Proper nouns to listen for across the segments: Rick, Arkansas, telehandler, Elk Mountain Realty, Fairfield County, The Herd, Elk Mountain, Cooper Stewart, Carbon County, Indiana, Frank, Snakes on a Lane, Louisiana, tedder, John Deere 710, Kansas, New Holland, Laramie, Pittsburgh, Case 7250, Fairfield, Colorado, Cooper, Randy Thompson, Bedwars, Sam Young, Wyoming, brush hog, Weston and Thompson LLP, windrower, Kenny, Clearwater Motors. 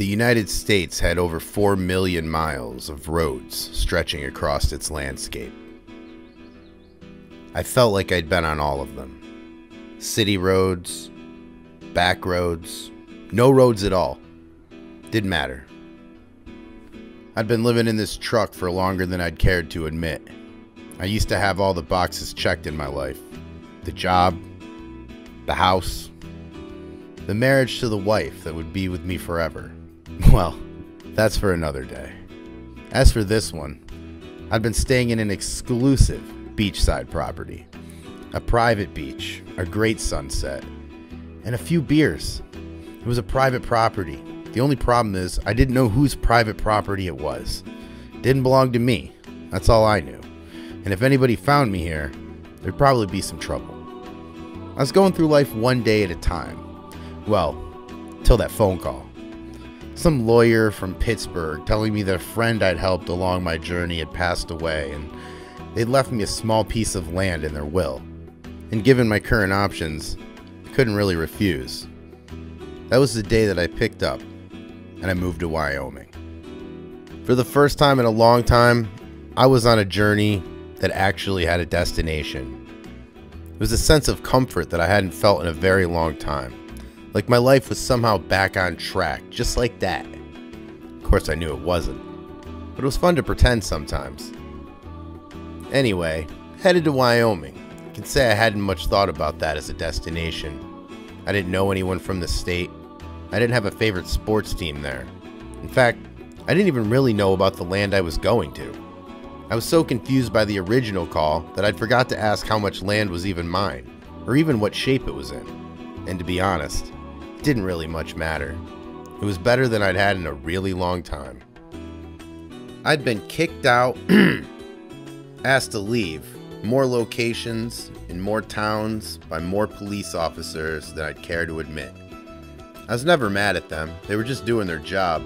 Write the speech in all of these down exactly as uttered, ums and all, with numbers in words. The United States had over four million miles of roads stretching across its landscape. I felt like I'd been on all of them. City roads, back roads, no roads at all. Didn't matter. I'd been living in this truck for longer than I'd cared to admit. I used to have all the boxes checked in my life. The job, the house, the marriage to the wife that would be with me forever. Well, that's for another day. As for this one, I'd been staying in an exclusive beachside property. A private beach, a great sunset, and a few beers. It was a private property. The only problem is I didn't know whose private property it was. It didn't belong to me. That's all I knew. And if anybody found me here, there'd probably be some trouble. I was going through life one day at a time. Well, till that phone call. Some lawyer from Pittsburgh telling me that a friend I'd helped along my journey had passed away and they'd left me a small piece of land in their will. And given my current options, I couldn't really refuse. That was the day that I picked up and I moved to Wyoming. For the first time in a long time, I was on a journey that actually had a destination. It was a sense of comfort that I hadn't felt in a very long time. Like my life was somehow back on track, just like that. Of course, I knew it wasn't, but it was fun to pretend sometimes. Anyway, headed to Wyoming. I can say I hadn't much thought about that as a destination. I didn't know anyone from the state. I didn't have a favorite sports team there. In fact, I didn't even really know about the land I was going to. I was so confused by the original call that I'd forgot to ask how much land was even mine, or even what shape it was in. And to be honest, it didn't really much matter. It was better than I'd had in a really long time. I'd been kicked out, asked to leave, more locations, in more towns, by more police officers than I'd care to admit. I was never mad at them, they were just doing their job.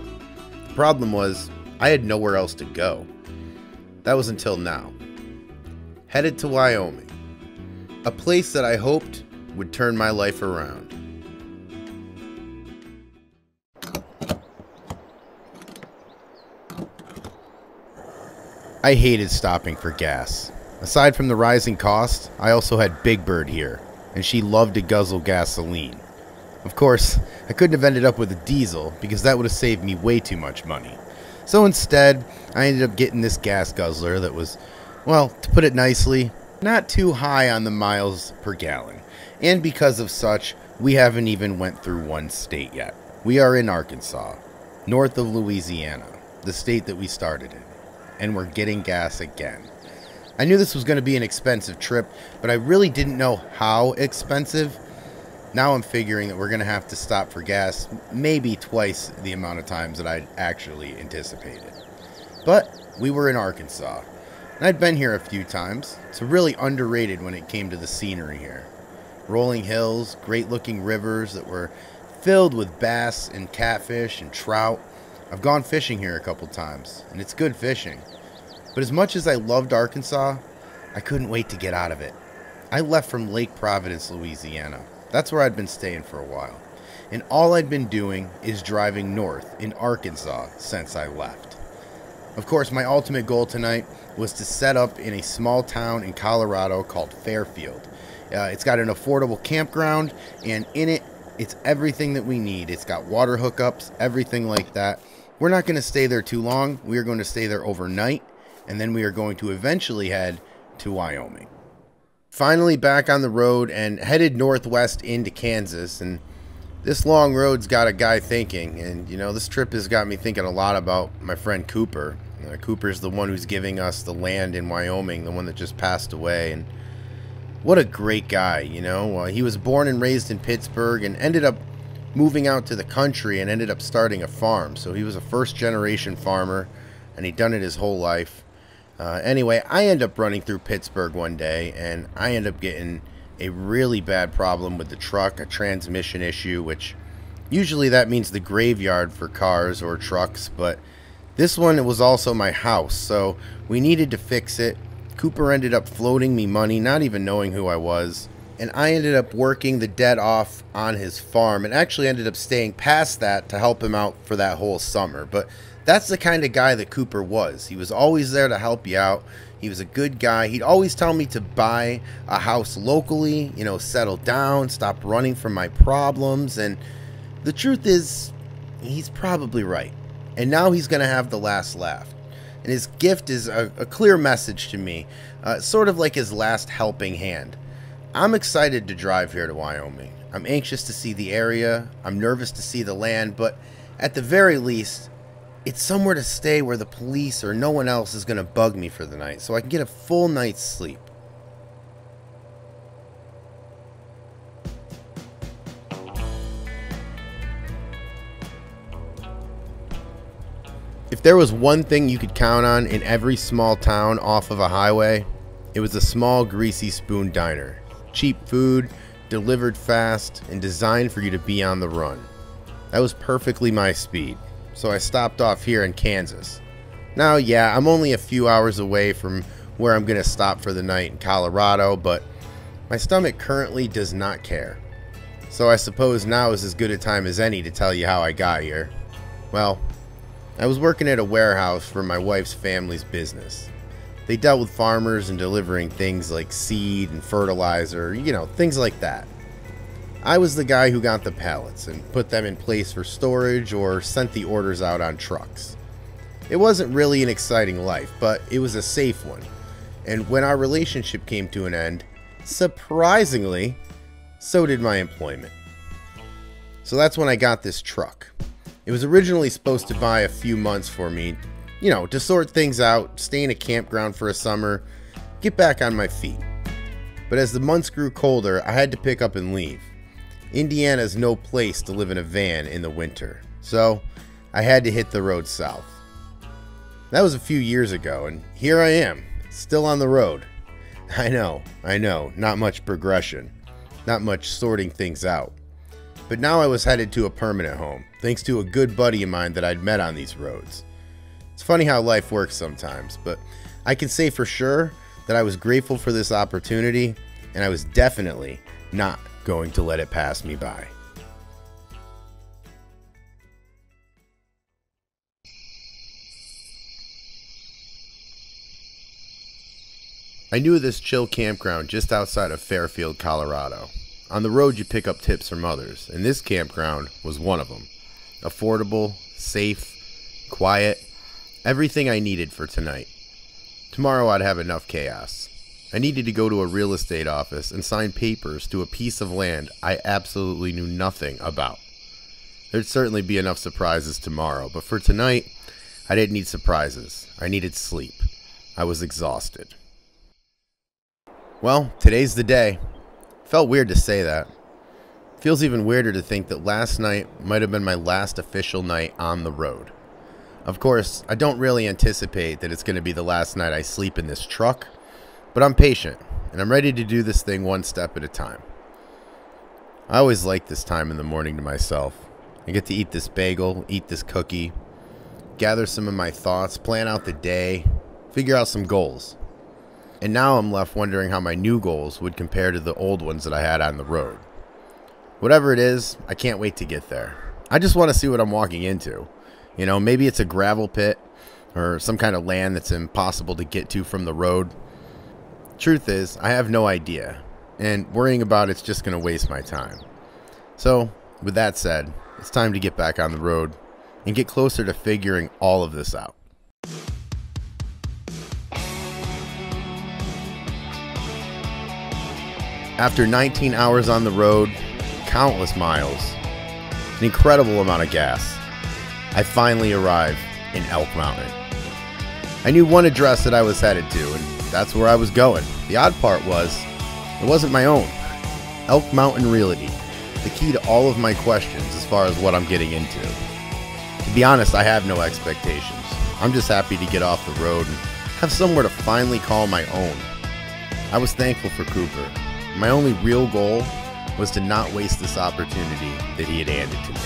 The problem was, I had nowhere else to go. That was until now. Headed to Wyoming, a place that I hoped would turn my life around. I hated stopping for gas. Aside from the rising cost, I also had Big Bird here, and she loved to guzzle gasoline. Of course, I couldn't have ended up with a diesel because that would have saved me way too much money. So instead, I ended up getting this gas guzzler that was, well, to put it nicely, not too high on the miles per gallon. And because of such, we haven't even went through one state yet. We are in Arkansas, north of Louisiana, the state that we started in, and we're getting gas again. I knew this was going to be an expensive trip, but I really didn't know how expensive. Now I'm figuring that we're going to have to stop for gas maybe twice the amount of times that I actually anticipated. But we were in Arkansas, and I'd been here a few times, so really underrated when it came to the scenery here. Rolling hills, great-looking rivers that were filled with bass and catfish and trout. I've gone fishing here a couple times, and it's good fishing. But as much as I loved Arkansas, I couldn't wait to get out of it. I left from Lake Providence, Louisiana. That's where I'd been staying for a while. And all I'd been doing is driving north in Arkansas since I left. Of course, my ultimate goal tonight was to set up in a small town in Colorado called Fairfield. Uh, it's got an affordable campground, and in it, it's everything that we need. It's got water hookups, everything like that. We're not going to stay there too long. We are going to stay there overnight. And then we are going to eventually head to Wyoming. Finally back on the road and headed northwest into Kansas, and this long road's got a guy thinking, and you know, this trip has got me thinking a lot about my friend Cooper. Uh, Cooper's the one who's giving us the land in Wyoming, the one that just passed away, and what a great guy, you know. Uh, he was born and raised in Pittsburgh and ended up moving out to the country and ended up starting a farm, so he was a first-generation farmer, and he'd done it his whole life. Uh, anyway, I end up running through Pittsburgh one day, and I end up getting a really bad problem with the truck, a transmission issue, which usually that means the graveyard for cars or trucks, but this one, it was also my house, so we needed to fix it. Cooper ended up floating me money, not even knowing who I was. and I ended up working the debt off on his farm, and actually ended up staying past that to help him out for that whole summer. But that's the kind of guy that Cooper was. He was always there to help you out. He was a good guy. He'd always tell me to buy a house locally, you know, settle down, stop running from my problems. And the truth is, he's probably right. And now he's going to have the last laugh. And his gift is a, a clear message to me, uh, sort of like his last helping hand. I'm excited to drive here to Wyoming. I'm anxious to see the area. I'm nervous to see the land, but at the very least, it's somewhere to stay where the police or no one else is going to bug me for the night, so I can get a full night's sleep. If there was one thing you could count on in every small town off of a highway, it was a small greasy spoon diner. Cheap food, delivered fast, and designed for you to be on the run. That was perfectly my speed. So I stopped off here in Kansas. Now, yeah, I'm only a few hours away from where I'm going to stop for the night in Colorado, but my stomach currently does not care. So I suppose now is as good a time as any to tell you how I got here. Well, I was working at a warehouse for my wife's family's business. They dealt with farmers and delivering things like seed and fertilizer, you know, things like that. I was the guy who got the pallets and put them in place for storage or sent the orders out on trucks. It wasn't really an exciting life, but it was a safe one. And when our relationship came to an end, surprisingly, so did my employment. So that's when I got this truck. It was originally supposed to buy a few months for me, you know, to sort things out, stay in a campground for a summer, get back on my feet. But as the months grew colder, I had to pick up and leave. Indiana's no place to live in a van in the winter, so I had to hit the road south. That was a few years ago, and here I am, still on the road. I know, I know, not much progression, not much sorting things out. But now I was headed to a permanent home, thanks to a good buddy of mine that I'd met on these roads. It's funny how life works sometimes, but I can say for sure that I was grateful for this opportunity, and I was definitely not going to let it pass me by. I knew this chill campground just outside of Fairfield, Colorado. On the road you pick up tips from others, and this campground was one of them. Affordable, safe, quiet, everything I needed for tonight. Tomorrow I'd have enough chaos. I needed to go to a real estate office and sign papers to a piece of land I absolutely knew nothing about. There'd certainly be enough surprises tomorrow, but for tonight, I didn't need surprises. I needed sleep. I was exhausted. Well, today's the day. Felt weird to say that. Feels even weirder to think that last night might have been my last official night on the road. Of course, I don't really anticipate that it's going to be the last night I sleep in this truck, but I'm patient, and I'm ready to do this thing one step at a time. I always like this time in the morning to myself. I get to eat this bagel, eat this cookie, gather some of my thoughts, plan out the day, figure out some goals. And now I'm left wondering how my new goals would compare to the old ones that I had on the road. Whatever it is, I can't wait to get there. I just want to see what I'm walking into. You know, maybe it's a gravel pit or some kind of land that's impossible to get to from the road. Truth is, I have no idea, and worrying about it's just going to waste my time. So, with that said, it's time to get back on the road and get closer to figuring all of this out. After nineteen hours on the road, countless miles, an incredible amount of gas, I finally arrived in Elk Mountain. I knew one address that I was headed to, and that's where I was going. The odd part was, it wasn't my own. Elk Mountain Realty, the key to all of my questions as far as what I'm getting into. To be honest, I have no expectations. I'm just happy to get off the road and have somewhere to finally call my own. I was thankful for Cooper. My only real goal was to not waste this opportunity that he had handed to me.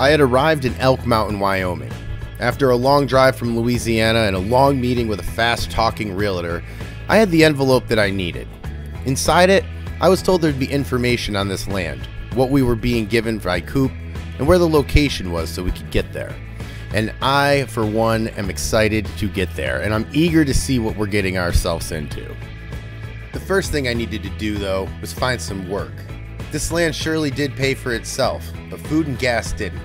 I had arrived in Elk Mountain, Wyoming. After a long drive from Louisiana and a long meeting with a fast-talking realtor, I had the envelope that I needed. Inside it, I was told there'd be information on this land, what we were being given by Coop, and where the location was so we could get there. And I, for one, am excited to get there, and I'm eager to see what we're getting ourselves into. The first thing I needed to do, though, was find some work. This land surely did pay for itself, but food and gas didn't.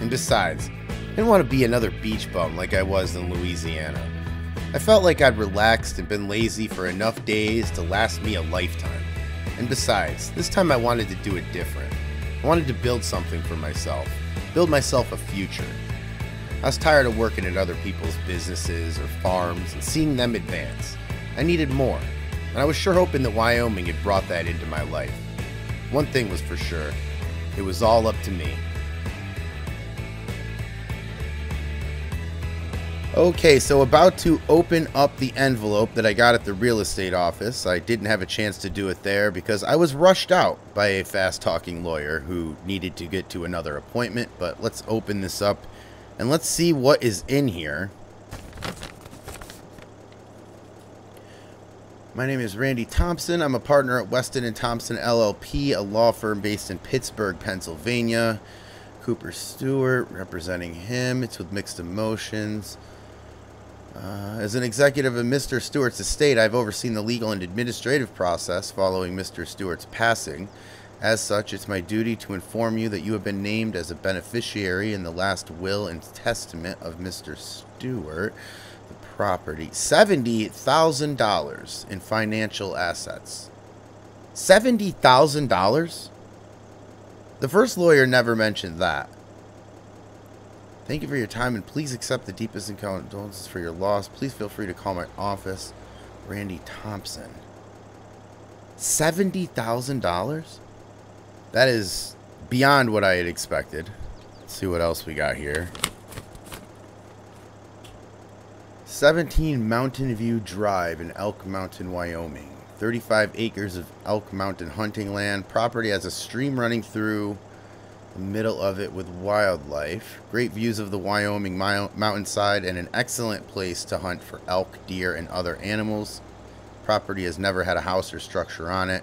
And besides, I didn't want to be another beach bum like I was in Louisiana. I felt like I'd relaxed and been lazy for enough days to last me a lifetime. And besides, this time I wanted to do it different. I wanted to build something for myself, build myself a future. I was tired of working at other people's businesses or farms and seeing them advance. I needed more, and I was sure hoping that Wyoming had brought that into my life. One thing was for sure, it was all up to me. Okay, so about to open up the envelope that I got at the real estate office. I didn't have a chance to do it there because I was rushed out by a fast-talking lawyer who needed to get to another appointment, but let's open this up. And let's see what is in here. My name is Randy Thompson. I'm a partner at Weston and Thompson L L P, a law firm based in Pittsburgh, Pennsylvania. Cooper Stewart representing him. It's with mixed emotions. Uh, as an executive of Mister Stewart's estate, I've overseen the legal and administrative process following Mister Stewart's passing. As such, it's my duty to inform you that you have been named as a beneficiary in the last will and testament of Mister Stewart. The property, seventy thousand dollars in financial assets. seventy thousand dollars? The first lawyer never mentioned that. Thank you for your time, and please accept the deepest condolences for your loss. Please feel free to call my office. Randy Thompson. seventy thousand dollars? That is beyond what I had expected. Let's see what else we got here. seventeen Mountain View Drive in Elk Mountain, Wyoming. thirty-five acres of Elk Mountain hunting land. Property has a stream running through the middle of it with wildlife. Great views of the Wyoming mountainside and an excellent place to hunt for elk, deer, and other animals. Property has never had a house or structure on it.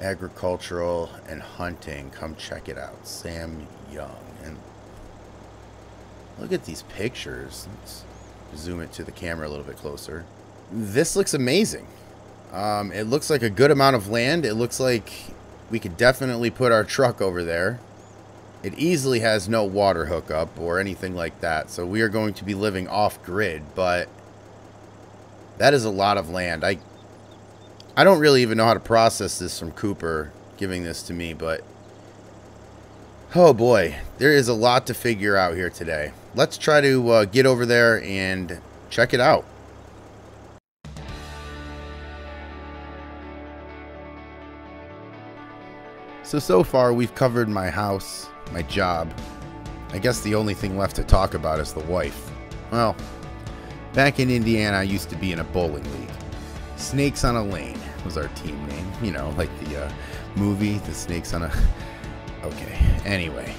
Agricultural and hunting. Come check it out. Sam Young. And look at these pictures. Let's zoom it to the camera a little bit closer. This looks amazing. Um, it looks like a good amount of land. It looks like we could definitely put our truck over there. It easily has no water hookup or anything like that. So we are going to be living off grid, but that is a lot of land. I I don't really even know how to process this from Cooper giving this to me, but oh boy, there is a lot to figure out here today. Let's try to uh, get over there and check it out. So, so far we've covered my house, my job. I guess the only thing left to talk about is the wife. Well, back in Indiana, I used to be in a bowling league. Snakes on a Lane was our team name, you know, like the uh, movie, the Snakes on a... Okay, anyway,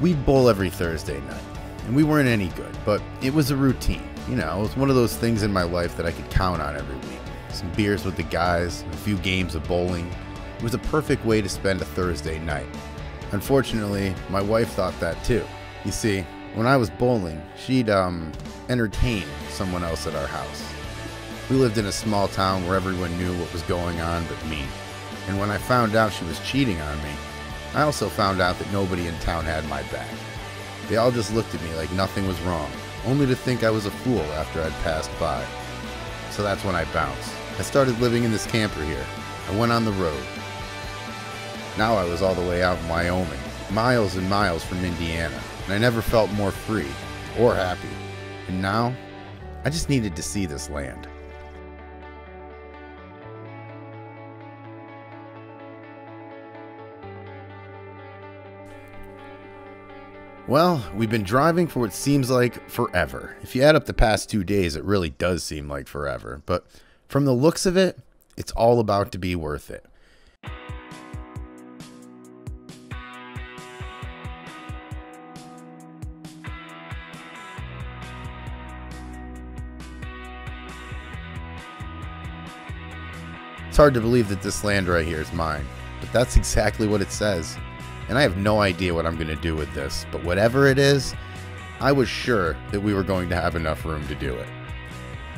we'd bowl every Thursday night, and we weren't any good, but it was a routine, you know, it was one of those things in my life that I could count on every week. Some beers with the guys, a few games of bowling. It was a perfect way to spend a Thursday night. Unfortunately, my wife thought that too. You see, when I was bowling, she'd um, entertain someone else at our house. We lived in a small town where everyone knew what was going on but me. And when I found out she was cheating on me, I also found out that nobody in town had my back. They all just looked at me like nothing was wrong, only to think I was a fool after I'd passed by. So that's when I bounced. I started living in this camper here. I went on the road. Now I was all the way out in Wyoming, miles and miles from Indiana, and I never felt more free or happy. And now, I just needed to see this land. Well, we've been driving for what seems like forever. If you add up the past two days, it really does seem like forever. But from the looks of it, it's all about to be worth it. It's hard to believe that this land right here is mine, but that's exactly what it says. And I have no idea what I'm going to do with this, but whatever it is, I was sure that we were going to have enough room to do it.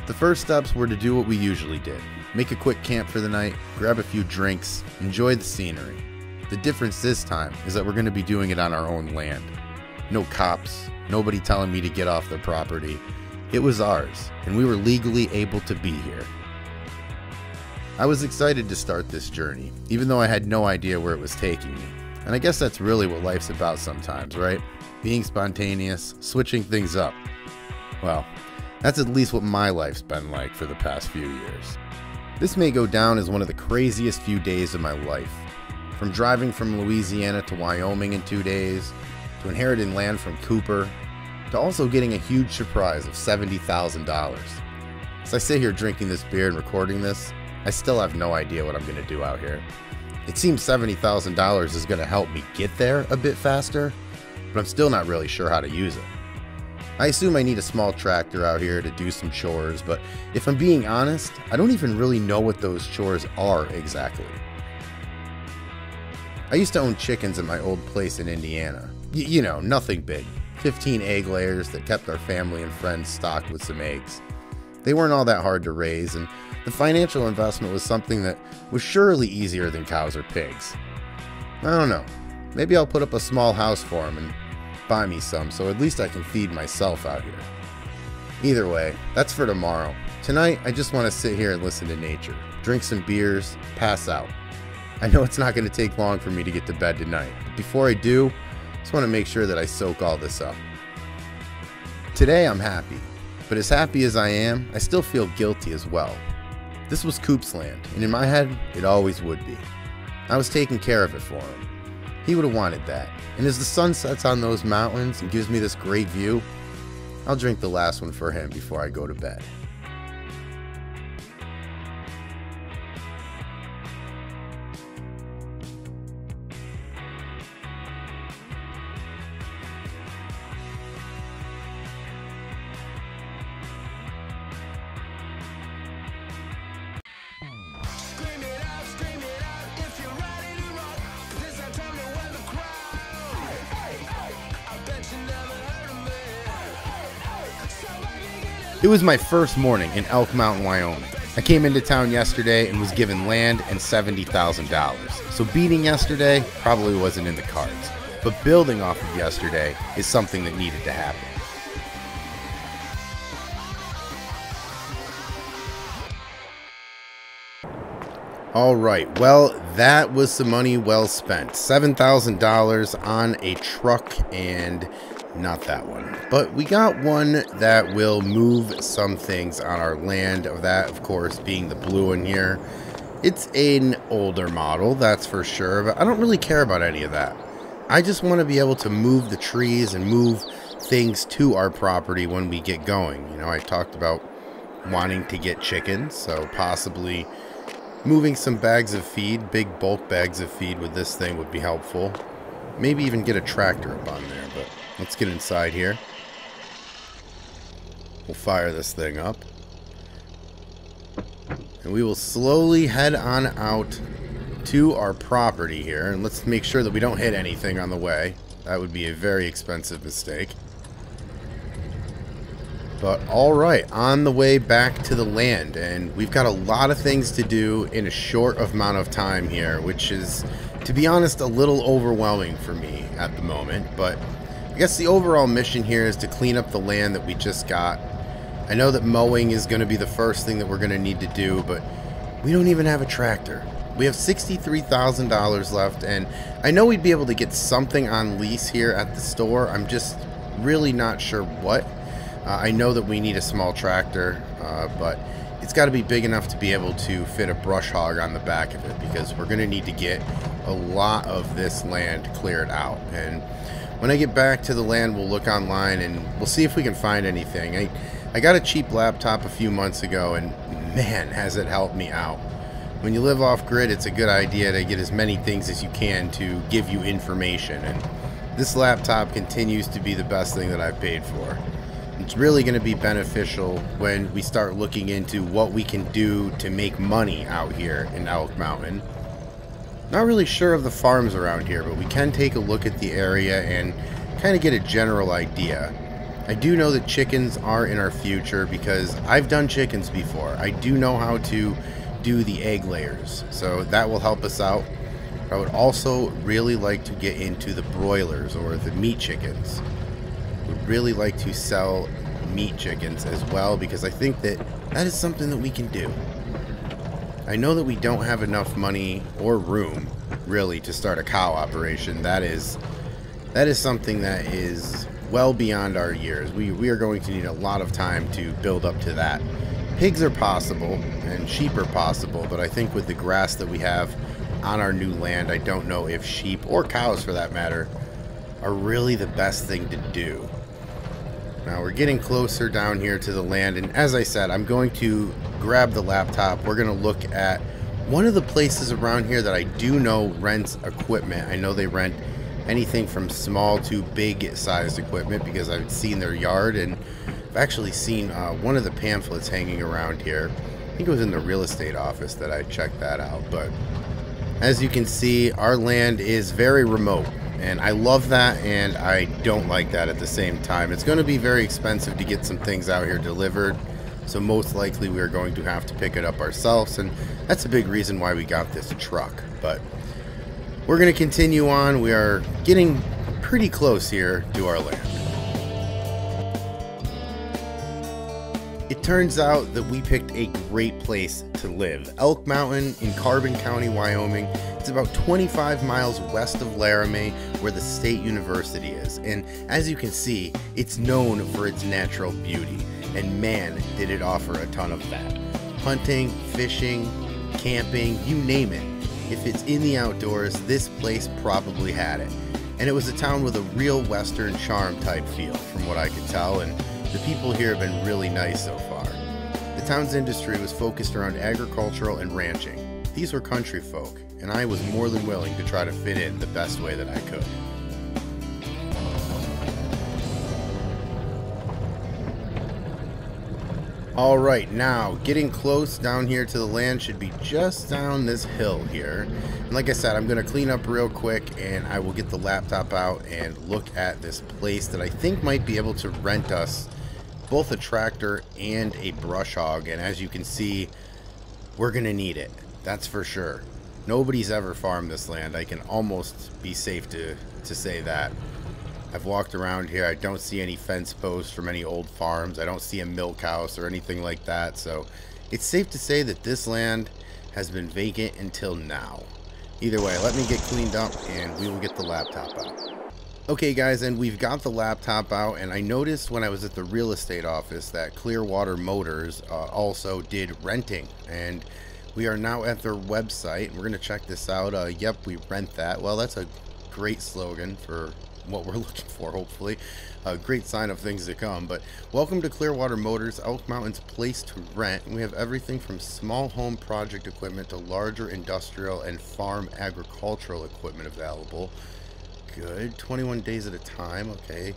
The first steps were to do what we usually did. Make a quick camp for the night, grab a few drinks, enjoy the scenery. The difference this time is that we're going to be doing it on our own land. No cops, nobody telling me to get off their property. It was ours, and we were legally able to be here. I was excited to start this journey, even though I had no idea where it was taking me. And I guess that's really what life's about sometimes, right? Being spontaneous, switching things up. Well, that's at least what my life's been like for the past few years. This may go down as one of the craziest few days of my life. From driving from Louisiana to Wyoming in two days, to inheriting land from Cooper, to also getting a huge surprise of seventy thousand dollars. As I sit here drinking this beer and recording this, I still have no idea what I'm going to do out here. It seems seventy thousand dollars is going to help me get there a bit faster, but I'm still not really sure how to use it. I assume I need a small tractor out here to do some chores, but if I'm being honest, I don't even really know what those chores are exactly. I used to own chickens at my old place in Indiana. Y- you know, nothing big. fifteen egg layers that kept our family and friends stocked with some eggs. They weren't all that hard to raise, and the financial investment was something that was surely easier than cows or pigs. I don't know. Maybe I'll put up a small house for them and buy me some, so at least I can feed myself out here. Either way, that's for tomorrow. Tonight, I just want to sit here and listen to nature, drink some beers, pass out. I know it's not going to take long for me to get to bed tonight, but before I do, I just want to make sure that I soak all this up. Today, I'm happy, but as happy as I am, I still feel guilty as well. This was Coop's land, and in my head, it always would be. I was taking care of it for him. He would have wanted that. And as the sun sets on those mountains and gives me this great view, I'll drink the last one for him before I go to bed. It was my first morning in Elk Mountain, Wyoming. I came into town yesterday and was given land and seventy thousand dollars. So beating yesterday probably wasn't in the cards. But building off of yesterday is something that needed to happen. All right, well, that was some money well spent. seven thousand dollars on a truck, and not that one, but we got one that will move some things on our land, of that, of course, being the blue one here. It's an older model, that's for sure, but I don't really care about any of that. I just want to be able to move the trees and move things to our property when we get going. You know, I talked about wanting to get chickens, so possibly moving some bags of feed, big bulk bags of feed with this thing would be helpful. Maybe even get a tractor up on there, but let's get inside here. We'll fire this thing up. And we will slowly head on out to our property here. And let's make sure that we don't hit anything on the way. That would be a very expensive mistake. But all right, on the way back to the land. And we've got a lot of things to do in a short amount of time here, which is, to be honest, a little overwhelming for me at the moment. But I guess the overall mission here is to clean up the land that we just got. I know that mowing is going to be the first thing that we're going to need to do, but we don't even have a tractor. We have sixty-three thousand dollars left, and I know we'd be able to get something on lease here at the store. I'm just really not sure what. Uh, I know that we need a small tractor, uh, but it's got to be big enough to be able to fit a brush hog on the back of it, because we're going to need to get a lot of this land cleared out. And when I get back to the land, we'll look online and we'll see if we can find anything. I, I got a cheap laptop a few months ago, and man, has it helped me out. When you live off-grid, it's a good idea to get as many things as you can to give you information, and this laptop continues to be the best thing that I've paid for. it's really going to be beneficial when we start looking into what we can do to make money out here in Elk Mountain. Not really sure of the farms around here, but we can take a look at the area and kind of get a general idea. I do know that chickens are in our future because I've done chickens before. I do know how to do the egg layers, so that will help us out. I would also really like to get into the broilers or the meat chickens. Would really like to sell meat chickens as well, because I think that that is something that we can do. I know that we don't have enough money or room really to start a cow operation. That is that is something that is well beyond our years. We, we are going to need a lot of time to build up to that. Pigs are possible and sheep are possible, but I think with the grass that we have on our new land, I don't know if sheep or cows for that matter are really the best thing to do. Now we're getting closer down here to the land, and as I said, I'm going to grab the laptop. We're going to look at one of the places around here that I do know rents equipment. I know they rent anything from small to big sized equipment because I've seen their yard, and I've actually seen uh, one of the pamphlets hanging around here. I think it was in the real estate office that I checked that out. But as you can see, our land is very remote, and I love that, and I don't like that at the same time. It's going to be very expensive to get some things out here delivered, so most likely we are going to have to pick it up ourselves, and that's a big reason why we got this truck. But we're going to continue on. We are getting pretty close here to our land. It turns out that we picked a great place to live. Elk Mountain in Carbon County, Wyoming. It's about twenty-five miles west of Laramie, where the state university is. And as you can see, it's known for its natural beauty. And man, did it offer a ton of that. Hunting, fishing, camping, you name it. If it's in the outdoors, this place probably had it. And it was a town with a real Western charm type feel, from what I could tell. And the people here have been really nice so far. The town's industry was focused around agricultural and ranching. These were country folk, and I was more than willing to try to fit in the best way that I could. All right, now getting close down here to the land. Should be just down this hill here. And like I said, I'm gonna clean up real quick, and I will get the laptop out and look at this place that I think might be able to rent us both a tractor and a brush hog. And as you can see, we're gonna need it, that's for sure. Nobody's ever farmed this land. I can almost be safe to to say that. I've walked around here. I don't see any fence posts from any old farms. I don't see a milk house or anything like that, so it's safe to say that this land has been vacant until now. Either way, let me get cleaned up and we will get the laptop out. Okay guys, and we've got the laptop out, and I noticed when I was at the real estate office that Clearwater Motors uh, also did renting, and we are now at their website. We're gonna check this out. Uh, yep, we rent that. Well, that's a great slogan for what we're looking for, hopefully. A great sign of things to come. But welcome to Clearwater Motors, Elk Mountain's place to rent. And we have everything from small home project equipment to larger industrial and farm agricultural equipment available. Good. twenty-one days at a time, okay,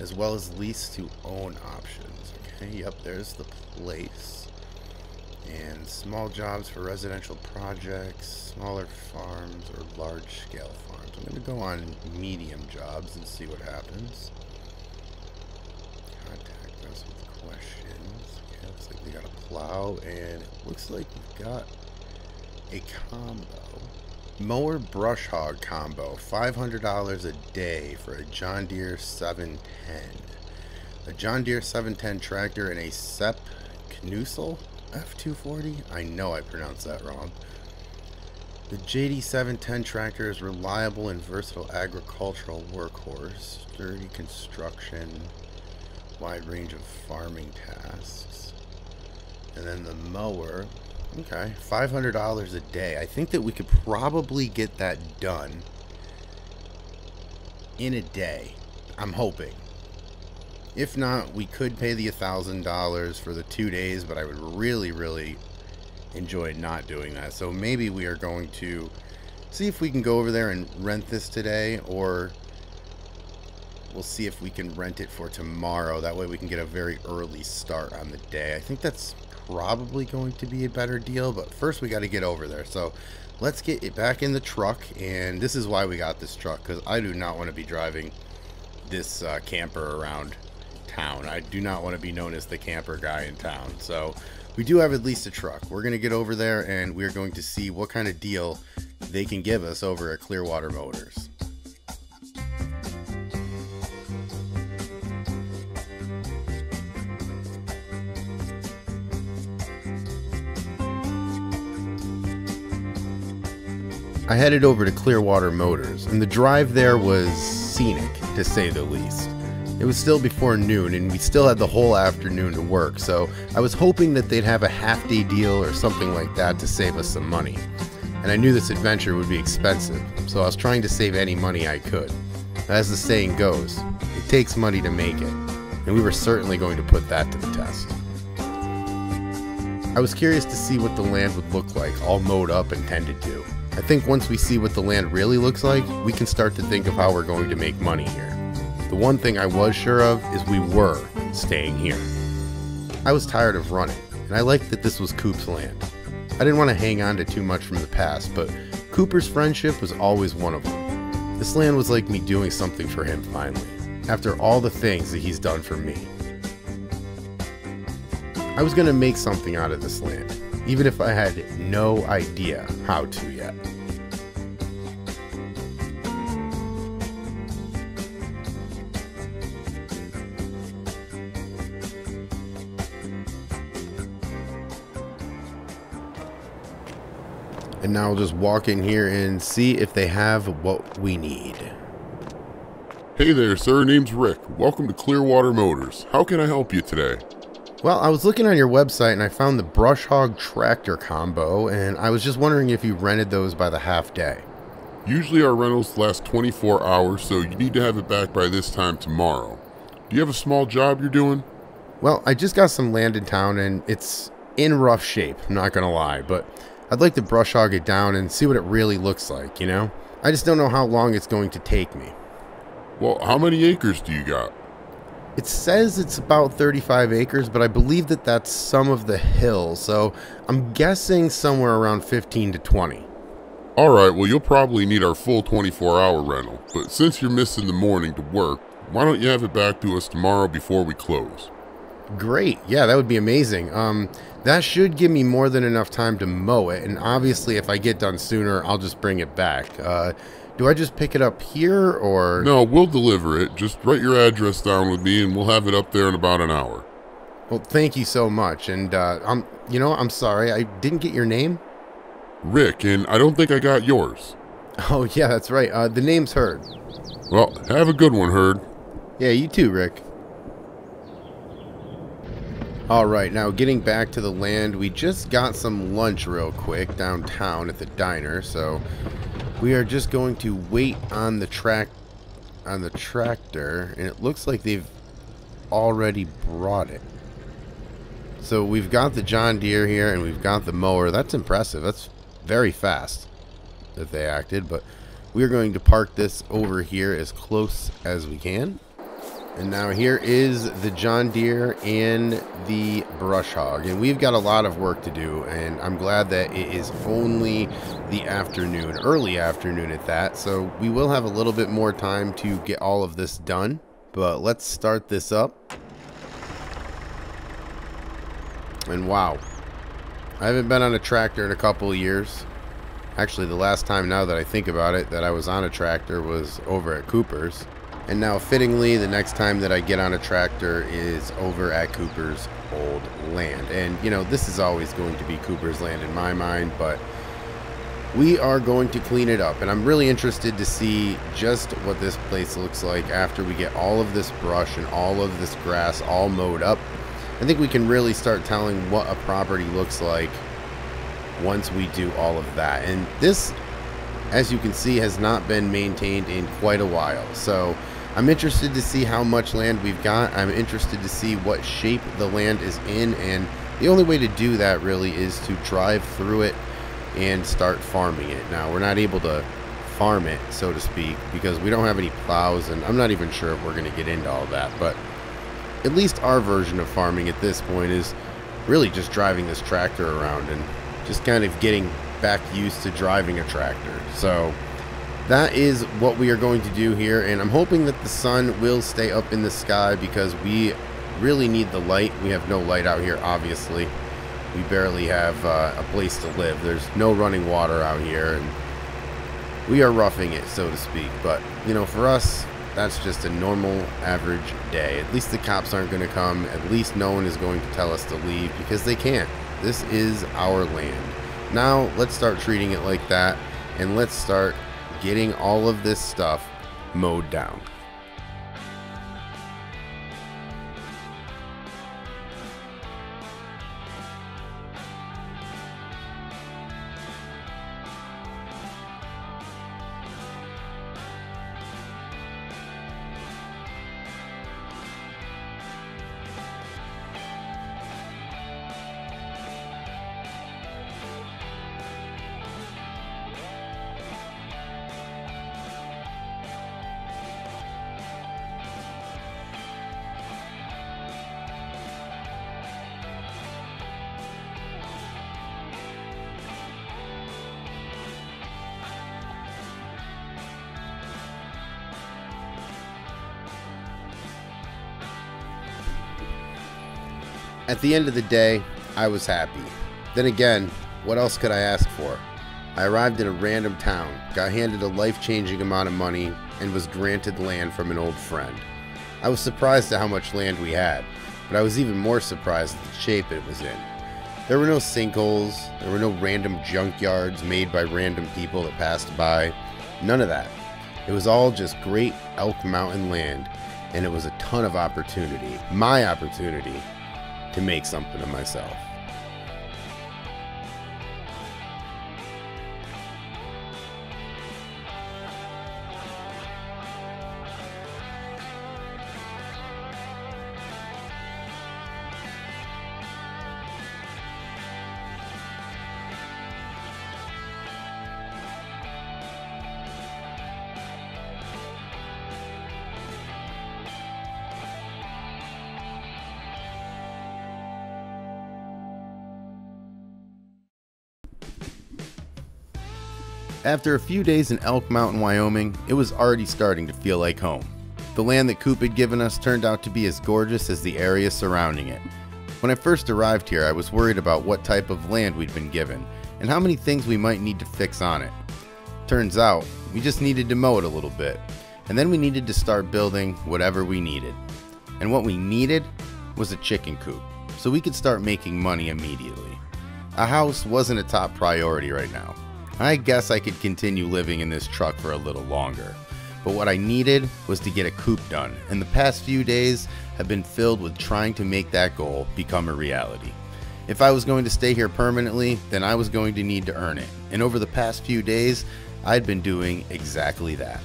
as well as lease to own options. Okay, yep, there's the place. And small jobs for residential projects, smaller farms, or large-scale farms. I'm going to go on medium jobs and see what happens. Contact us with questions. Okay, looks like we got a plow, and it looks like we've got a combo. Mower brush hog combo, five hundred dollars a day for a John Deere seven ten. A John Deere seven ten tractor and a S E P Knusel F two forty? I know I pronounced that wrong. The J D seven ten tractor is reliable and versatile agricultural workhorse. Sturdy construction, wide range of farming tasks. And then the mower. Okay, five hundred dollars a day. I think that we could probably get that done in a day. I'm hoping. If not, we could pay the one thousand dollars for the two days, but I would really, really enjoy not doing that. So maybe we are going to see if we can go over there and rent this today, or We'll see if we can rent it for tomorrow. That way we can get a very early start on the day. I think that's probably going to be a better deal, but first we got to get over there. So let's get it back in the truck, and this is why we got this truck, because I do not want to be driving this uh, camper around town. I do not want to be known as the camper guy in town. So we do have at least a truck. We're going to get over there, and we're going to see what kind of deal they can give us over at Clearwater Motors. I headed over to Clearwater Motors, and the drive there was scenic, to say the least. It was still before noon, and we still had the whole afternoon to work, so I was hoping that they'd have a half-day deal or something like that to save us some money. And I knew this adventure would be expensive, so I was trying to save any money I could. As the saying goes, it takes money to make it, and we were certainly going to put that to the test. I was curious to see what the land would look like, all mowed up and tended to. I think once we see what the land really looks like, we can start to think of how we're going to make money here. The one thing I was sure of is we were staying here. I was tired of running, and I liked that this was Coop's land. I didn't want to hang on to too much from the past, but Cooper's friendship was always one of them. This land was like me doing something for him finally, after all the things that he's done for me. I was going to make something out of this land, even if I had no idea how to yet. And now I'll just walk in here and see if they have what we need. Hey there, sir. Name's Rick. Welcome to Clearwater Motors. How can I help you today? Well, I was looking on your website and I found the brush hog tractor combo, and I was just wondering if you rented those by the half day. Usually our rentals last twenty-four hours, so you need to have it back by this time tomorrow. Do you have a small job you're doing? Well, I just got some land in town and it's in rough shape, I'm not gonna lie, but I'd like to brush hog it down and see what it really looks like, you know? I just don't know how long it's going to take me. Well, how many acres do you got? It says it's about thirty-five acres, but I believe that that's some of the hill, so I'm guessing somewhere around fifteen to twenty. Alright, well you'll probably need our full twenty-four hour rental, but since you're missing the morning to work, why don't you have it back to us tomorrow before we close? Great, yeah, that would be amazing. Um, that should give me more than enough time to mow it, and obviously if I get done sooner, I'll just bring it back. Uh... Do I just pick it up here, or...? No, we'll deliver it. Just write your address down with me, and we'll have it up there in about an hour. Well, thank you so much, and, uh, I'm, you know, I'm sorry, I didn't get your name? Rick, and I don't think I got yours. Oh, yeah, that's right. Uh, the name's Herd. Well, have a good one, Herd. Yeah, you too, Rick. Alright, now getting back to the land, we just got some lunch real quick downtown at the diner, so... We are just going to wait on the track on the tractor, and it looks like they've already brought it. So we've got the John Deere here, and we've got the mower. That's impressive. That's very fast that they acted, but we're going to park this over here as close as we can. And now here is the John Deere and the brush hog, and we've got a lot of work to do, and I'm glad that it is only the afternoon, early afternoon at that, so we will have a little bit more time to get all of this done, but let's start this up. And wow, I haven't been on a tractor in a couple of years. Actually, the last time, now that I think about it, that I was on a tractor was over at Cooper's. And now, fittingly, the next time that I get on a tractor is over at Cooper's old land. And, you know, this is always going to be Cooper's land in my mind, but we are going to clean it up. And I'm really interested to see just what this place looks like after we get all of this brush and all of this grass all mowed up. I think we can really start telling what a property looks like once we do all of that. And this, as you can see, has not been maintained in quite a while. So I'm interested to see how much land we've got. I'm interested to see what shape the land is in, and the only way to do that really is to drive through it and start farming it. Now, we're not able to farm it, so to speak, because we don't have any plows, and I'm not even sure if we're going to get into all that, but at least our version of farming at this point is really just driving this tractor around and just kind of getting back used to driving a tractor. So that is what we are going to do here, and I'm hoping that the sun will stay up in the sky because we really need the light. We have no light out here, obviously. We barely have uh, a place to live. There's no running water out here, and we are roughing it, so to speak. But, you know, for us, that's just a normal, average day. At least the cops aren't going to come. At least no one is going to tell us to leave because they can't. This is our land. Now, let's start treating it like that, and let's start getting all of this stuff mowed down. At the end of the day, I was happy. Then again, what else could I ask for? I arrived in a random town, got handed a life-changing amount of money, and was granted land from an old friend. I was surprised at how much land we had, but I was even more surprised at the shape it was in. There were no sinkholes, there were no random junkyards made by random people that passed by, none of that. It was all just great Elk Mountain land, and it was a ton of opportunity, my opportunity, to make something of myself. After a few days in Elk Mountain, Wyoming, it was already starting to feel like home. The land that Coop had given us turned out to be as gorgeous as the area surrounding it. When I first arrived here, I was worried about what type of land we'd been given and how many things we might need to fix on it. Turns out, we just needed to mow it a little bit, and then we needed to start building whatever we needed. And what we needed was a chicken coop, so we could start making money immediately. A house wasn't a top priority right now. I guess I could continue living in this truck for a little longer, but what I needed was to get a coop done, and the past few days have been filled with trying to make that goal become a reality. If I was going to stay here permanently, then I was going to need to earn it, and over the past few days, I'd been doing exactly that.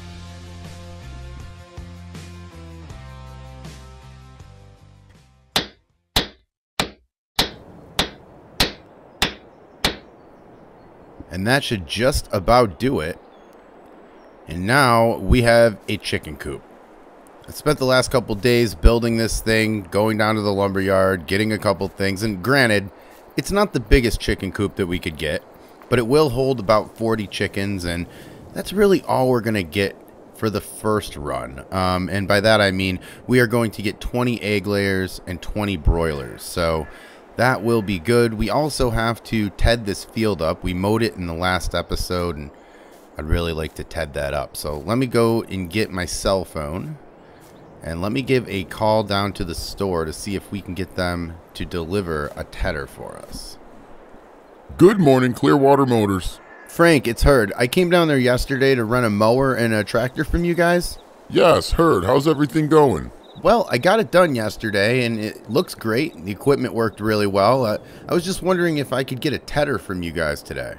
And that should just about do it. And now we have a chicken coop. I spent the last couple days building this thing, going down to the lumber yard, getting a couple things. And granted, it's not the biggest chicken coop that we could get, but it will hold about forty chickens. And that's really all we're going to get for the first run. Um, and by that, I mean, we are going to get twenty egg layers and twenty broilers. So that will be good. We also have to ted this field up. We mowed it in the last episode, and I'd really like to ted that up. So let me go and get my cell phone, and let me give a call down to the store to see if we can get them to deliver a tedder for us. Good morning, Clearwater Motors. Frank, it's Herd. I came down there yesterday to rent a mower and a tractor from you guys. Yes, Herd. How's everything going? Well, I got it done yesterday, and it looks great. The equipment worked really well. Uh, I was just wondering if I could get a tedder from you guys today.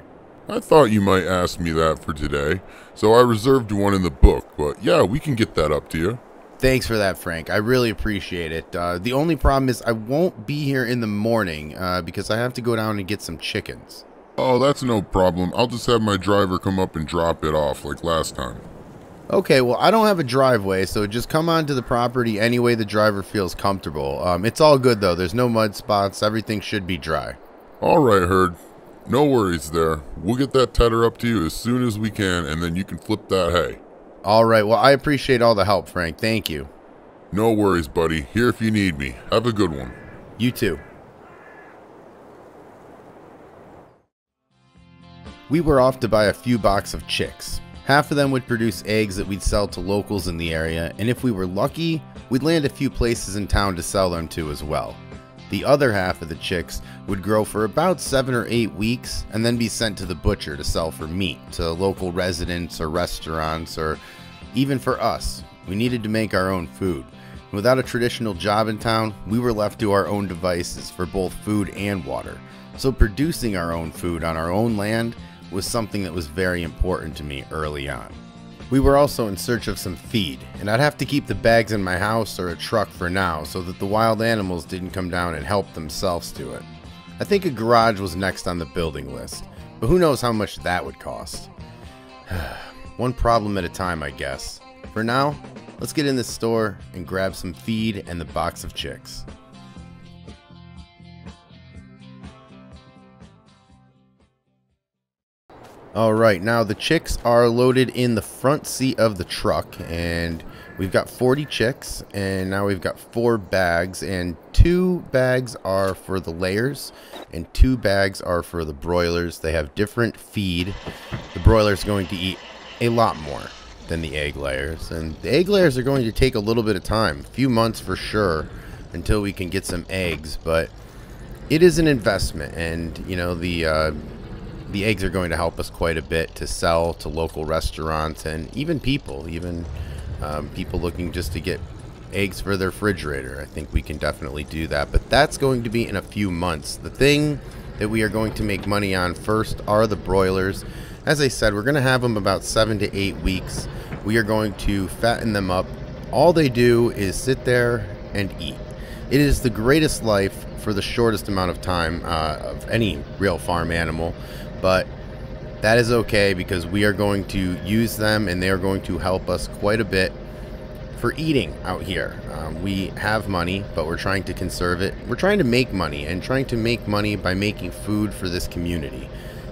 I thought you might ask me that for today, so I reserved one in the book. But yeah, we can get that up to you. Thanks for that, Frank. I really appreciate it. Uh, the only problem is I won't be here in the morning uh, because I have to go down and get some chickens. Oh, that's no problem. I'll just have my driver come up and drop it off like last time. Okay, well, I don't have a driveway, so just come onto the property any way the driver feels comfortable. Um, it's all good, though. There's no mud spots. Everything should be dry. All right, Herd. No worries there. We'll get that tether up to you as soon as we can, and then you can flip that hay. All right. Well, I appreciate all the help, Frank. Thank you. No worries, buddy. Here if you need me. Have a good one. You too. We were off to buy a few boxes of chicks. Half of them would produce eggs that we'd sell to locals in the area, and if we were lucky, we'd land a few places in town to sell them to as well. The other half of the chicks would grow for about seven or eight weeks and then be sent to the butcher to sell for meat to local residents or restaurants or even for us. We needed to make our own food. Without a traditional job in town, we were left to our own devices for both food and water. So producing our own food on our own land was something that was very important to me early on. We were also in search of some feed, and I'd have to keep the bags in my house or a truck for now so that the wild animals didn't come down and help themselves to it. I think a garage was next on the building list, but who knows how much that would cost. One problem at a time, I guess. For now, let's get in the store and grab some feed and the box of chicks. Alright, now the chicks are loaded in the front seat of the truck, and we've got forty chicks, and now we've got four bags, and two bags are for the layers, and two bags are for the broilers. They have different feed. The broiler's going to eat a lot more than the egg layers, and the egg layers are going to take a little bit of time, a few months for sure, until we can get some eggs, but it is an investment, and, you know, the... Uh, The eggs are going to help us quite a bit to sell to local restaurants and even people, even um, people looking just to get eggs for their refrigerator. I think we can definitely do that, but that's going to be in a few months. The thing that we are going to make money on first are the broilers. As I said, we're going to have them about seven to eight weeks. We are going to fatten them up. All they do is sit there and eat. It is the greatest life for the shortest amount of time uh, of any real farm animal. But that is okay because we are going to use them and they are going to help us quite a bit for eating out here. Um, we have money, but we're trying to conserve it. We're trying to make money and trying to make money by making food for this community.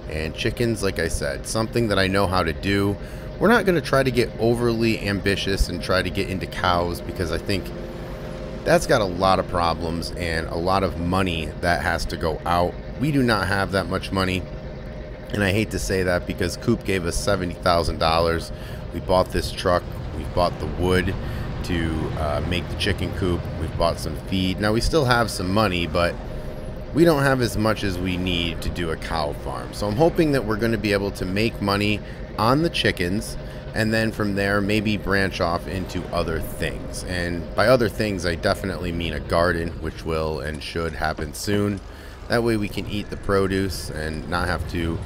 And chickens, like I said, something that I know how to do. We're not going to try to get overly ambitious and try to get into cows because I think that's got a lot of problems and a lot of money that has to go out. We do not have that much money. And I hate to say that because Coop gave us seventy thousand dollars. We bought this truck. We bought the wood to uh, make the chicken coop. We've bought some feed. Now, we still have some money, but we don't have as much as we need to do a cow farm. So I'm hoping that we're going to be able to make money on the chickens. And then from there, maybe branch off into other things. And by other things, I definitely mean a garden, which will and should happen soon. That way we can eat the produce and not have to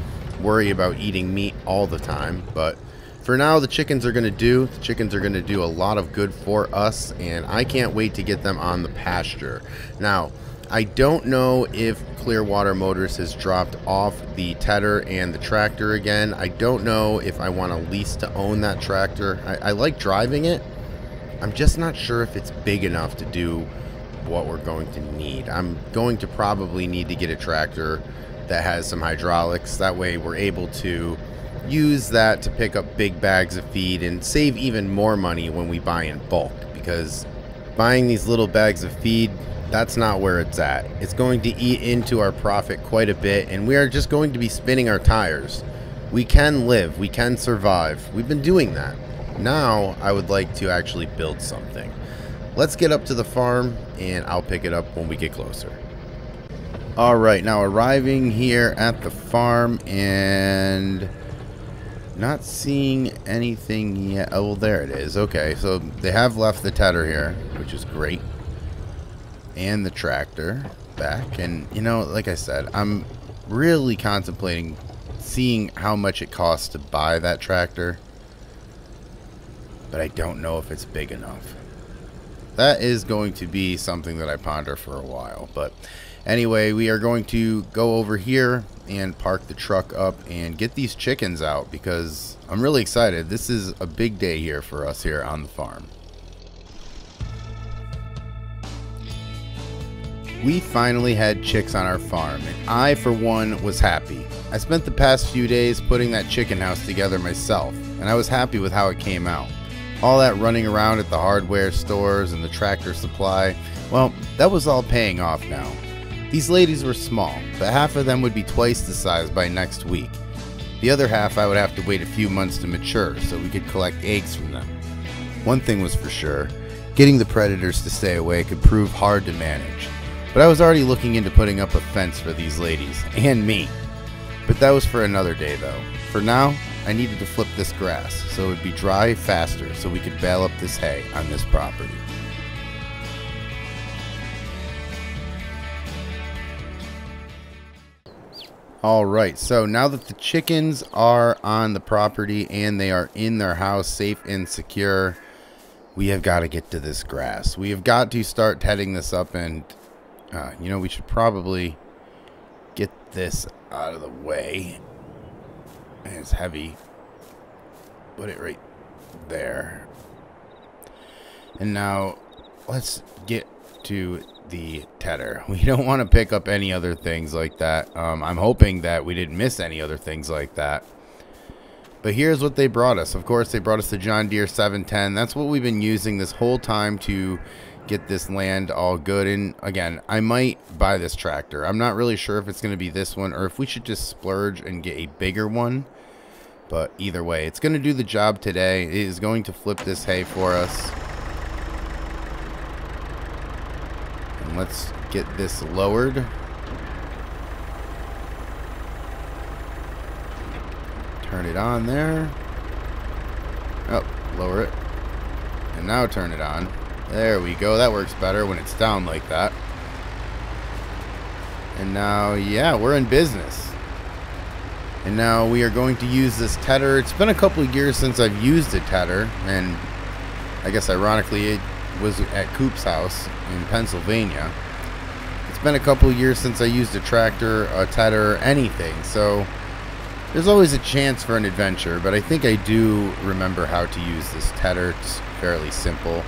worry about eating meat all the time. But for now, the chickens are going to do. The chickens are going to do a lot of good for us, and I can't wait to get them on the pasture. Now, I don't know if Clearwater Motors has dropped off the tether and the tractor again. I don't know if I want to lease to own that tractor. I, I like driving it. I'm just not sure if it's big enough to do what we're going to need. I'm going to probably need to get a tractor that has some hydraulics. That way we're able to use that to pick up big bags of feed and save even more money when we buy in bulk, because buying these little bags of feed, that's not where it's at. It's going to eat into our profit quite a bit, and we are just going to be spinning our tires. We can live, we can survive. We've been doing that. Now I would like to actually build something. Let's get up to the farm, and I'll pick it up when we get closer. All right, now arriving here at the farm and not seeing anything yet. Oh, well, there it is. Okay, so they have left the tether here, which is great, and the tractor back. And, you know, like I said, I'm really contemplating seeing how much it costs to buy that tractor, but I don't know if it's big enough. That is going to be something that I ponder for a while, but Anyway, we are going to go over here and park the truck up and get these chickens out because I'm really excited. This is a big day here for us here on the farm. We finally had chicks on our farm, and I, for one, was happy. I spent the past few days putting that chicken house together myself, and I was happy with how it came out. All that running around at the hardware stores and the tractor supply, well, that was all paying off now. These ladies were small, but half of them would be twice the size by next week. The other half I would have to wait a few months to mature so we could collect eggs from them. One thing was for sure, getting the predators to stay away could prove hard to manage. But I was already looking into putting up a fence for these ladies, and me. But that was for another day though. For now, I needed to flip this grass so it would be dry faster so we could bale up this hay on this property. Alright, so now that the chickens are on the property and they are in their house safe and secure, we have got to get to this grass. We have got to start heading this up and... Uh, you know, we should probably get this out of the way. Man, it's heavy. Put it right there. And now, let's get to the tether. We don't want to pick up any other things like that. Um, I'm hoping that we didn't miss any other things like that. But here's what they brought us. Of course, they brought us the John Deere seven ten. That's what we've been using this whole time to... get this land all good. And again, I might buy this tractor. I'm not really sure if it's going to be this one or if we should just splurge and get a bigger one, but either way, it's going to do the job today. It is going to flip this hay for us. And let's get this lowered. Turn it on there. Oh, lower it. And now turn it on. There we go. That works better when it's down like that. And now, yeah, we're in business. And now we are going to use this tether. It's been a couple of years since I've used a tether. And I guess ironically, it was at Coop's house in Pennsylvania. It's been a couple of years since I used a tractor, a tether, anything. So there's always a chance for an adventure. But I think I do remember how to use this tether. It's fairly simple.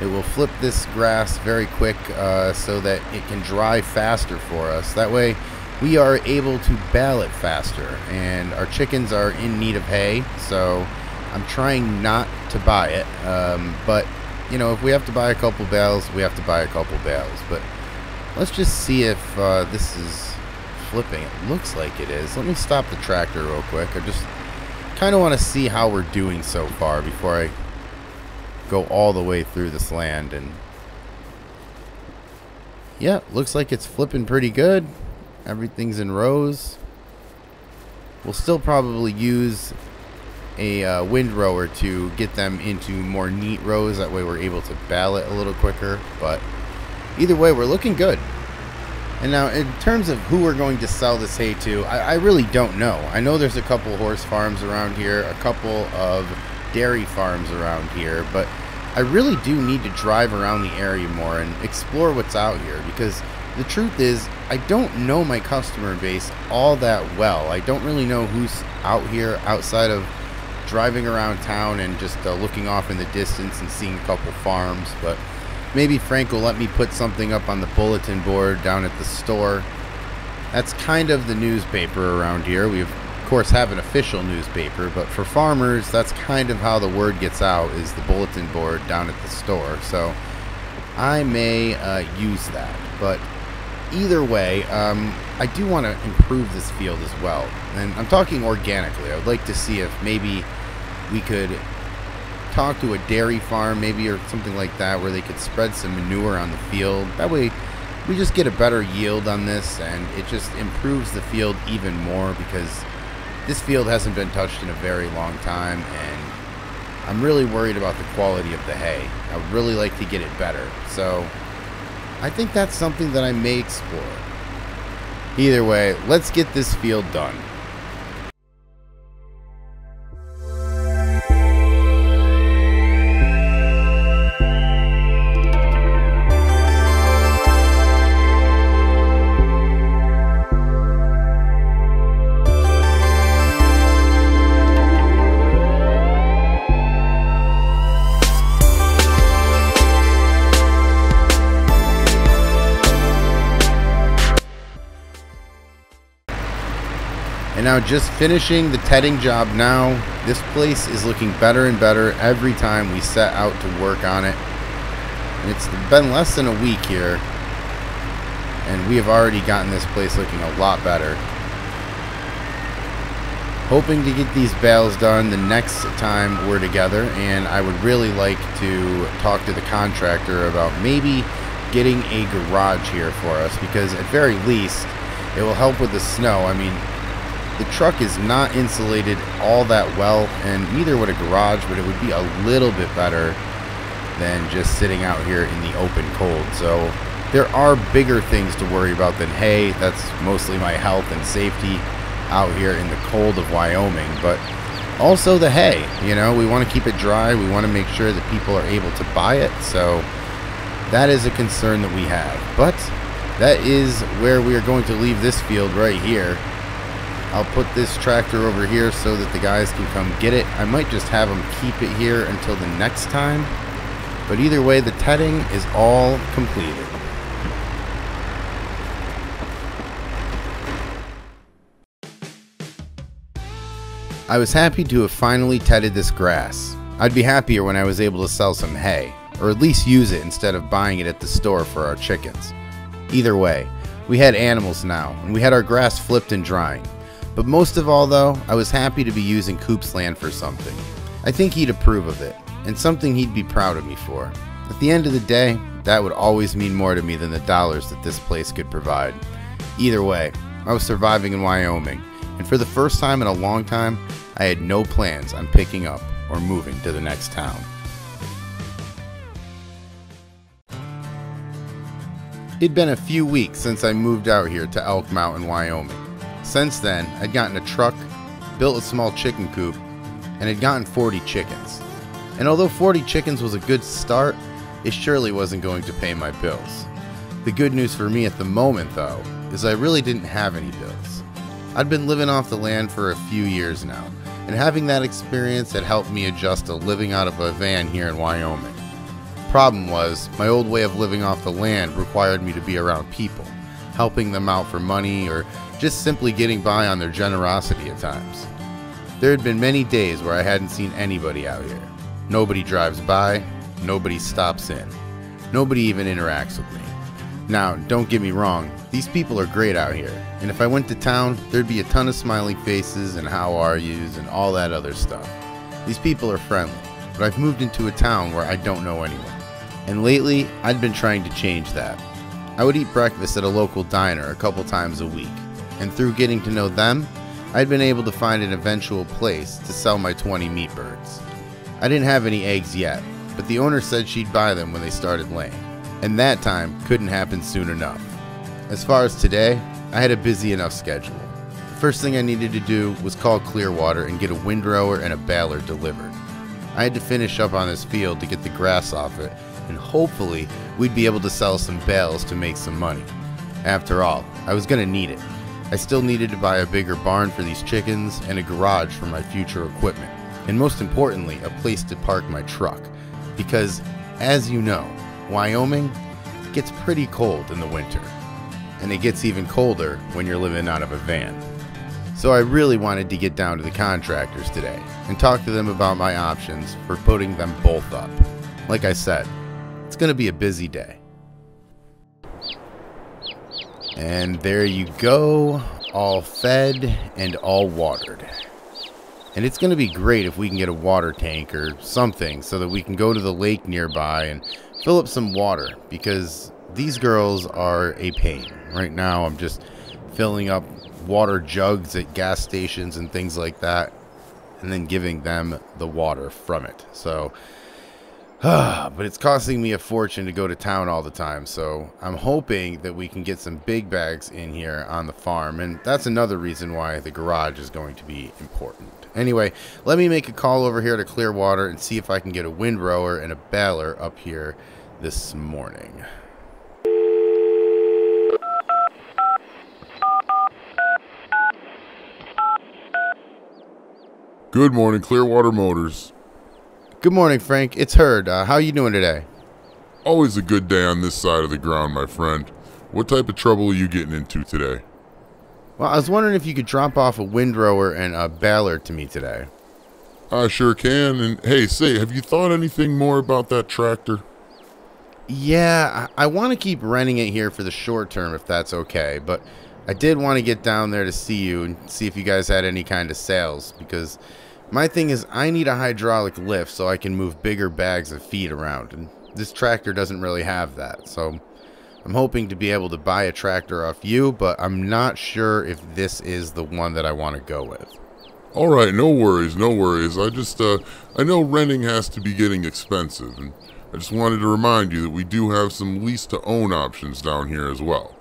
It will flip this grass very quick uh, so that it can dry faster for us. That way we are able to bale it faster, and our chickens are in need of hay, so I'm trying not to buy it. Um, but, you know, if we have to buy a couple bales, we have to buy a couple bales. But let's just see if uh, this is flipping. It looks like it is. Let me stop the tractor real quick. I just kind of want to see how we're doing so far before I... go all the way through this land. And yeah, looks like it's flipping pretty good. Everything's in rows. We'll still probably use a uh, windrower to get them into more neat rows. That way we're able to bale it a little quicker, but either way we're looking good. And now in terms of who we're going to sell this hay to, I, I really don't know. I know there's a couple horse farms around here, a couple of dairy farms around here, but I really do need to drive around the area more and explore what's out here, because the truth is I don't know my customer base all that well. I don't really know who's out here outside of driving around town and just uh, looking off in the distance and seeing a couple farms. But maybe Frank will let me put something up on the bulletin board down at the store. That's kind of the newspaper around here. We've course have an official newspaper, but for farmers that's kind of how the word gets out, is the bulletin board down at the store. So I may uh, use that, but either way um, I do want to improve this field as well, and I'm talking organically. I would like to see if maybe we could talk to a dairy farm maybe, or something like that, where they could spread some manure on the field. That way we just get a better yield on this, and it just improves the field even more, because this field hasn't been touched in a very long time, and I'm really worried about the quality of the hay. I would really like to get it better, so I think that's something that I may explore. Either way, let's get this field done. and now just finishing the tedding job now. This place is looking better and better every time we set out to work on it. And it's been less than a week here, and we have already gotten this place looking a lot better. Hoping to get these bales done the next time we're together, and I would really like to talk to the contractor about maybe getting a garage here for us, because at very least it will help with the snow. I mean, the truck is not insulated all that well, and neither would a garage, but it would be a little bit better than just sitting out here in the open cold. So there are bigger things to worry about than hay. That's mostly my health and safety out here in the cold of Wyoming, but also the hay. You know, we want to keep it dry, we want to make sure that people are able to buy it, so that is a concern that we have. But that is where we are going to leave this field right here. I'll put this tractor over here so that the guys can come get it. I might just have them keep it here until the next time, but either way, the tedding is all completed. I was happy to have finally tedded this grass. I'd be happier when I was able to sell some hay, or at least use it instead of buying it at the store for our chickens. Either way, we had animals now, and we had our grass flipped and drying. But most of all though, I was happy to be using Coop's land for something. I think he'd approve of it, and something he'd be proud of me for. At the end of the day, that would always mean more to me than the dollars that this place could provide. Either way, I was surviving in Wyoming, and for the first time in a long time, I had no plans on picking up or moving to the next town. It'd been a few weeks since I moved out here to Elk Mountain, Wyoming. Since then, I'd gotten a truck, built a small chicken coop, and had gotten forty chickens. And although forty chickens was a good start, it surely wasn't going to pay my bills. The good news for me at the moment, though, is I really didn't have any bills. I'd been living off the land for a few years now, and having that experience had helped me adjust to living out of a van here in Wyoming. Problem was, my old way of living off the land required me to be around people, helping them out for money, or just simply getting by on their generosity at times. There had been many days where I hadn't seen anybody out here. Nobody drives by, nobody stops in, nobody even interacts with me. Now, don't get me wrong, these people are great out here, and if I went to town, there'd be a ton of smiling faces and how are yous and all that other stuff. These people are friendly, but I've moved into a town where I don't know anyone, and lately, I'd been trying to change that. I would eat breakfast at a local diner a couple times a week, and through getting to know them, I'd been able to find an eventual place to sell my twenty meat birds. I didn't have any eggs yet, but the owner said she'd buy them when they started laying. And that time couldn't happen soon enough. As far as today, I had a busy enough schedule. The first thing I needed to do was call Clearwater and get a windrower and a baler delivered. I had to finish up on this field to get the grass off it, and hopefully we'd be able to sell some bales to make some money. After all, I was gonna need it. I still needed to buy a bigger barn for these chickens and a garage for my future equipment, and most importantly, a place to park my truck, because as you know, Wyoming gets pretty cold in the winter, and it gets even colder when you're living out of a van. So I really wanted to get down to the contractors today and talk to them about my options for putting them both up. Like I said, it's going to be a busy day. And there you go, all fed and all watered. And it's going to be great if we can get a water tank or something so that we can go to the lake nearby and fill up some water, because these girls are a pain. Right now I'm just filling up water jugs at gas stations and things like that, and then giving them the water from it. So, uh, but it's costing me a fortune to go to town all the time, so I'm hoping that we can get some big bags in here on the farm, and that's another reason why the garage is going to be important. Anyway, let me make a call over here to Clearwater and see if I can get a windrower and a baler up here this morning. Good morning, Clearwater Motors. Good morning, Frank. It's Herd. Uh, how are you doing today? Always a good day on this side of the ground, my friend. What type of trouble are you getting into today? Well, I was wondering if you could drop off a windrower and a baler to me today. I sure can. And hey, say, have you thought anything more about that tractor? Yeah, I, I want to keep renting it here for the short term if that's okay, but I did want to get down there to see you and see if you guys had any kind of sales, because my thing is I need a hydraulic lift so I can move bigger bags of feed around, and this tractor doesn't really have that, so I'm hoping to be able to buy a tractor off you, but I'm not sure if this is the one that I want to go with. All right, no worries, no worries. I just, uh, I know renting has to be getting expensive, and I just wanted to remind you that we do have some lease-to-own options down here as well.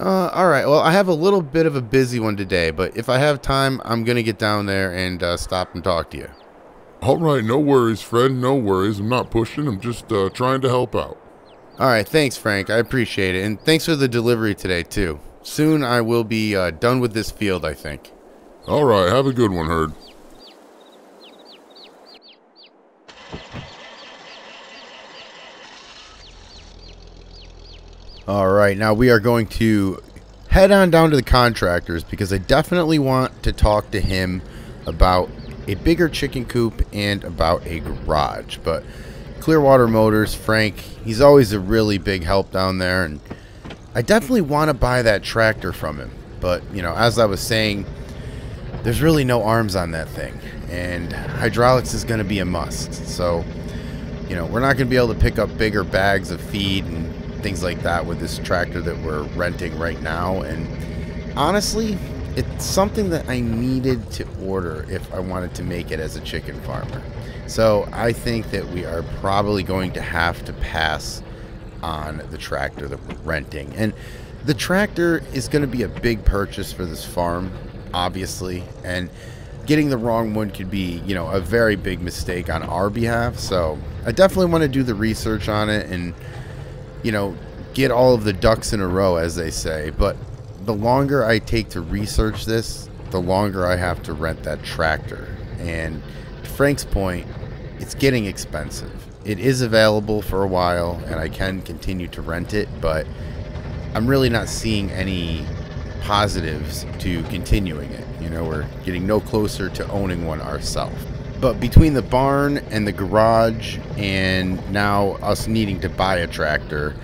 Uh, all right, well, I have a little bit of a busy one today, but if I have time, I'm going to get down there and uh, stop and talk to you. All right, no worries, Fred, no worries. I'm not pushing, I'm just uh, trying to help out. All right, thanks, Frank. I appreciate it, and thanks for the delivery today, too. Soon I will be uh, done with this field, I think. All right, have a good one, Herd. All right, now we are going to head on down to the contractors because I definitely want to talk to him about a bigger chicken coop and about a garage. But Clearwater Motors, Frank, he's always a really big help down there, and I definitely want to buy that tractor from him. But, you know, as I was saying, there's really no arms on that thing, and hydraulics is going to be a must. So, you know, we're not going to be able to pick up bigger bags of feed and things like that with this tractor that we're renting right now. And honestly, it's something that I needed to order if I wanted to make it as a chicken farmer. So I think that we are probably going to have to pass on the tractor that we're renting. And the tractor is going to be a big purchase for this farm, obviously, and getting the wrong one could be, you know, a very big mistake on our behalf. So I definitely want to do the research on it and, you know, get all of the ducks in a row, as they say. But the longer I take to research this, the longer I have to rent that tractor. And to Frank's point, it's getting expensive. It is available for a while, and I can continue to rent it, but I'm really not seeing any positives to continuing it. You know, we're getting no closer to owning one ourselves. But between the barn and the garage and now us needing to buy a tractor,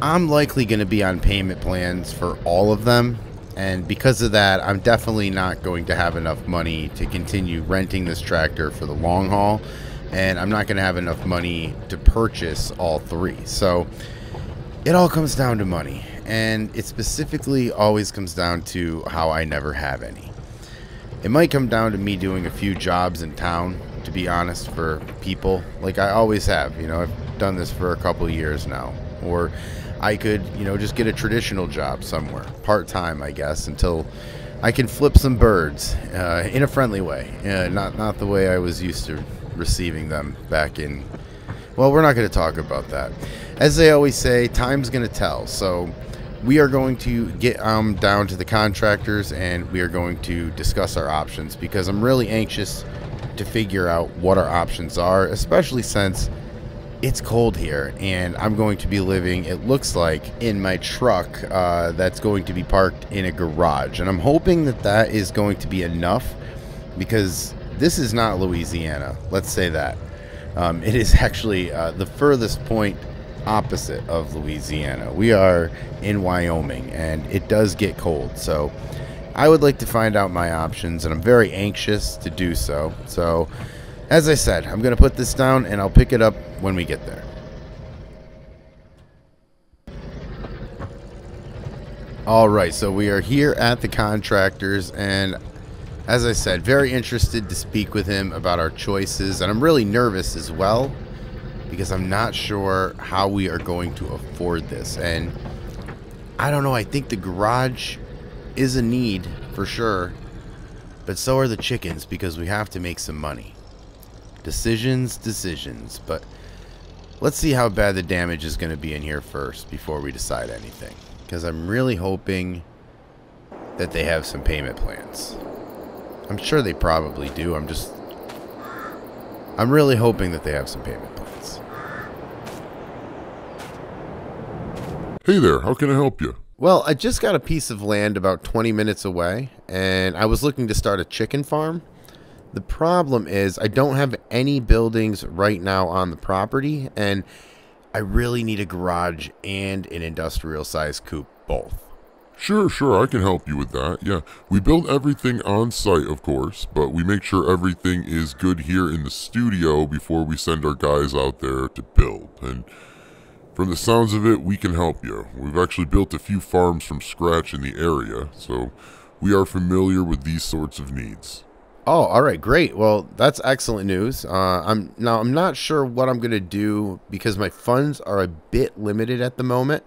I'm likely going to be on payment plans for all of them. And because of that, I'm definitely not going to have enough money to continue renting this tractor for the long haul. And I'm not going to have enough money to purchase all three. So it all comes down to money. And it specifically always comes down to how I never have any. It might come down to me doing a few jobs in town, to be honest, for people, like I always have. You know, I've done this for a couple of years now. Or I could, you know, just get a traditional job somewhere, part-time, I guess, until I can flip some birds uh, in a friendly way. Uh, not, not the way I was used to receiving them back in... Well, we're not going to talk about that. As they always say, time's going to tell, so... We are going to get um, down to the contractors, and we are going to discuss our options because I'm really anxious to figure out what our options are, especially since it's cold here and I'm going to be living, it looks like, in my truck uh, that's going to be parked in a garage. And I'm hoping that that is going to be enough because this is not Louisiana. Let's say that. Um, it is actually uh, the furthest point opposite of Louisiana. We are in Wyoming, and it does get cold, so I would like to find out my options, and I'm very anxious to do so. So as I said, I'm gonna put this down and I'll pick it up when we get there. All right, so we are here at the contractors, and as I said, very interested to speak with him about our choices, and I'm really nervous as well because I'm not sure how we are going to afford this. And I don't know, I think the garage is a need for sure, but so are the chickens because we have to make some money. Decisions, decisions, but let's see how bad the damage is going to be in here first before we decide anything, because I'm really hoping that they have some payment plans. I'm sure they probably do. I'm just, I'm really hoping that they have some payment plans. Hey there, how can I help you? Well, I just got a piece of land about twenty minutes away, and I was looking to start a chicken farm. The problem is I don't have any buildings right now on the property, and I really need a garage and an industrial-sized coop, both. Sure, sure, I can help you with that. Yeah, we build everything on site, of course, but we make sure everything is good here in the studio before we send our guys out there to build. And from the sounds of it, we can help you. We've actually built a few farms from scratch in the area, so we are familiar with these sorts of needs. Oh, all right, great. Well, that's excellent news. Uh, I'm now I'm not sure what I'm going to do because my funds are a bit limited at the moment.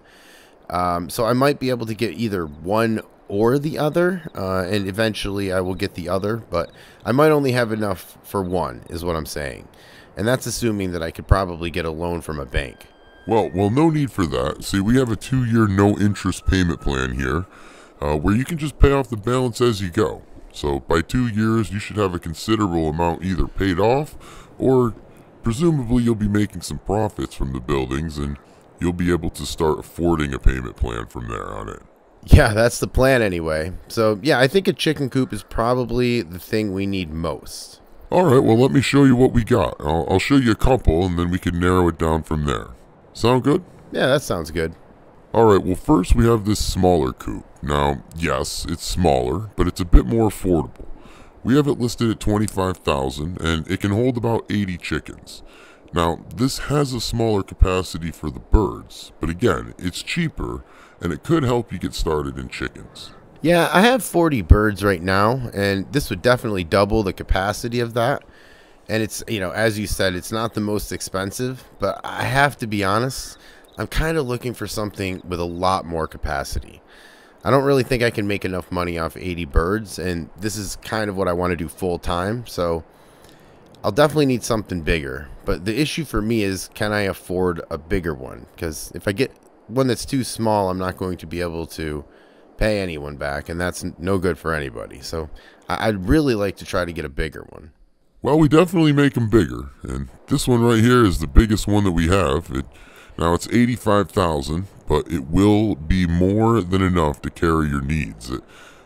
Um, so I might be able to get either one or the other, uh, and eventually I will get the other, but I might only have enough for one, is what I'm saying. And that's assuming that I could probably get a loan from a bank. Well, well, no need for that. See, we have a two-year no-interest payment plan here, uh, where you can just pay off the balance as you go. So by two years, you should have a considerable amount either paid off, or presumably you'll be making some profits from the buildings, and you'll be able to start affording a payment plan from there on in. Yeah, that's the plan anyway. So, yeah, I think a chicken coop is probably the thing we need most. All right, well, let me show you what we got. I'll, I'll show you a couple, and then we can narrow it down from there. Sound good? Yeah, that sounds good. All right, well, first we have this smaller coop. Now, yes, it's smaller, but it's a bit more affordable. We have it listed at twenty-five thousand dollars, and it can hold about eighty chickens. Now, this has a smaller capacity for the birds, but again, it's cheaper, and it could help you get started in chickens. Yeah, I have forty birds right now, and this would definitely double the capacity of that. And it's, you know, as you said, it's not the most expensive, but I have to be honest, I'm kind of looking for something with a lot more capacity. I don't really think I can make enough money off eighty birds, and this is kind of what I want to do full time, so I'll definitely need something bigger, but the issue for me is, can I afford a bigger one? Because if I get one that's too small, I'm not going to be able to pay anyone back, and that's no good for anybody. So I'd really like to try to get a bigger one. Well, we definitely make them bigger, and this one right here is the biggest one that we have. It, now, it's eighty-five thousand dollars, but it will be more than enough to carry your needs. It,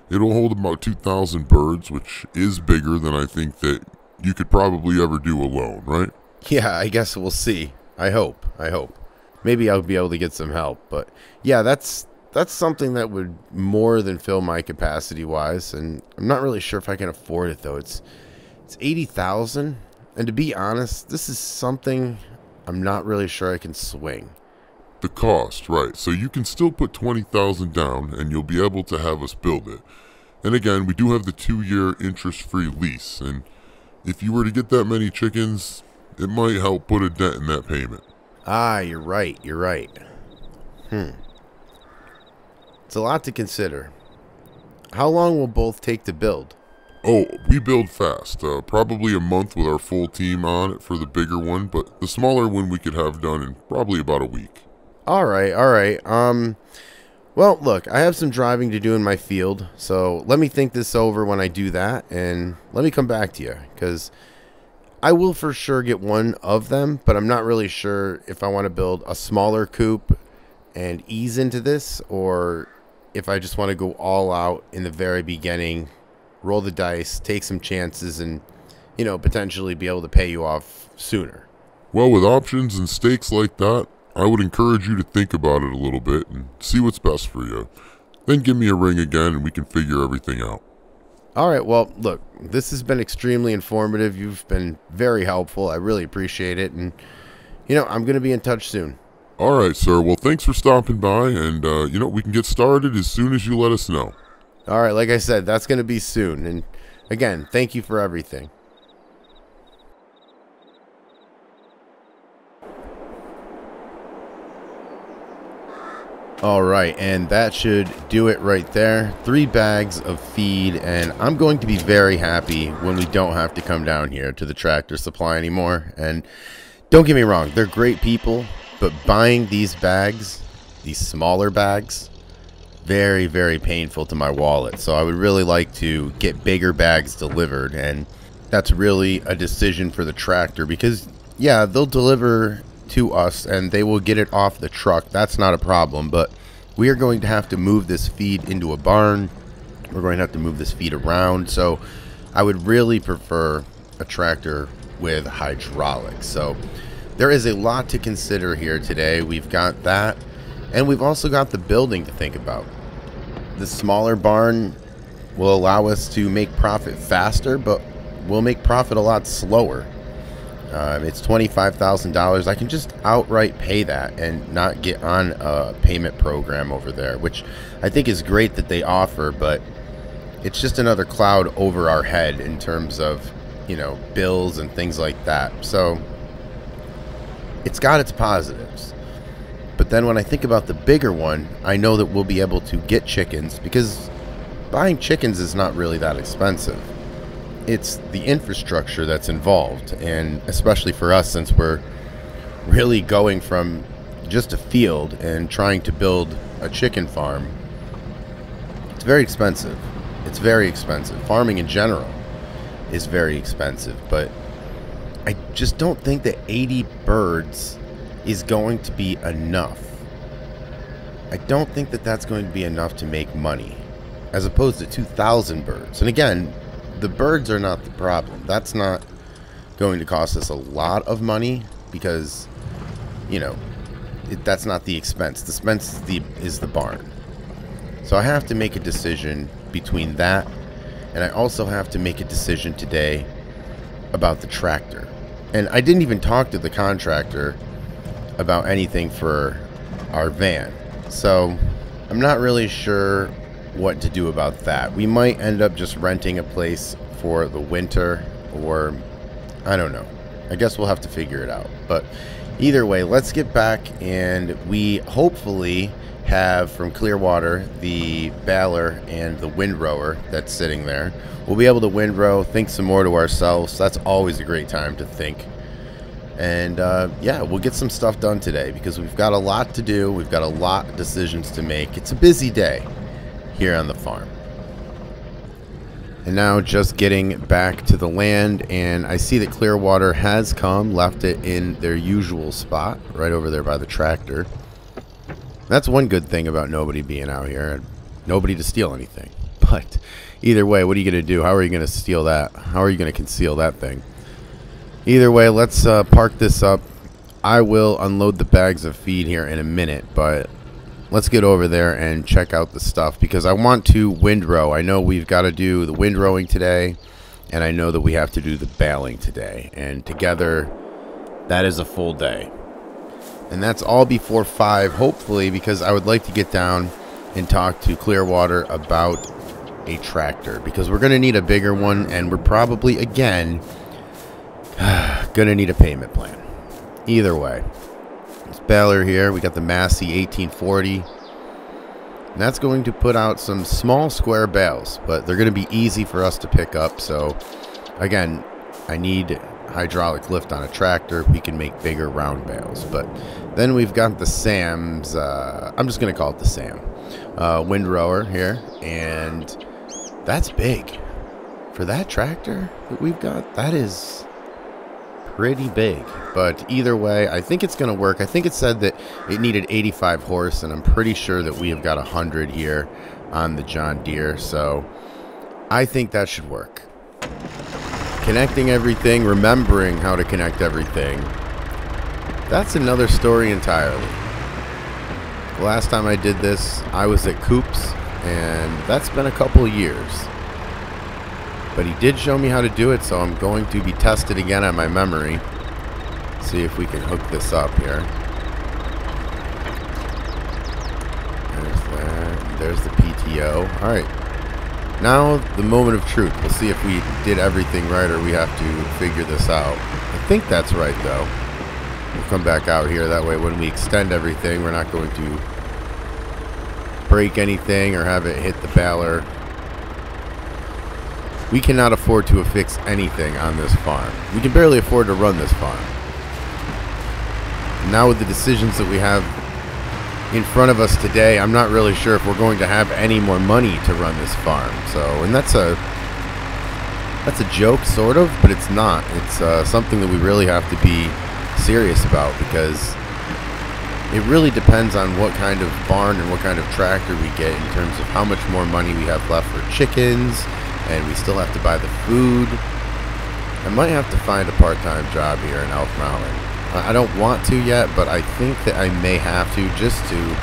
it'll hold about two thousand birds, which is bigger than I think that you could probably ever do alone, right? Yeah, I guess we'll see. I hope. I hope. Maybe I'll be able to get some help. But yeah, that's that's something that would more than fill my capacity-wise, and I'm not really sure if I can afford it though. It's it's eighty thousand, and to be honest, this is something I'm not really sure I can swing. The cost, right? So you can still put twenty thousand down, and you'll be able to have us build it. And again, we do have the two-year interest-free lease, and if you were to get that many chickens, it might help put a dent in that payment. Ah, you're right, you're right. Hmm. It's a lot to consider. How long will both take to build? Oh, we build fast. Uh, probably a month with our full team on it for the bigger one, but the smaller one we could have done in probably about a week. All right, all right. Um, well, look, I have some driving to do in my field, so let me think this over when I do that, and let me come back to you, because I will for sure get one of them, but I'm not really sure if I want to build a smaller coop and ease into this, or if I just want to go all out in the very beginning, roll the dice, take some chances, and, you know, potentially be able to pay you off sooner. Well, with options and stakes like that, I would encourage you to think about it a little bit and see what's best for you. Then give me a ring again and we can figure everything out. All right, well, look, this has been extremely informative. You've been very helpful. I really appreciate it. And, you know, I'm going to be in touch soon. All right, sir. Well, thanks for stopping by. And, uh, you know, we can get started as soon as you let us know. All right, like I said, that's going to be soon. And, again, thank you for everything. All right, and that should do it right there. Three bags of feed, and I'm going to be very happy when we don't have to come down here to the Tractor Supply anymore. And don't get me wrong, they're great people, but buying these bags, these smaller bags, very, very painful to my wallet. So I would really like to get bigger bags delivered, and that's really a decision for the tractor because, yeah, they'll deliver to us and they will get it off the truck. That's not a problem, but we are going to have to move this feed into a barn. We're going to have to move this feed around. So I would really prefer a tractor with hydraulics. So there is a lot to consider here today. We've got that, and we've also got the building to think about. The smaller barn will allow us to make profit faster, but we'll make profit a lot slower. Um, it's twenty-five thousand dollars. I can just outright pay that and not get on a payment program over there, which I think is great that they offer, but it's just another cloud over our head in terms of, you know, bills and things like that. So it's got its positives. But then when I think about the bigger one, I know that we'll be able to get chickens, because buying chickens is not really that expensive. It's the infrastructure that's involved, and especially for us, since we're really going from just a field and trying to build a chicken farm, it's very expensive. It's very expensive. Farming in general is very expensive, but I just don't think that eighty birds is going to be enough. I don't think that that's going to be enough to make money, as opposed to two thousand birds. And again, the birds are not the problem. That's not going to cost us a lot of money, because, you know, it, that's not the expense. The expense is the, is the barn. So I have to make a decision between that, and I also have to make a decision today about the tractor. And I didn't even talk to the contractor about anything for our van, so I'm not really sure what to do about that. We might end up just renting a place for the winter, or I don't know. I guess we'll have to figure it out. But either way, let's get back, and we hopefully have from Clearwater the baler and the windrower that's sitting there. We'll be able to windrow, think some more to ourselves. That's always a great time to think. And uh, yeah, we'll get some stuff done today, because we've got a lot to do. We've got a lot of decisions to make. It's a busy day here on the farm. And now just getting back to the land, and I see that Clearwater has come, left it in their usual spot right over there by the tractor. That's one good thing about nobody being out here, and nobody to steal anything. But either way, what are you going to do? How are you going to steal that? How are you going to conceal that thing? Either way, let's uh, park this up. I will unload the bags of feed here in a minute, but let's get over there and check out the stuff, because I want to windrow. I know we've got to do the windrowing today, and I know that we have to do the baling today, and together that is a full day. And that's all before five, hopefully, because I would like to get down and talk to Clearwater about a tractor, because we're going to need a bigger one, and we're probably, again, going to need a payment plan. Either way, baler here, we got the Massey eighteen forty, and that's going to put out some small square bales, but they're going to be easy for us to pick up. So again, I need hydraulic lift on a tractor. We can make bigger round bales. But then we've got the Sam's, uh, I'm just going to call it the Sam uh, windrower here, and that's big for that tractor that we've got. That is pretty big. But either way, I think it's going to work. I think it said that it needed eighty-five horse, and I'm pretty sure that we have got one hundred here on the John Deere, so I think that should work. Connecting everything, remembering how to connect everything, that's another story entirely. The last time I did this, I was at Coop's, and that's been a couple years. But he did show me how to do it, so I'm going to be tested again on my memory. See if we can hook this up here. There's that. There's the P T O. Alright. Now, the moment of truth. We'll see if we did everything right, or we have to figure this out. I think that's right, though. We'll come back out here. That way, when we extend everything, we're not going to break anything or have it hit the baler. We cannot afford to affix anything on this farm. We can barely afford to run this farm. Now with the decisions that we have in front of us today, I'm not really sure if we're going to have any more money to run this farm. So, and that's a that's a joke, sort of, but it's not. It's uh, something that we really have to be serious about, because It really depends on what kind of barn and what kind of tractor we get in terms of how much more money we have left for chickens, and we still have to buy the food. I might have to find a part-time job here in Elk Mountain. I don't want to yet, but I think that I may have to, just to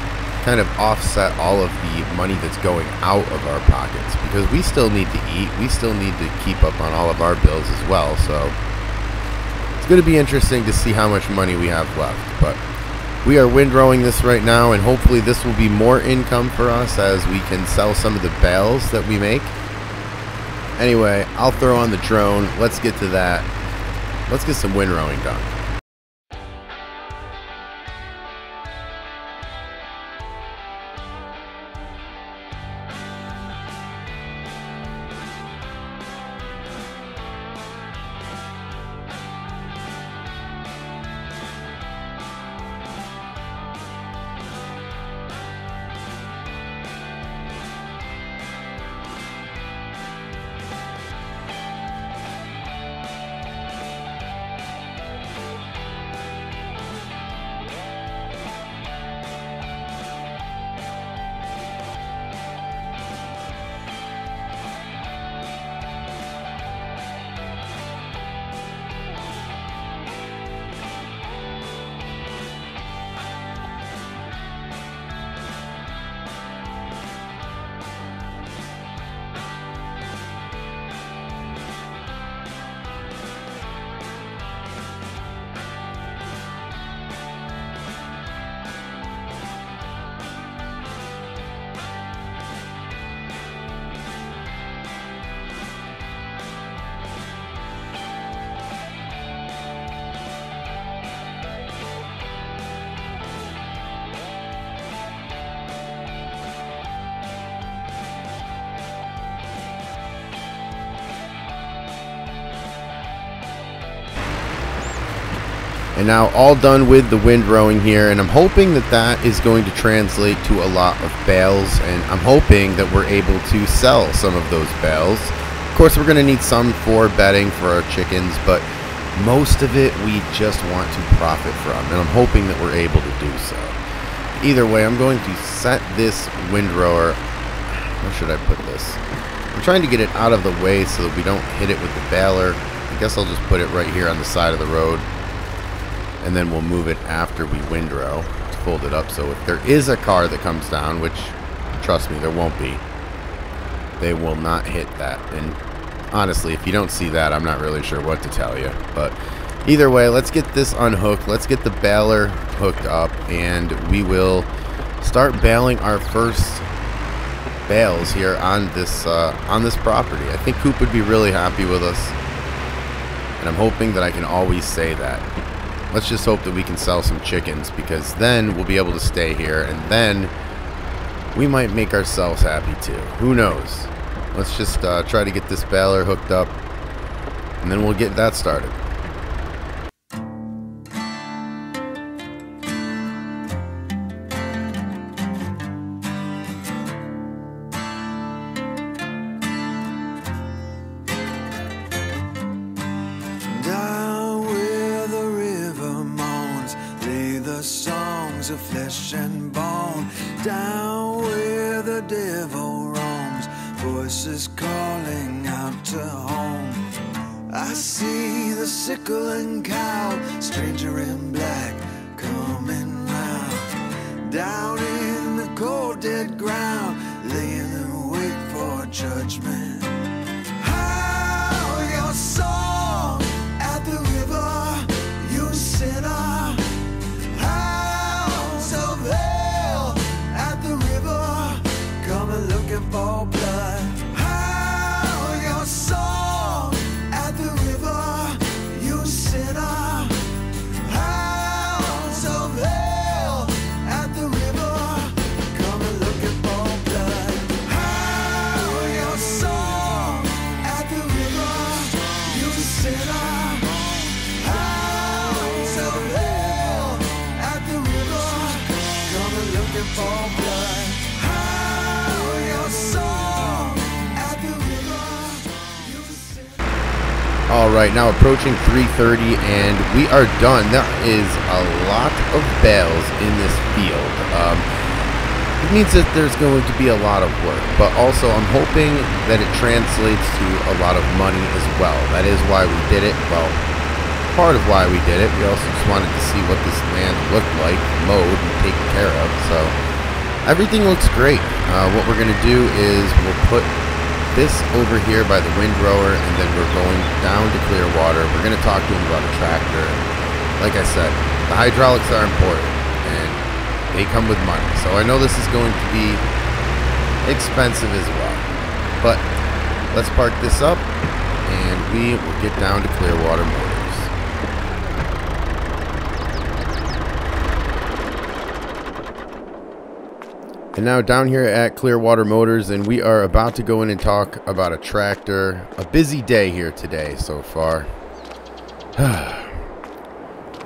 kind of offset all of the money that's going out of our pockets, because we still need to eat, we still need to keep up on all of our bills as well. So it's going to be interesting to see how much money we have left, but we are windrowing this right now, and hopefully this will be more income for us as we can sell some of the bales that we make. Anyway, I'll throw on the drone. Let's get to that. Let's get some windrowing done. And now all done with the windrowing here, and I'm hoping that that is going to translate to a lot of bales, and I'm hoping that we're able to sell some of those bales. Of course, we're going to need some for bedding for our chickens, but most of it we just want to profit from, and I'm hoping that we're able to do so. Either way, I'm going to set this windrower, where should I put this? I'm trying to get it out of the way so that we don't hit it with the baler. I guess I'll just put it right here on the side of the road, and then we'll move it after we windrow to fold it up, so if there is a car that comes down, which trust me there won't be, they will not hit that. And honestly, if you don't see that, I'm not really sure what to tell you. But either way, let's get this unhooked, let's get the baler hooked up, and we will start baling our first bales here on this uh, on this property. I think Coop would be really happy with us, and I'm hoping that I can always say that. Let's just hope that we can sell some chickens, because then we'll be able to stay here, and then we might make ourselves happy too. Who knows? Let's just uh, try to get this baler hooked up, and then we'll get that started. Come and look at my blood. How your soul All right, now approaching three thirty, and we are done. That is a lot of bales in this field. Um, it means that there's going to be a lot of work, but also I'm hoping that it translates to a lot of money as well. That is why we did it. Well, part of why we did it. We also just wanted to see what this land looked like, mowed, and taken care of. So everything looks great. Uh, what we're going to do is we'll put this over here by the windrower, and then we're going down to Clearwater. We're going to talk to him about a tractor. Like I said, the hydraulics are important, and they come with money. So I know this is going to be expensive as well. But let's park this up, and we will get down to Clearwater Motors. And now down here at Clearwater Motors, and we are about to go in and talk about a tractor. A busy day here today so far.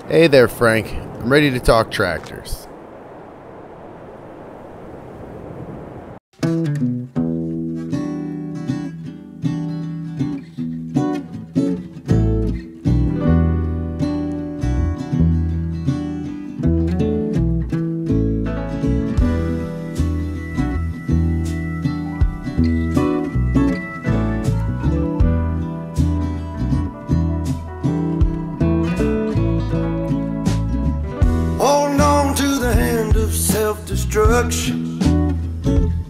Hey there, Frank. I'm ready to talk tractors.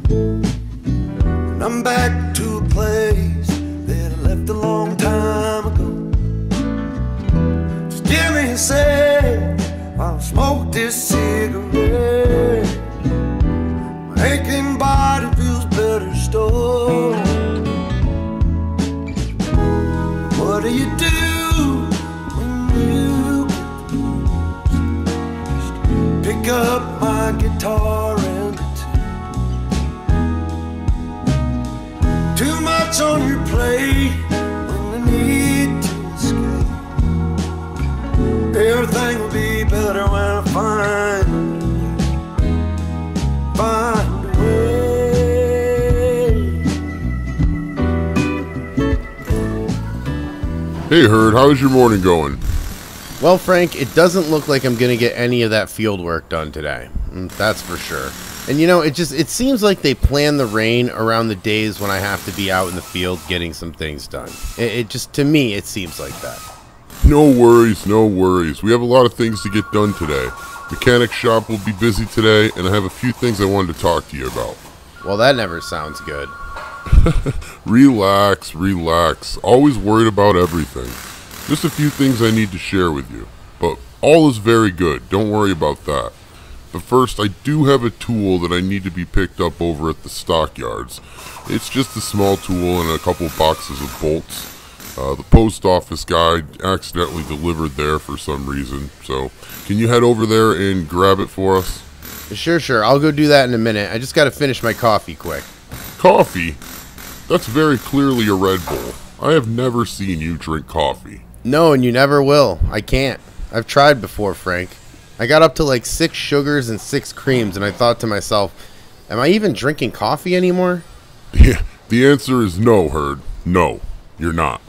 And I'm back to a place that I left a long time ago. Just give me a sec while I smoke this cigarette. My aching body feels better still. What do you do when you just pick up my guitar? On your plate when I need to escape. Everything will be better when I find find a way. Hey Herd, how's your morning going? Well, Frank, it doesn't look like I'm gonna get any of that field work done today. That's for sure. And you know, it just it seems like they plan the rain around the days when I have to be out in the field getting some things done. It, it just, to me, it seems like that. No worries, no worries. We have a lot of things to get done today. Mechanic shop will be busy today, and I have a few things I wanted to talk to you about. Well, that never sounds good. Relax, relax. Always worried about everything. Just a few things I need to share with you. But all is very good. Don't worry about that. But first, I do have a tool that I need to be picked up over at the stockyards. It's just a small tool and a couple boxes of bolts. Uh, the post office guy accidentally delivered there for some reason. So, can you head over there and grab it for us? Sure, sure. I'll go do that in a minute. I just got to finish my coffee quick. Coffee? That's very clearly a Red Bull. I have never seen you drink coffee. No, and you never will. I can't. I've tried before, Frank. I got up to like six sugars and six creams, and I thought to myself, am I even drinking coffee anymore? Yeah, the answer is no, Herd. No, you're not.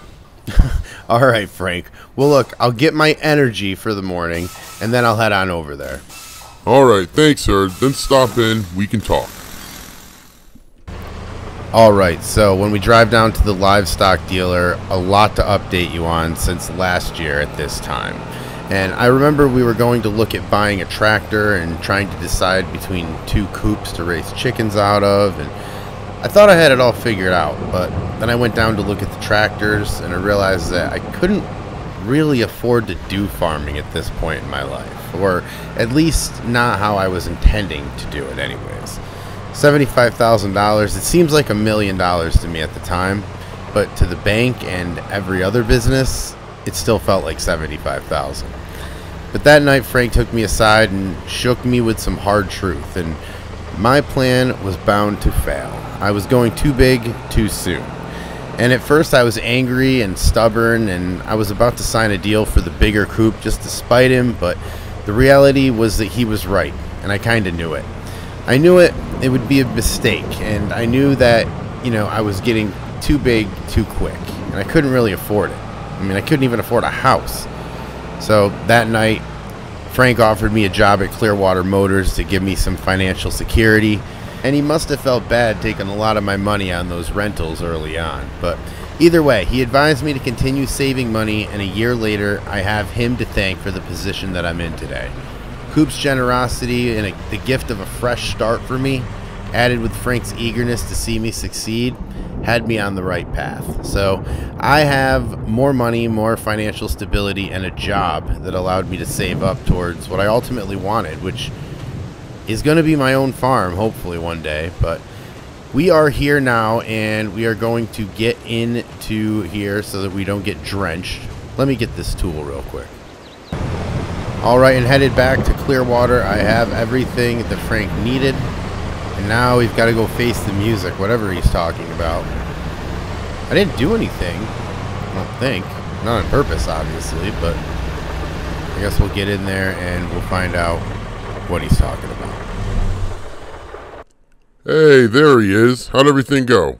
All right, Frank. Well, look, I'll get my energy for the morning, and then I'll head on over there. All right, thanks, Herd. Then stop in. We can talk. All right, so when we drive down to the livestock dealer, a lot to update you on since last year at this time. And I remember we were going to look at buying a tractor and trying to decide between two coops to raise chickens out of, and I thought I had it all figured out, but then I went down to look at the tractors and I realized that I couldn't really afford to do farming at this point in my life, or at least not how I was intending to do it anyways. seventy-five thousand dollars, it seems like a million dollars to me at the time, but to the bank and every other business, it still felt like seventy-five thousand dollars. But that night, Frank took me aside and shook me with some hard truth, and my plan was bound to fail. I was going too big too soon. And at first I was angry and stubborn, and I was about to sign a deal for the bigger coop just to spite him, but the reality was that he was right, and I kind of knew it. I knew it, it would be a mistake, and I knew that, you know, I was getting too big too quick, and I couldn't really afford it. I mean, I couldn't even afford a house. So that night, Frank offered me a job at Clearwater Motors to give me some financial security, and he must have felt bad taking a lot of my money on those rentals early on. But either way, he advised me to continue saving money, and a year later, I have him to thank for the position that I'm in today. Coop's generosity and a, the gift of a fresh start for me, added with Frank's eagerness to see me succeed, had me on the right path. So I have more money, more financial stability, and a job that allowed me to save up towards what I ultimately wanted, which is going to be my own farm, hopefully one day. But we are here now, and we are going to get into here so that we don't get drenched. Let me get this tool real quick. All right, and headed back to Clearwater. I have everything that Frank needed. And now we've got to go face the music, whatever he's talking about. I didn't do anything, I don't think. Not on purpose, obviously, but I guess we'll get in there and we'll find out what he's talking about. Hey, there he is. How'd everything go?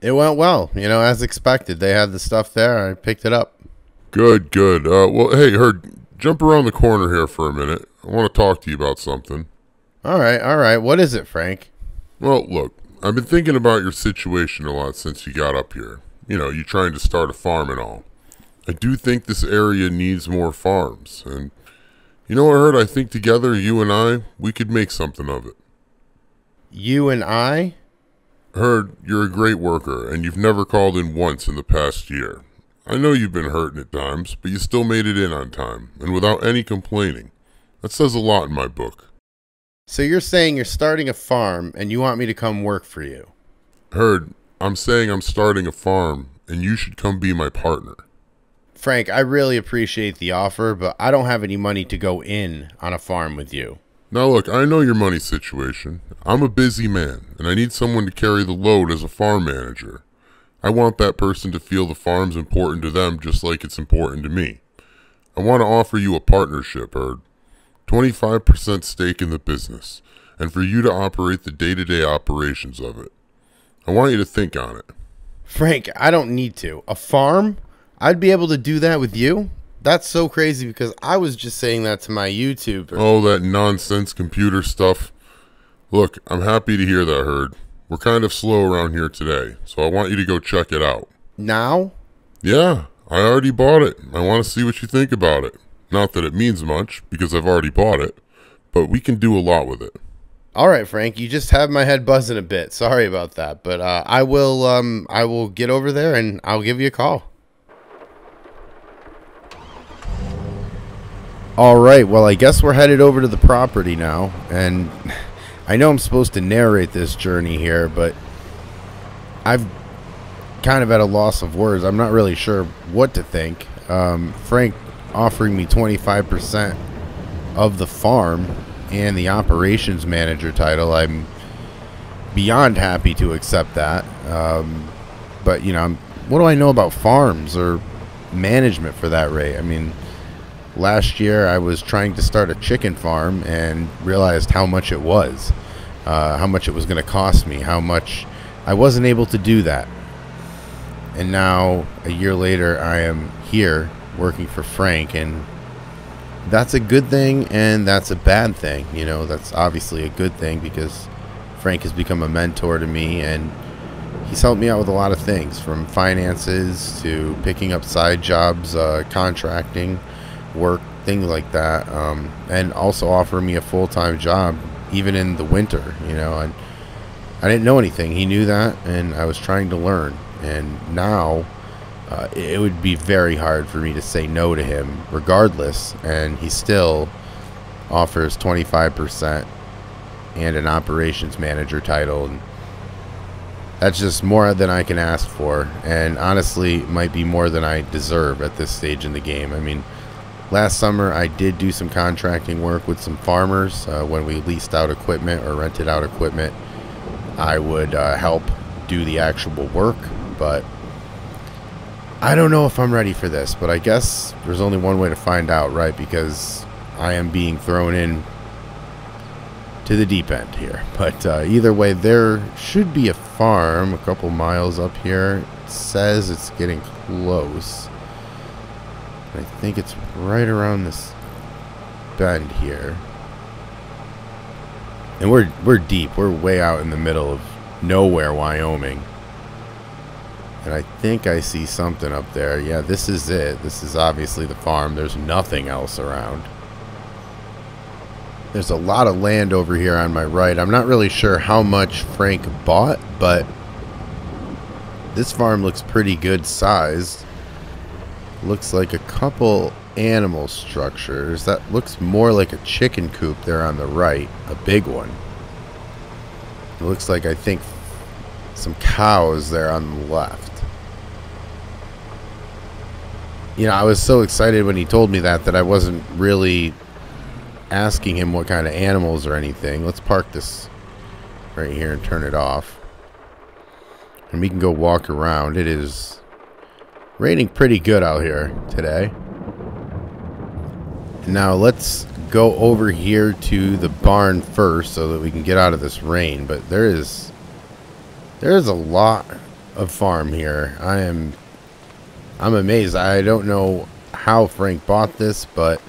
It went well, you know, as expected. They had the stuff there. I picked it up. Good, good. Uh, well, hey, Herd, jump around the corner here for a minute. I want to talk to you about something. All right, all right. What is it, Frank? Well, look, I've been thinking about your situation a lot since you got up here. You know, you're trying to start a farm and all. I do think this area needs more farms. And you know what, Herd? I think together, you and I, we could make something of it. You and I? Herd, you're a great worker, and you've never called in once in the past year. I know you've been hurting at times, but you still made it in on time, and without any complaining. That says a lot in my book. So you're saying you're starting a farm, and you want me to come work for you? Herd, I'm saying I'm starting a farm, and you should come be my partner. Frank, I really appreciate the offer, but I don't have any money to go in on a farm with you. Now look, I know your money situation. I'm a busy man, and I need someone to carry the load as a farm manager. I want that person to feel the farm's important to them just like it's important to me. I want to offer you a partnership, Herd. twenty-five percent stake in the business, and for you to operate the day-to-day operations of it. I want you to think on it. Frank, I don't need to. A farm? I'd be able to do that with you? That's so crazy because I was just saying that to my YouTuber. Oh, that nonsense computer stuff. Look, I'm happy to hear that, Herd. We're kind of slow around here today, so I want you to go check it out. Now? Yeah, I already bought it. I want to see what you think about it. Not that it means much, because I've already bought it, but we can do a lot with it. All right, Frank, you just have my head buzzing a bit. Sorry about that, but uh, I will um, I will get over there and I'll give you a call. All right, well, I guess we're headed over to the property now, and I know I'm supposed to narrate this journey here, but I've kind of at a loss of words. I'm not really sure what to think. Um, Frank offering me twenty-five percent of the farm and the operations manager title, I'm beyond happy to accept that. Um, but, you know, I'm, what do I know about farms or management for that rate? I mean, last year I was trying to start a chicken farm and realized how much it was, uh, how much it was going to cost me, how much I wasn't able to do that. And now, a year later, I am here working for Frank, and that's a good thing and that's a bad thing. You know, that's obviously a good thing because Frank has become a mentor to me, and he's helped me out with a lot of things, from finances to picking up side jobs, uh, contracting work, things like that, um, and also offering me a full-time job even in the winter. You know, and I didn't know anything. He knew that, and I was trying to learn, and now Uh, it would be very hard for me to say no to him regardless, and he still offers twenty-five percent and an operations manager title, and that's just more than I can ask for, and honestly might be more than I deserve at this stage in the game. I mean, last summer I did do some contracting work with some farmers. Uh, when we leased out equipment or rented out equipment, I would uh, help do the actual work, but I don't know if I'm ready for this, but I guess there's only one way to find out, right? Because I am being thrown in to the deep end here. But uh, either way, there should be a farm a couple miles up here. It says it's getting close. I think it's right around this bend here. And we're we're deep. We're way out in the middle of nowhere, Wyoming. And I think I see something up there. Yeah, this is it. This is obviously the farm. There's nothing else around. There's a lot of land over here on my right. I'm not really sure how much Frank bought, but this farm looks pretty good sized. Looks like a couple animal structures. That looks more like a chicken coop there on the right. A big one. It looks like, I think, some cows there on the left. You know, I was so excited when he told me that that I wasn't really asking him what kind of animals or anything. Let's park this right here and turn it off. And we can go walk around. It is raining pretty good out here today. Now let's go over here to the barn first so that we can get out of this rain. But there is there is a lot of farm here. I am I'm amazed. I don't know how Frank bought this, but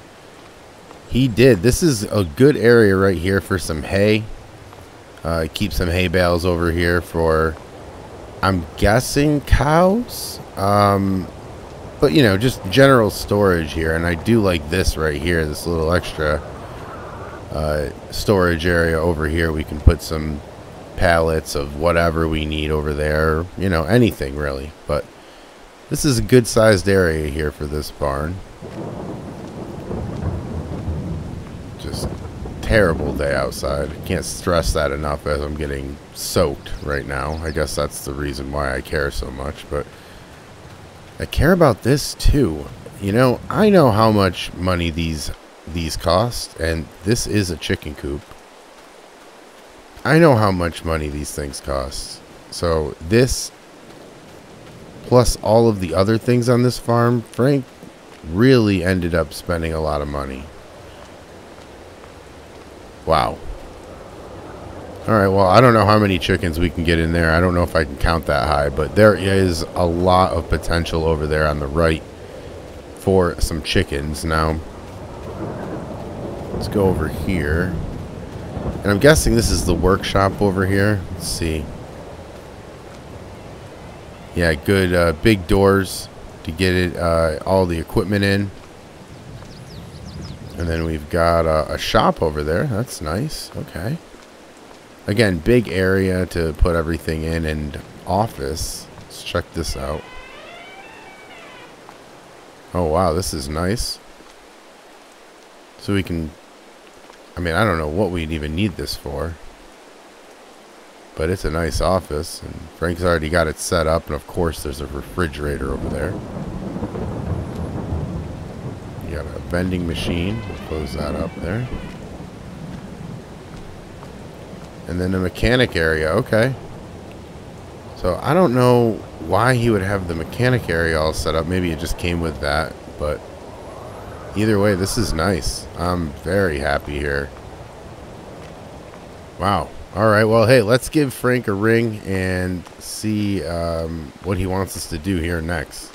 he did. This is a good area right here for some hay. Uh, keep some hay bales over here for, I'm guessing, cows. Um, but, you know, just general storage here. And I do like this right here, this little extra uh, storage area over here. We can put some pallets of whatever we need over there. You know, anything really. But this is a good-sized area here for this barn. Just terrible day outside. Can't stress that enough as I'm getting soaked right now. I guess that's the reason why I care so much, but I care about this too. You know, I know how much money these these cost, and this is a chicken coop. I know how much money these things cost. So this plus all of the other things on this farm, Frank really ended up spending a lot of money. Wow. Alright, well, I don't know how many chickens we can get in there. I don't know if I can count that high, but there is a lot of potential over there on the right for some chickens. Now, let's go over here. And I'm guessing this is the workshop over here. Let's see. Yeah, good uh, big doors to get it uh, all the equipment in. And then we've got a, a shop over there. That's nice. Okay. Again, big area to put everything in, and office. Let's check this out. Oh, wow. This is nice. So we can... I mean, I don't know what we'd even need this for. But it's a nice office. And Frank's already got it set up. And, of course, there's a refrigerator over there. You got a vending machine. We'll close that up there. And then a mechanic area. Okay. So I don't know why he would have the mechanic area all set up. Maybe it just came with that. But either way, this is nice. I'm very happy here. Wow. All right. Well, hey, let's give Frank a ring and see um, what he wants us to do here next.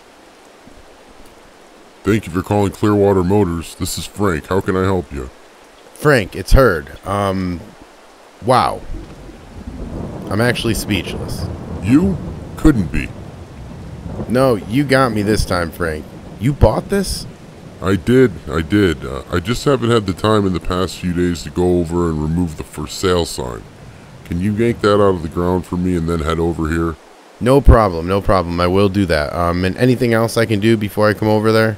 Thank you for calling Clearwater Motors. This is Frank. How can I help you? Frank, it's Herd. Um, wow. I'm actually speechless. You couldn't be. No, you got me this time, Frank. You bought this? I did. I did. Uh, I just haven't had the time in the past few days to go over and remove the for sale sign. Can you yank that out of the ground for me and then head over here? No problem. No problem. I will do that. Um, and anything else I can do before I come over there?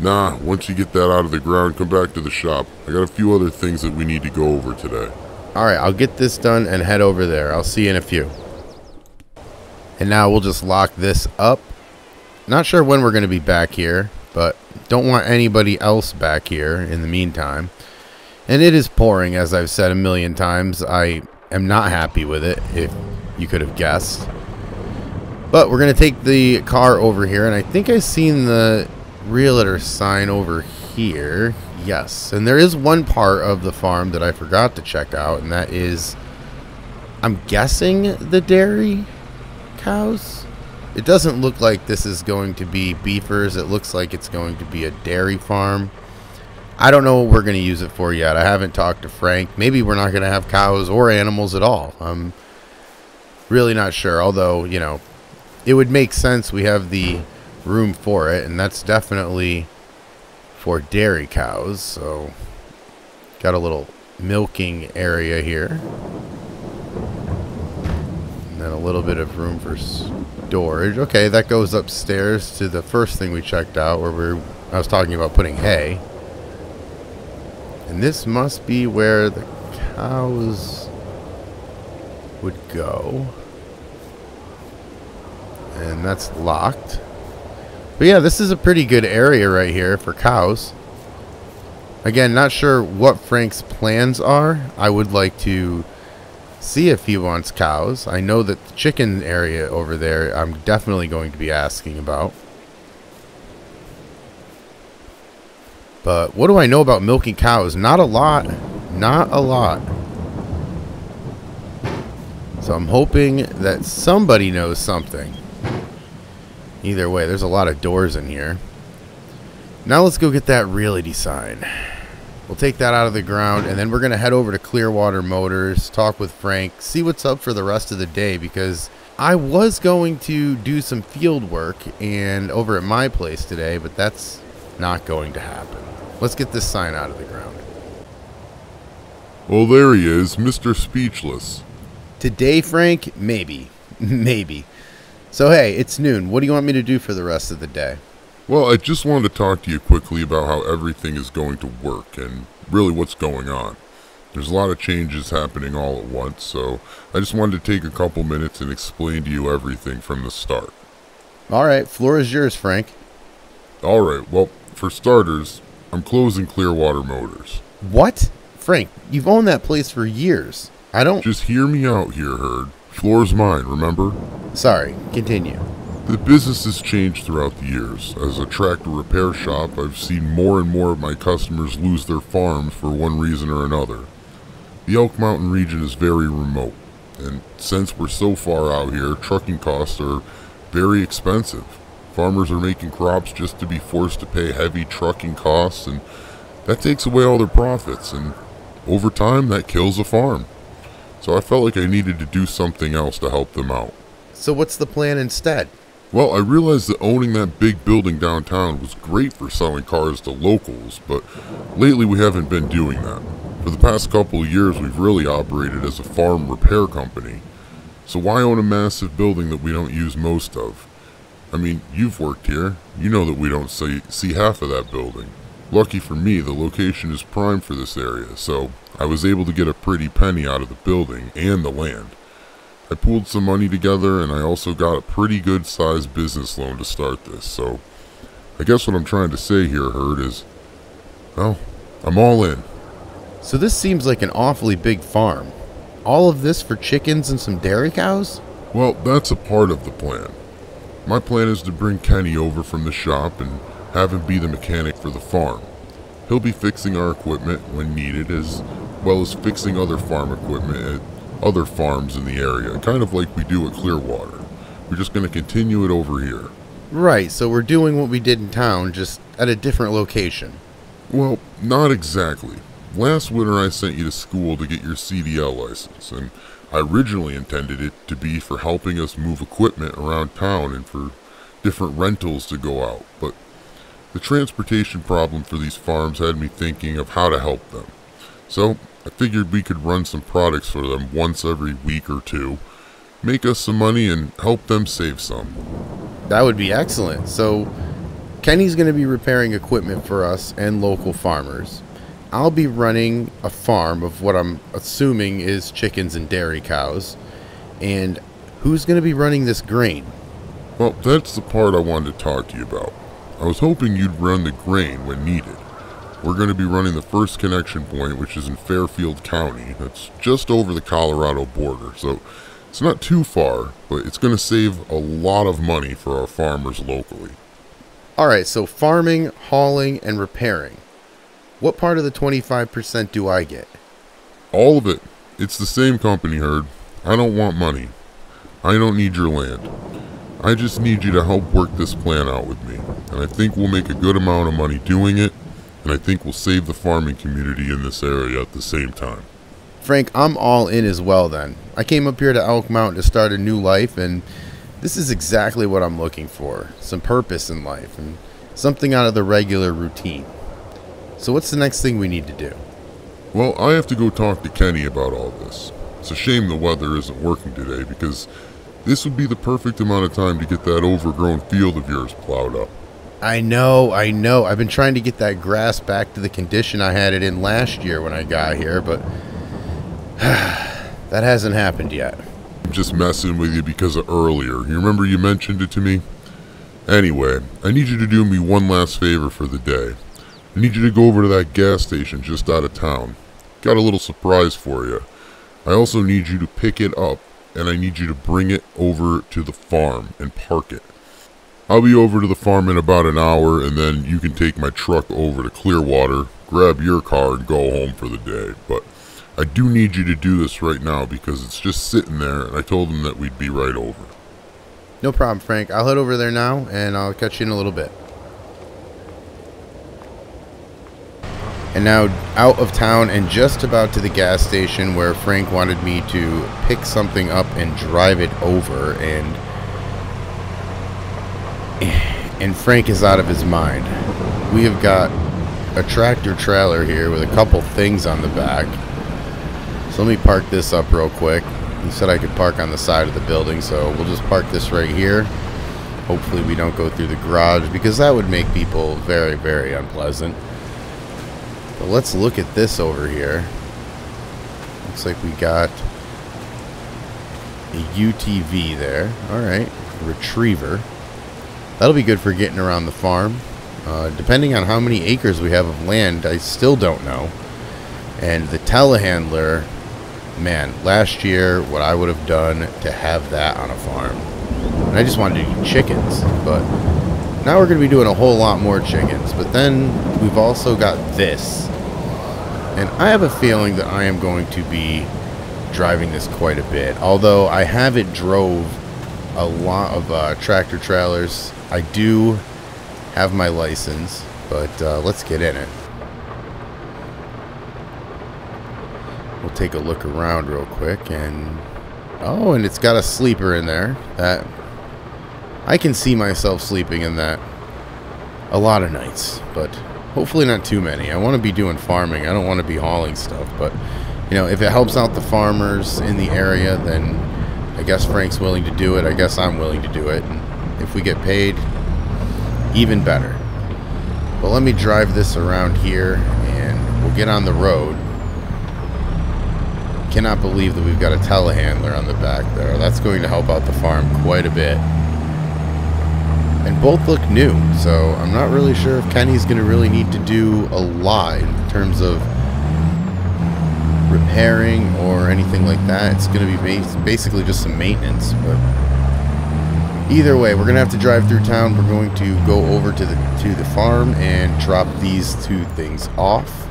Nah, once you get that out of the ground, come back to the shop. I got a few other things that we need to go over today. Alright, I'll get this done and head over there. I'll see you in a few. And now we'll just lock this up. Not sure when we're going to be back here, but don't want anybody else back here in the meantime. And it is pouring, as I've said a million times. I am not happy with it, if you could have guessed. But we're going to take the car over here, and I think I've seen the realtor sign over here. Yes, and there is one part of the farm that I forgot to check out, and that is, I'm guessing, the dairy cows. It doesn't look like this is going to be beefers. It looks like it's going to be a dairy farm. I don't know what we're going to use it for yet. I haven't talked to Frank. Maybe we're not going to have cows or animals at all. I'm really not sure. Although, you know, it would make sense. We have the room for it, and that's definitely for dairy cows. So, got a little milking area here. And then a little bit of room for storage. Okay, that goes upstairs to the first thing we checked out, where we were, I was talking about putting hay. And this must be where the cows would go. And that's locked. But yeah, this is a pretty good area right here for cows. Again, not sure what Frank's plans are. I would like to see if he wants cows. I know that the chicken area over there, I'm definitely going to be asking about. But what do I know about milking cows? Not a lot. Not a lot. So I'm hoping that somebody knows something. Either way, there's a lot of doors in here. Now let's go get that realty sign. We'll take that out of the ground, and then we're going to head over to Clearwater Motors, talk with Frank, see what's up for the rest of the day, because I was going to do some field work and over at my place today, but that's not going to happen. Let's get this sign out of the ground. Oh, there he is, Mister Speechless. Today, Frank? Maybe. Maybe. So, hey, it's noon. What do you want me to do for the rest of the day? Well, I just wanted to talk to you quickly about how everything is going to work and really what's going on. There's a lot of changes happening all at once, so I just wanted to take a couple minutes and explain to you everything from the start. All right, floor is yours, Frank. All right, well, for starters, I'm closing Clearwater Motors. What? Frank, you've owned that place for years. I don't... Just hear me out here, Herd. Floor's mine, remember? Sorry, continue. The business has changed throughout the years. As a tractor repair shop, I've seen more and more of my customers lose their farms for one reason or another. The Elk Mountain region is very remote, and since we're so far out here, trucking costs are very expensive. Farmers are making crops just to be forced to pay heavy trucking costs, and that takes away all their profits, and over time, that kills a farm. So I felt like I needed to do something else to help them out. So what's the plan instead? Well, I realized that owning that big building downtown was great for selling cars to locals, but lately we haven't been doing that. For the past couple of years, we've really operated as a farm repair company. So why own a massive building that we don't use most of? I mean, you've worked here. You know that we don't see, see half of that building. Lucky for me, the location is prime for this area, so I was able to get a pretty penny out of the building and the land. I pooled some money together, and I also got a pretty good sized business loan to start this, so I guess what I'm trying to say here, Herd, is, well, I'm all in. So this seems like an awfully big farm. All of this for chickens and some dairy cows? Well, that's a part of the plan. My plan is to bring Kenny over from the shop and have him be the mechanic for the farm. He'll be fixing our equipment when needed, as well as fixing other farm equipment at other farms in the area, kind of like we do at Clearwater. We're just going to continue it over here. Right, so we're doing what we did in town, just at a different location. Well, not exactly. Last winter I sent you to school to get your C D L license, and I originally intended it to be for helping us move equipment around town and for different rentals to go out, but the transportation problem for these farms had me thinking of how to help them. So I figured we could run some products for them once every week or two, make us some money, and help them save some. That would be excellent. So Kenny's going to be repairing equipment for us and local farmers. I'll be running a farm of what I'm assuming is chickens and dairy cows. And who's going to be running this grain? Well, that's the part I wanted to talk to you about. I was hoping you'd run the grain when needed. We're going to be running the first connection point, which is in Fairfield County. That's just over the Colorado border, so it's not too far, but it's going to save a lot of money for our farmers locally. All right, so farming, hauling, and repairing. What part of the twenty-five percent do I get? All of it. It's the same company, Herd. I don't want money. I don't need your land. I just need you to help work this plan out with me, and I think we'll make a good amount of money doing it, and I think we'll save the farming community in this area at the same time. Frank, I'm all in as well then. I came up here to Elk Mountain to start a new life, and this is exactly what I'm looking for, some purpose in life, and something out of the regular routine. So what's the next thing we need to do? Well, I have to go talk to Kenny about all this. It's a shame the weather isn't working today, because this would be the perfect amount of time to get that overgrown field of yours plowed up. I know, I know. I've been trying to get that grass back to the condition I had it in last year when I got here, but that hasn't happened yet. I'm just messing with you because of earlier. You remember you mentioned it to me? Anyway, I need you to do me one last favor for the day. I need you to go over to that gas station just out of town. Got a little surprise for you. I also need you to pick it up, and I need you to bring it over to the farm and park it. I'll be over to the farm in about an hour, and then you can take my truck over to Clearwater, grab your car, and go home for the day. But I do need you to do this right now because it's just sitting there, and I told them that we'd be right over. No problem, Frank. I'll head over there now, and I'll catch you in a little bit. And now out of town and just about to the gas station where Frank wanted me to pick something up and drive it over, and and Frank is out of his mind. We have got a tractor trailer here with a couple things on the back. So let me park this up real quick. He said I could park on the side of the building, so we'll just park this right here. Hopefully we don't go through the garage, because that would make people very, very unpleasant. But let's look at this over here. Looks like we got a U T V there. All right, retriever. That'll be good for getting around the farm. Uh, depending on how many acres we have of land, I still don't know. And the telehandler, man, last year, what I would have done to have that on a farm. And I just wanted to eat chickens, but now we're going to be doing a whole lot more chickens. But then we've also got this. And I have a feeling that I am going to be driving this quite a bit. Although I haven't drove a lot of uh, tractor trailers. I do have my license, but uh, let's get in it. We'll take a look around real quick, and oh, and it's got a sleeper in there. That I can see myself sleeping in that a lot of nights, but hopefully not too many. I want to be doing farming. I don't want to be hauling stuff, but you know, if it helps out the farmers in the area, then I guess Frank's willing to do it. I guess I'm willing to do it. And if we get paid, even better. But let me drive this around here, and we'll get on the road. Cannot believe that we've got a telehandler on the back there. That's going to help out the farm quite a bit. And both look new, so I'm not really sure if Kenny's going to really need to do a lot in terms of repairing or anything like that. It's going to be basically just some maintenance. But either way, we're going to have to drive through town. We're going to go over to the to the farm and drop these two things off,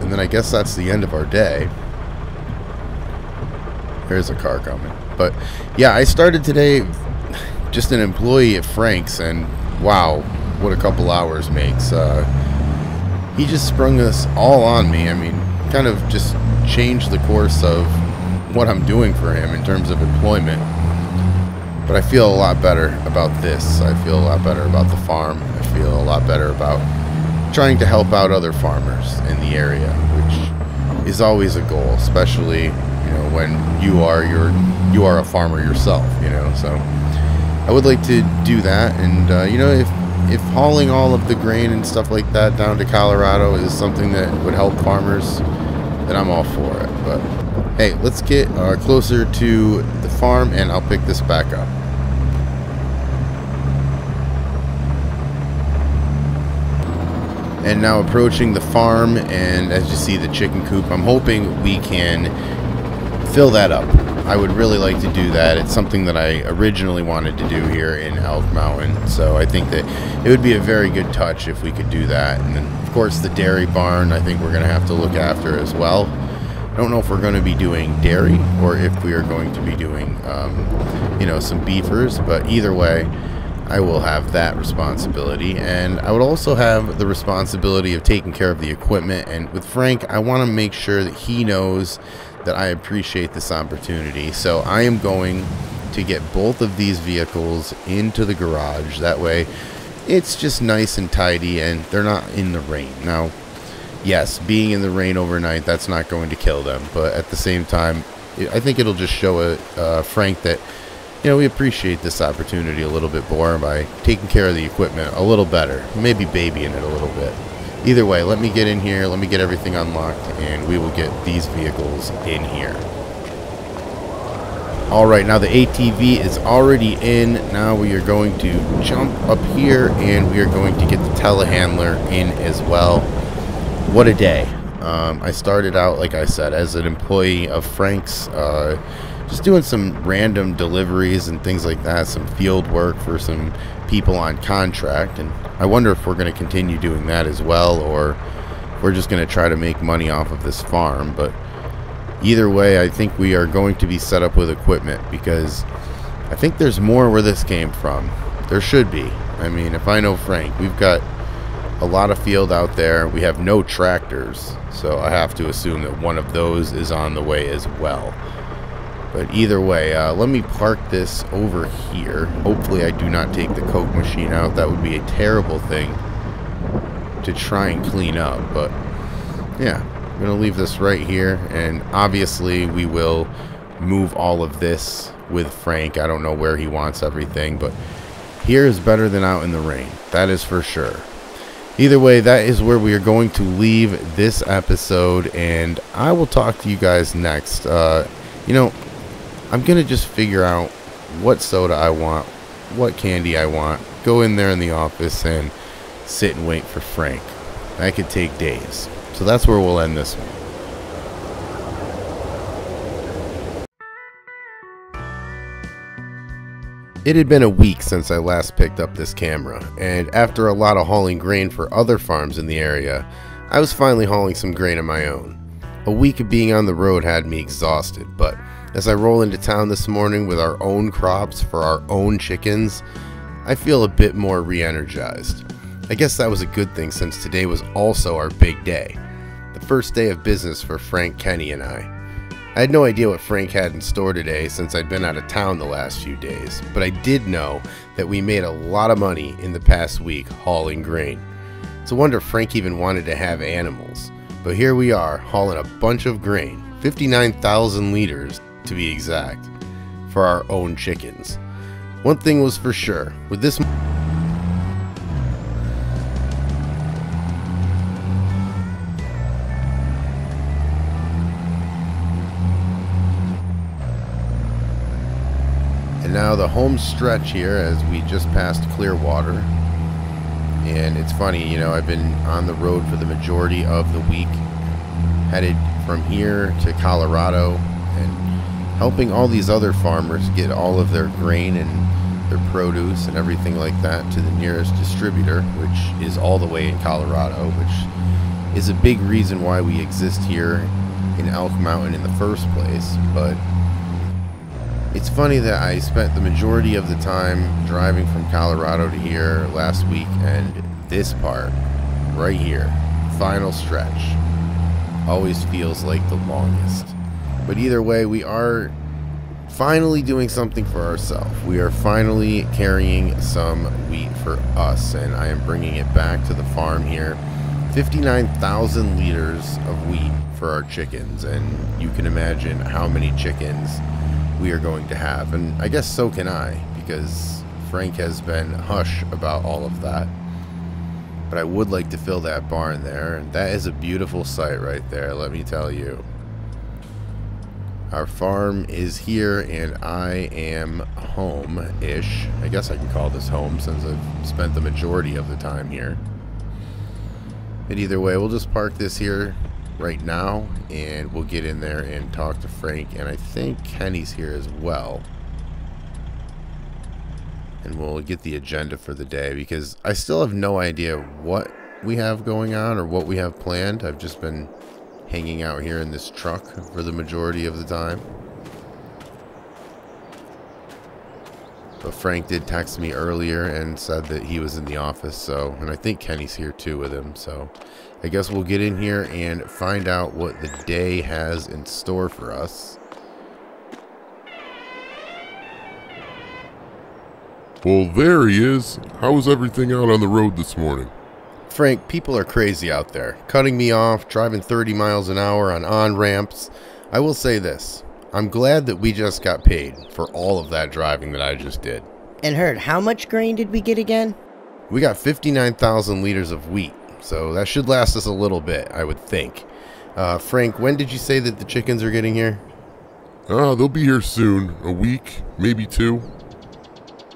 and then I guess that's the end of our day. There's a car coming. But yeah, I started today just an employee at Frank's, and wow, what a couple hours makes. Uh, he just sprung this all on me. I mean, kind of just changed the course of what I'm doing for him in terms of employment. But I feel a lot better about this. I feel a lot better about the farm. I feel a lot better about trying to help out other farmers in the area, which is always a goal, especially you know, when you are your, you are a farmer yourself, you know, so I would like to do that. And, uh, you know, if, if hauling all of the grain and stuff like that down to Colorado is something that would help farmers, then I'm all for it. But hey, let's get uh, closer to the farm, and I'll pick this back up. And now approaching the farm, and as you see the chicken coop, I'm hoping we can fill that up. I would really like to do that. It's something that I originally wanted to do here in Elk Mountain, so I think that it would be a very good touch if we could do that. And then, of course, the dairy barn I think we're going to have to look after as well. I don't know if we're going to be doing dairy or if we are going to be doing, um, you know, some beefers, but either way, I will have that responsibility, and I would also have the responsibility of taking care of the equipment. And with Frank, I want to make sure that he knows that I appreciate this opportunity. So I am going to get both of these vehicles into the garage. That way it's just nice and tidy and they're not in the rain. Now, yes, being in the rain overnight, that's not going to kill them, but at the same time, I think it'll just show a, uh, Frank that, you know, we appreciate this opportunity a little bit more by taking care of the equipment a little better, maybe babying it a little bit. Either way, let me get in here, let me get everything unlocked, and we will get these vehicles in here. All right, now the A T V is already in. Now we are going to jump up here, and we are going to get the telehandler in as well. What a day. Um, I started out, like I said, as an employee of Frank's, uh, just doing some random deliveries and things like that, some field work for some people on contract. And I wonder if we're going to continue doing that as well, or we're just going to try to make money off of this farm. But either way, I think we are going to be set up with equipment, because I think there's more where this came from. There should be. I mean, if I know Frank, we've got a lot of field out there. We have no tractors, so I have to assume that one of those is on the way as well. But either way, uh, let me park this over here. Hopefully I do not take the Coke machine out. That would be a terrible thing to try and clean up. But yeah, I'm going to leave this right here. And obviously we will move all of this with Frank. I don't know where he wants everything, but here is better than out in the rain. That is for sure. Either way, that is where we are going to leave this episode. And I will talk to you guys next. Uh, you know, I'm going to just figure out what soda I want, what candy I want, go in there in the office and sit and wait for Frank. That could take days. So that's where we'll end this one. It had been a week since I last picked up this camera, and after a lot of hauling grain for other farms in the area, I was finally hauling some grain of my own. A week of being on the road had me exhausted, but as I roll into town this morning with our own crops for our own chickens, I feel a bit more re-energized. I guess that was a good thing, since today was also our big day. The first day of business for Frank, Kenny, and I. I had no idea what Frank had in store today, since I'd been out of town the last few days, but I did know that we made a lot of money in the past week hauling grain. It's a wonder Frank even wanted to have animals. But here we are, hauling a bunch of grain, fifty-nine thousand liters to be exact, for our own chickens. One thing was for sure, with this and now the home stretch here, as we just passed Clearwater. And it's funny, you know, I've been on the road for the majority of the week, headed from here to Colorado, helping all these other farmers get all of their grain and their produce and everything like that to the nearest distributor, which is all the way in Colorado, which is a big reason why we exist here in Elk Mountain in the first place. But it's funny that I spent the majority of the time driving from Colorado to here last week, and this part right here, final stretch, always feels like the longest. But either way, we are finally doing something for ourselves. We are finally carrying some wheat for us, and I am bringing it back to the farm here. fifty-nine thousand liters of wheat for our chickens, and you can imagine how many chickens we are going to have. And I guess so can I, because Frank has been hush about all of that. But I would like to fill that barn there, and that is a beautiful sight right there, let me tell you. Our farm is here, and I am home-ish. I guess I can call this home, since I've spent the majority of the time here. But either way, we'll just park this here right now, and we'll get in there and talk to Frank. And I think Kenny's here as well. And we'll get the agenda for the day, because I still have no idea what we have going on or what we have planned. I've just been hanging out here in this truck for the majority of the time. But Frank did text me earlier and said that he was in the office, so, and I think Kenny's here too with him, so I guess we'll get in here and find out what the day has in store for us. Well, there he is. How was everything out on the road this morning? Frank, people are crazy out there, cutting me off, driving thirty miles an hour on on-ramps. I will say this. I'm glad that we just got paid for all of that driving that I just did. And Herd, how much grain did we get again? We got fifty-nine thousand liters of wheat, so that should last us a little bit, I would think. Uh, Frank, when did you say that the chickens are getting here? Oh, uh, they'll be here soon. A week, maybe two.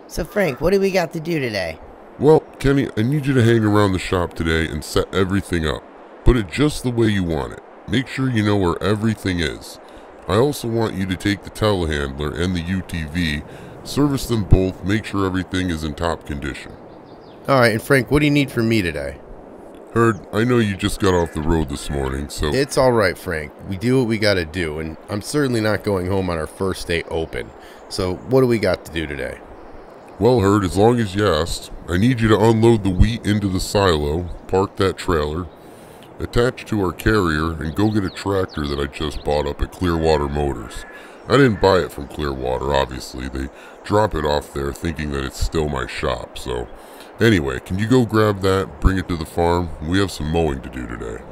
So Frank, what do we got to do today? Well, Kenny, I need you to hang around the shop today and set everything up. Put it just the way you want it. Make sure you know where everything is. I also want you to take the telehandler and the U T V, service them both, make sure everything is in top condition. Alright, and Frank, what do you need from me today? Herd, I know you just got off the road this morning, so... It's alright, Frank. We do what we gotta do, and I'm certainly not going home on our first day open. So, what do we got to do today? Well, Herd, as long as you asked, I need you to unload the wheat into the silo, park that trailer, attach to our carrier, and go get a tractor that I just bought up at Clearwater Motors. I didn't buy it from Clearwater, obviously. They drop it off there thinking that it's still my shop, so... Anyway, can you go grab that, bring it to the farm? We have some mowing to do today.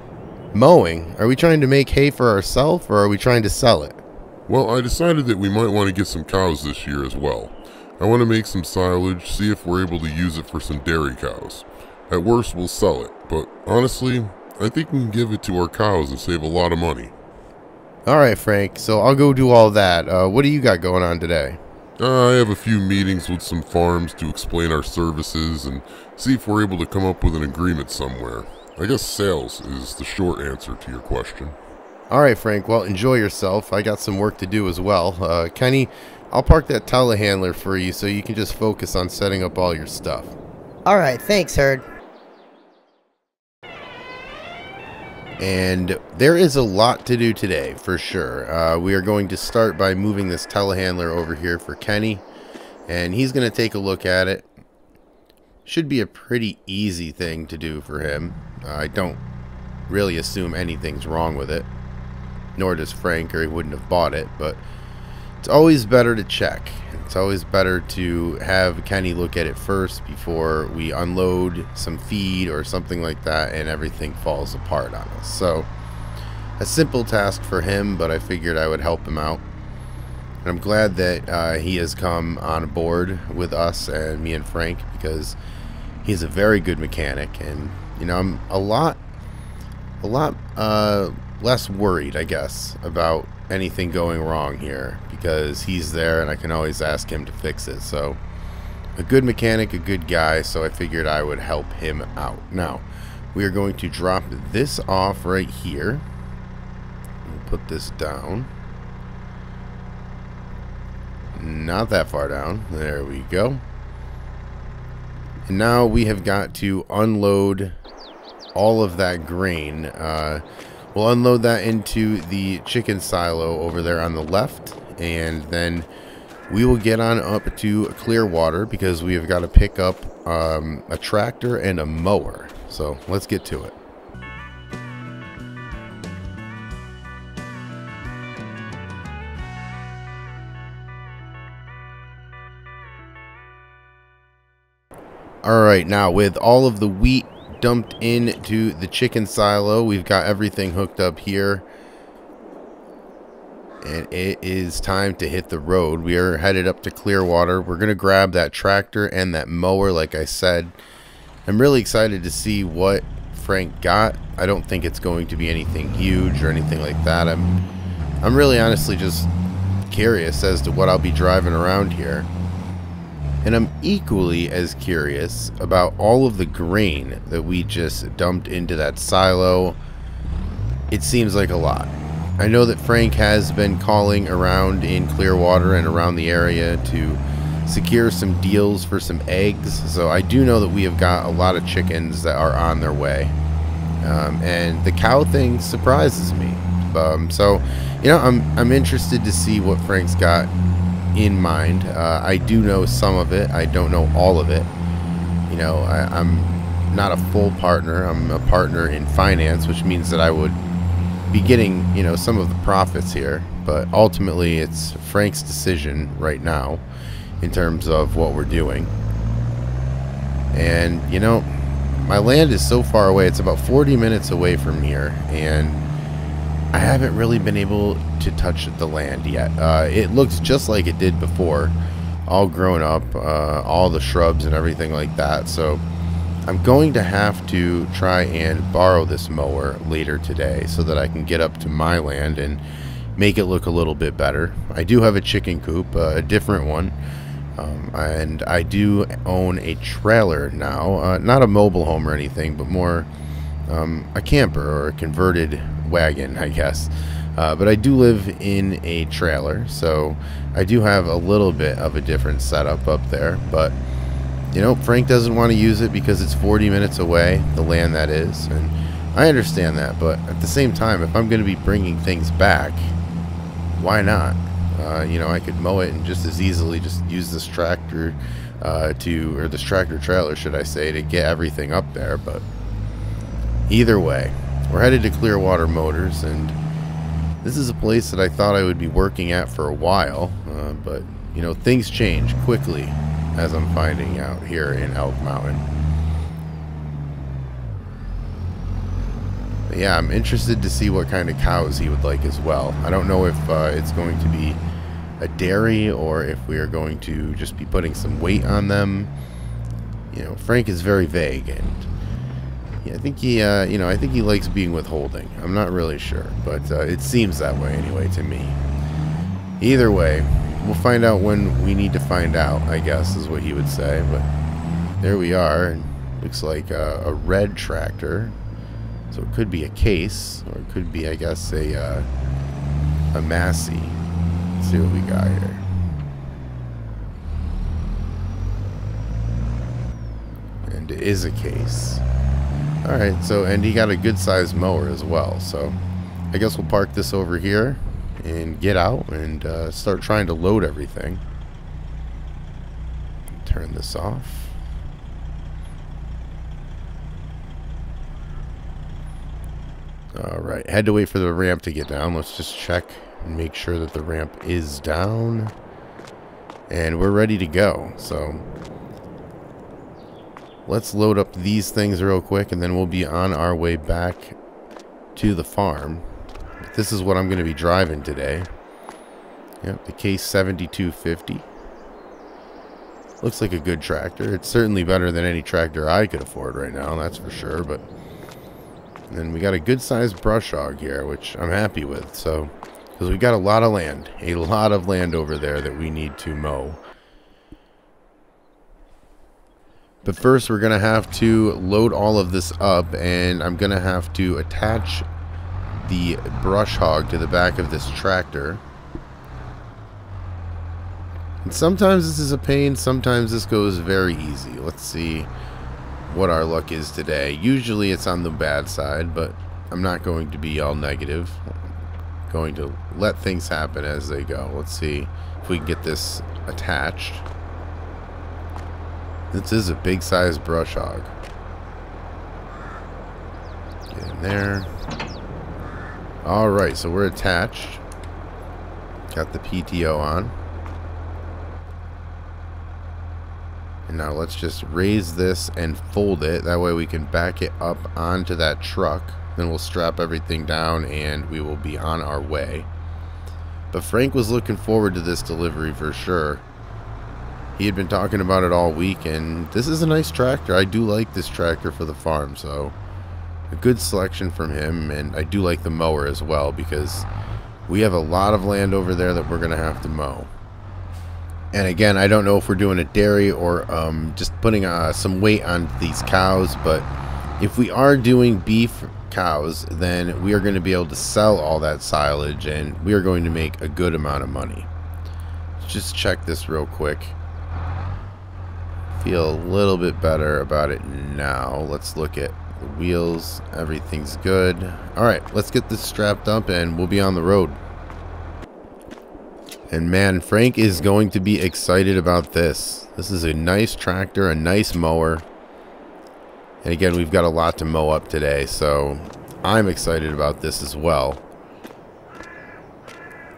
Mowing? Are we trying to make hay for ourselves, or are we trying to sell it? Well, I decided that we might want to get some cows this year as well. I want to make some silage, see if we're able to use it for some dairy cows. At worst, we'll sell it, but honestly... I think we can give it to our cows and save a lot of money. Alright, Frank, so I'll go do all that. Uh, what do you got going on today? Uh, I have a few meetings with some farms to explain our services and see if we're able to come up with an agreement somewhere. I guess sales is the short answer to your question. Alright, Frank, well, enjoy yourself. I got some work to do as well. Uh, Kenny, I'll park that telehandler for you so you can just focus on setting up all your stuff. Alright, thanks, Herd. And there is a lot to do today, for sure. Uh, we are going to start by moving this telehandler over here for Kenny. And he's going to take a look at it. Should be a pretty easy thing to do for him. Uh, I don't really assume anything's wrong with it. Nor does Frank, or he wouldn't have bought it. But it's always better to check. It's always better to have Kenny look at it first before we unload some feed or something like that and everything falls apart on us. So a simple task for him, but I figured I would help him out. And I'm glad that uh, he has come on board with us and me and Frank, because he's a very good mechanic. And, you know, I'm a lot, a lot uh, less worried, I guess, about anything going wrong here, because he's there and I can always ask him to fix it. So a good mechanic, a good guy, so I figured I would help him out. Now we are going to drop this off right here. We'll put this down, not that far down, there we go. And now we have got to unload all of that grain. uh, We'll unload that into the chicken silo over there on the left, and then we will get on up to Clearwater because we have got to pick up um, a tractor and a mower. So let's get to it. Alright, now with all of the wheat dumped into the chicken silo, we've got everything hooked up here, and it is time to hit the road. We are headed up to Clearwater. We're gonna grab that tractor and that mower, like I said. I'm really excited to see what Frank got. I don't think it's going to be anything huge or anything like that. I'm I'm really honestly just curious as to what I'll be driving around here. And I'm equally as curious about all of the grain that we just dumped into that silo. It seems like a lot. I know that Frank has been calling around in Clearwater and around the area to secure some deals for some eggs. So I do know that we have got a lot of chickens that are on their way. um, and the cow thing surprises me. Um, so, you know, I'm I'm interested to see what Frank's got in mind. Uh, I do know some of it. I don't know all of it. You know, I, I'm not a full partner. I'm a partner in finance, which means that I would be getting, you know, some of the profits here. But ultimately, it's Frank's decision right now in terms of what we're doing. And, you know, my land is so far away. It's about forty minutes away from here. And I haven't really been able to touch the land yet. Uh, it looks just like it did before, all grown up, uh, all the shrubs and everything like that. So I'm going to have to try and borrow this mower later today so that I can get up to my land and make it look a little bit better. I do have a chicken coop, uh, a different one. Um, and I do own a trailer now, uh, not a mobile home or anything, but more um, a camper or a converted wagon, I guess. Uh, but I do live in a trailer, so I do have a little bit of a different setup up there. But, you know, Frank doesn't want to use it because it's forty minutes away, the land that is, and I understand that. But at the same time, if I'm going to be bringing things back, why not? Uh, you know, I could mow it and just as easily just use this tractor uh, to, or this tractor trailer, should I say, to get everything up there. But either way, we're headed to Clearwater Motors, and this is a place that I thought I would be working at for a while, uh, but, you know, things change quickly, as I'm finding out here in Elk Mountain. But yeah, I'm interested to see what kind of cows he would like as well. I don't know if uh, it's going to be a dairy or if we are going to just be putting some weight on them. You know, Frank is very vague, and I think he, uh, you know, I think he likes being withholding. I'm not really sure, but uh, it seems that way anyway to me. Either way, we'll find out when we need to find out, I guess, is what he would say. But there we are. It looks like a, a red tractor, so it could be a Case, or it could be, I guess, a uh, a Massey. Let's see what we got here. And it is a Case. Alright, so, and he got a good sized mower as well, so I guess we'll park this over here and get out and uh, start trying to load everything. Turn this off. Alright, had to wait for the ramp to get down. Let's just check and make sure that the ramp is down. And we're ready to go, so let's load up these things real quick, and then we'll be on our way back to the farm. This is what I'm going to be driving today. Yep, the Case seventy-two fifty. Looks like a good tractor. It's certainly better than any tractor I could afford right now, that's for sure. But then we got a good-sized brush hog here, which I'm happy with. So, because we got a lot of land, a lot of land over there that we need to mow. But first, we're going to have to load all of this up, and I'm going to have to attach the brush hog to the back of this tractor. And sometimes this is a pain, sometimes this goes very easy. Let's see what our luck is today. Usually it's on the bad side, but I'm not going to be all negative. I'm going to let things happen as they go. Let's see if we can get this attached. This is a big size brush hog. Get in there. Alright, so we're attached. Got the P T O on. And now let's just raise this and fold it. That way we can back it up onto that truck. Then we'll strap everything down and we will be on our way. But Frank was looking forward to this delivery for sure. He had been talking about it all week, and this is a nice tractor. I do like this tractor for the farm, so a good selection from him. And I do like the mower as well, because we have a lot of land over there that we're going to have to mow. And again, I don't know if we're doing a dairy or um, just putting uh, some weight on these cows, but if we are doing beef cows, then we are going to be able to sell all that silage, and we are going to make a good amount of money. Let's just check this real quick. Feel a little bit better about it now. Let's look at The wheels, everything's good. All right, let's get this strapped up and we'll be on the road. And man, Frank is going to be excited about this. This is a nice tractor, a nice mower. And again, we've got a lot to mow up today, so I'm excited about this as well.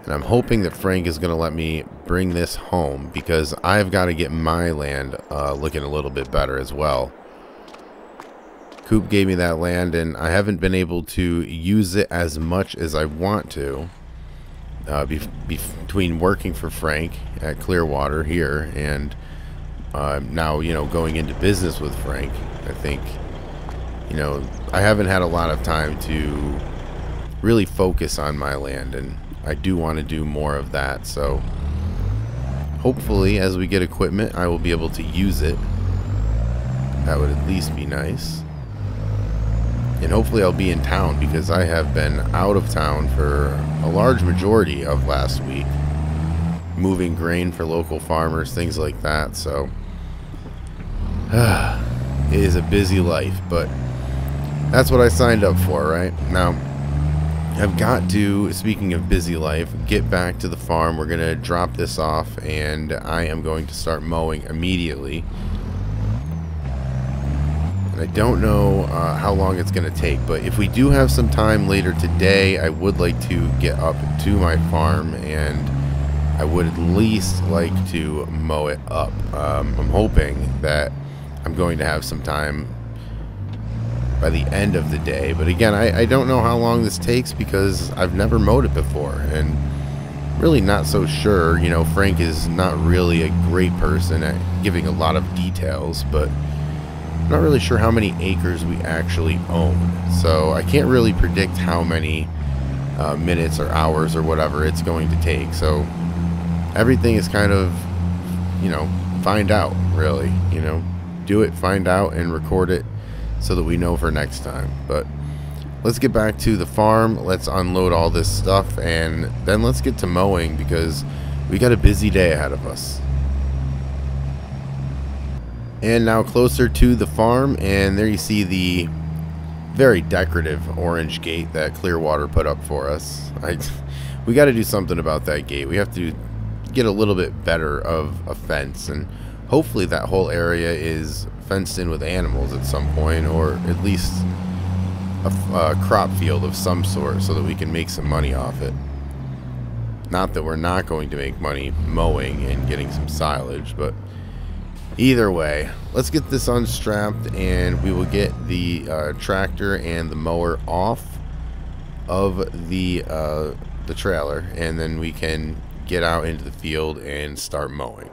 And I'm hoping that Frank is going to let me bring this home, because I've got to get my land uh, looking a little bit better as well. Coop gave me that land, and I haven't been able to use it as much as I want to. Uh, be be between working for Frank at Clearwater here and uh, now, you know, going into business with Frank, I think, you know, I haven't had a lot of time to really focus on my land, and I do want to do more of that. So hopefully as we get equipment, I will be able to use it. That would at least be nice. And hopefully I'll be in town, because I have been out of town for a large majority of last week, moving grain for local farmers, things like that. So it is a busy life, but that's what I signed up for, right? Now I've got to, speaking of busy life, get back to the farm. We're going to drop this off, and I am going to start mowing immediately. I don't know uh, how long it's going to take, but if we do have some time later today, I would like to get up to my farm, and I would at least like to mow it up. Um, I'm hoping that I'm going to have some time by the end of the day, but again, I, I don't know how long this takes, because I've never mowed it before, and really not so sure. You know, Frank is not really a great person at giving a lot of details, but not really sure how many acres we actually own, so I can't really predict how many uh, minutes or hours or whatever it's going to take. So everything is kind of, you know, find out, really, you know, do it, find out, and record it so that we know for next time. But let's get back to the farm, let's unload all this stuff, and then let's get to mowing, because we got a busy day ahead of us. And now closer to the farm, and there you see the very decorative orange gate that Clearwater put up for us. I, we got to do something about that gate. We have to get a little bit better of a fence, and hopefully that whole area is fenced in with animals at some point, or at least a, a crop field of some sort, so that we can make some money off it. Not that we're not going to make money mowing and getting some silage, but either way, let's get this unstrapped, and we will get the uh, tractor and the mower off of the uh, the trailer, and then we can get out into the field and start mowing.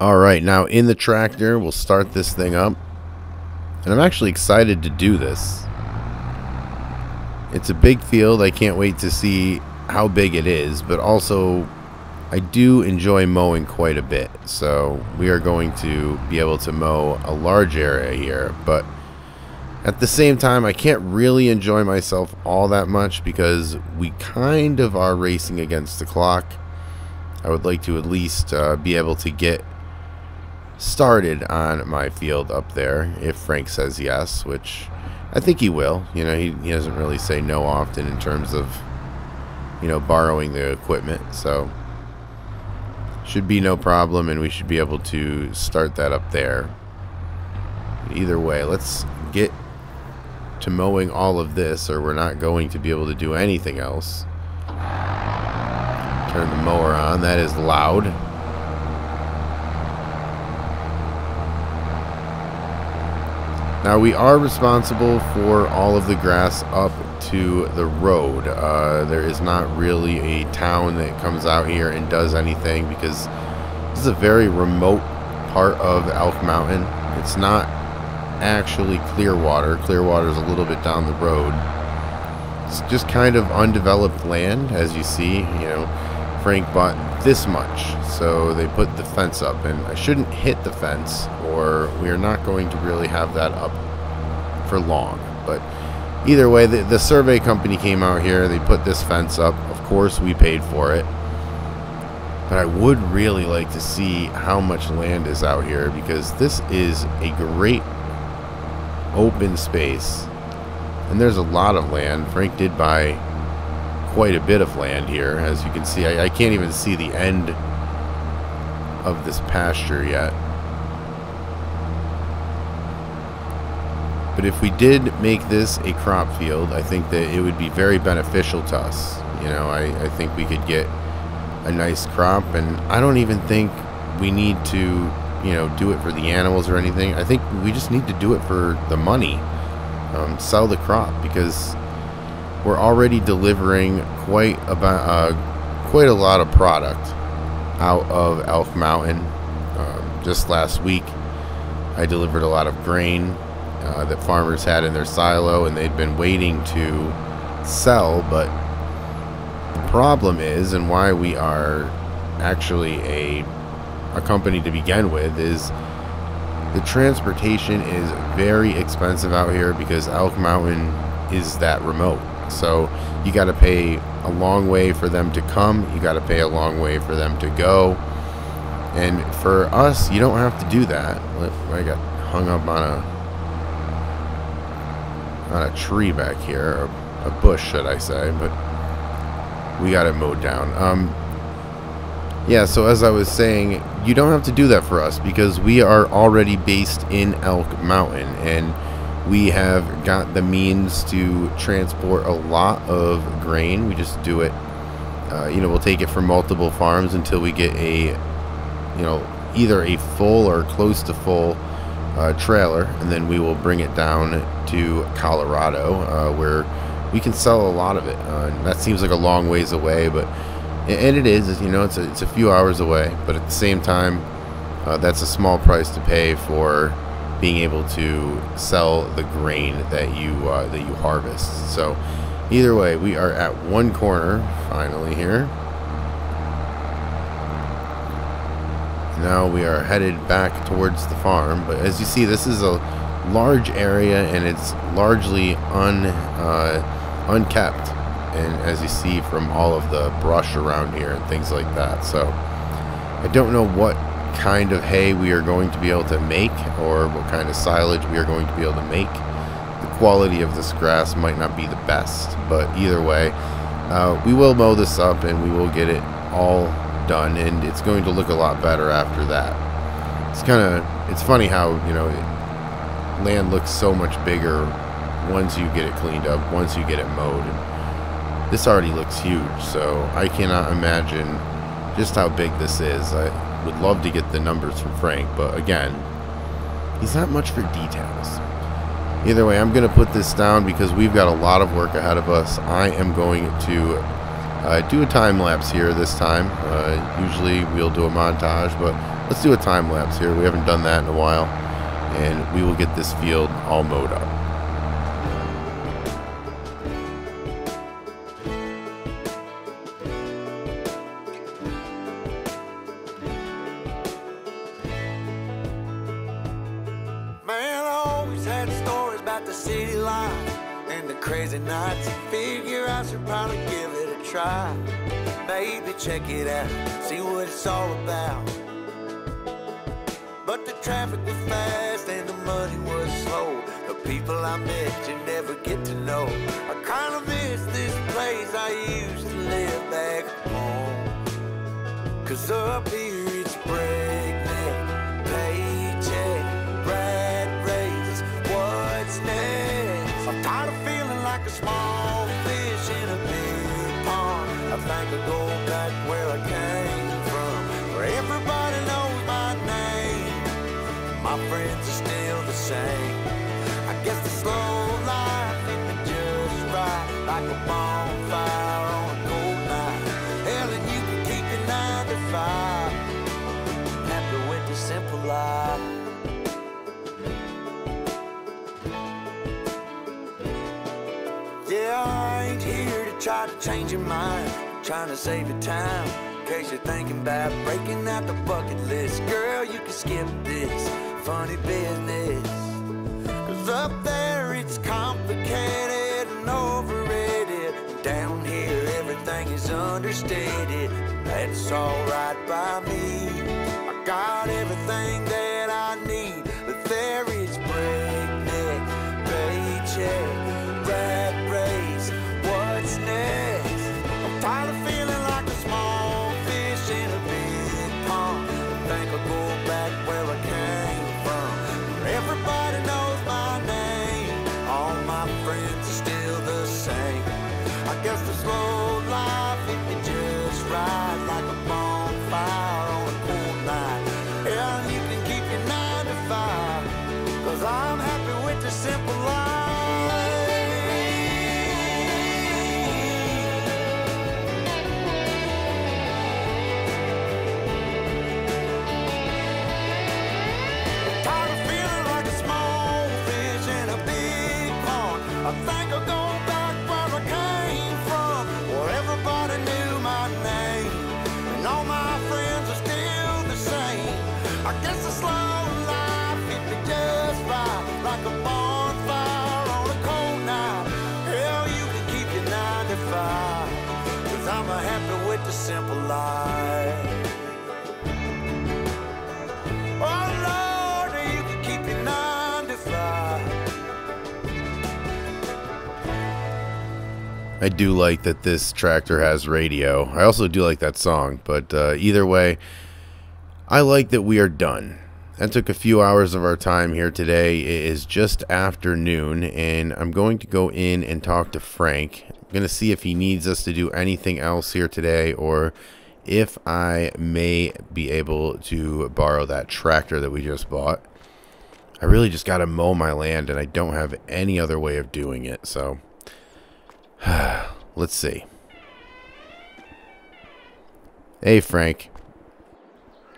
Alright, now in the tractor, we'll start this thing up, and I'm actually excited to do this. It's a big field. I can't wait to see how big it is, but also I do enjoy mowing quite a bit, so we are going to be able to mow a large area here. But at the same time, I can't really enjoy myself all that much, because we kind of are racing against the clock. I would like to at least uh, be able to get started on my field up there if Frank says yes, which I think he will. You know, he, he doesn't really say no often in terms of, you know, borrowing the equipment, so should be no problem, and we should be able to start that up there. Either way, let's get to mowing all of this, or we're not going to be able to do anything else. Turn the mower on. That is loud. Now we are responsible for all of the grass up to the road. Uh, there is not really a town that comes out here and does anything, because this is a very remote part of Elk Mountain. It's not actually Clearwater. Clearwater is a little bit down the road. It's just kind of undeveloped land, as you see. You know, Frank bought this much, so they put the fence up, and I shouldn't hit the fence, or we are not going to really have that up for long. But either way, the, the survey company came out here, they put this fence up, of course we paid for it, But I would really like to see how much land is out here, because this is a great open space. And there's a lot of land. Frank did buy quite a bit of land here. As you can see, I, I can't even see the end of this pasture yet. But if we did make this a crop field, I think that it would be very beneficial to us. You know, I, I think we could get a nice crop, and I don't even think we need to, you know, do it for the animals or anything. I think we just need to do it for the money. Um, sell the crop, because we're already delivering quite about uh, quite a lot of product out of Elk Mountain. Um, just last week, I delivered a lot of grain uh, that farmers had in their silo, and they'd been waiting to sell. But the problem is, and why we are actually a a company to begin with, is the transportation is very expensive out here, because Elk Mountain is that remote. So you got to pay a long way for them to come. You got to pay a long way for them to go. And for us, you don't have to do that. I got hung up on a on a tree back here, or a bush, should I say? But we got it mowed down. Um, Yeah, so as I was saying, you don't have to do that for us, because we are already based in Elk Mountain, and we have got the means to transport a lot of grain. We just do it, uh, you know, we'll take it from multiple farms until we get a, you know, either a full or close to full uh, trailer, and then we will bring it down to Colorado, uh, where we can sell a lot of it. Uh, and that seems like a long ways away, but... And it is, you know, it's a, it's a few hours away, but at the same time, uh, that's a small price to pay for being able to sell the grain that you uh, that you harvest. So either way, we are at one corner finally here. Now we are headed back towards the farm, but as you see, this is a large area, and it's largely un uh, unkept. And as you see from all of the brush around here and things like that. So I don't know what kind of hay we are going to be able to make, or what kind of silage we are going to be able to make. The quality of this grass might not be the best, but either way, uh, we will mow this up and we will get it all done, and it's going to look a lot better after that. It's kind of, it's funny how, you know, land looks so much bigger once you get it cleaned up, once you get it mowed. This already looks huge, so I cannot imagine just how big this is. I would love to get the numbers from Frank, but again, he's not much for details. Either way, I'm going to put this down because we've got a lot of work ahead of us. I am going to uh, do a time lapse here this time. Uh, usually we'll do a montage, but let's do a time lapse here. We haven't done that in a while, and we will get this field all mowed up. Check it out, see what it's all about. But the traffic was fast and the money was slow. The people I met you never get to know. I kind of miss this place I used to live back home. Cause up here it's pregnant, paycheck, rat race, what's next? I'm tired of feeling like a small fish in a big pond. I think I'll go back where I came from, where everybody knows my name. My friends are still the same. I guess the slow life hit me just right, like a bonfire on a cold night. Hell, and you can keep your nine to five, happy with the simple life. Try to change your mind, trying to save your time, in case you're thinking about breaking out the bucket list. Girl, you can skip this funny business, cause up there it's complicated and overrated. Down here everything is under understated, that's alright by me. I got everything that I need, but there is breakneck, paycheck, rat race, what's next? I'm tired of feeling like a small fish in a big pond. I think I'll go back where I came from, where everybody knows my name. All my friends are still the same. I guess the slow life, it can just ride like a bonfire on a cool night. Yeah, you can keep your nine to five, 'cause I'm happy with the simple life. I'm tired of feeling like a small fish in a big pond. I think I'll go back where I came. I guess a slow life, it could just ride like a bonfire on a cold night. Hell, you can keep your nine to five, 'cause I'm happy with the simple life. Oh Lord, you can keep your nine to five. I do like that this tractor has radio. I also do like that song, but uh, either way, I like that we are done. That took a few hours of our time here today. It is just after noon, and I'm going to go in and talk to Frank. I'm going to see if he needs us to do anything else here today, or if I may be able to borrow that tractor that we just bought. I really just got to mow my land, and I don't have any other way of doing it, so let's see. Hey, Frank.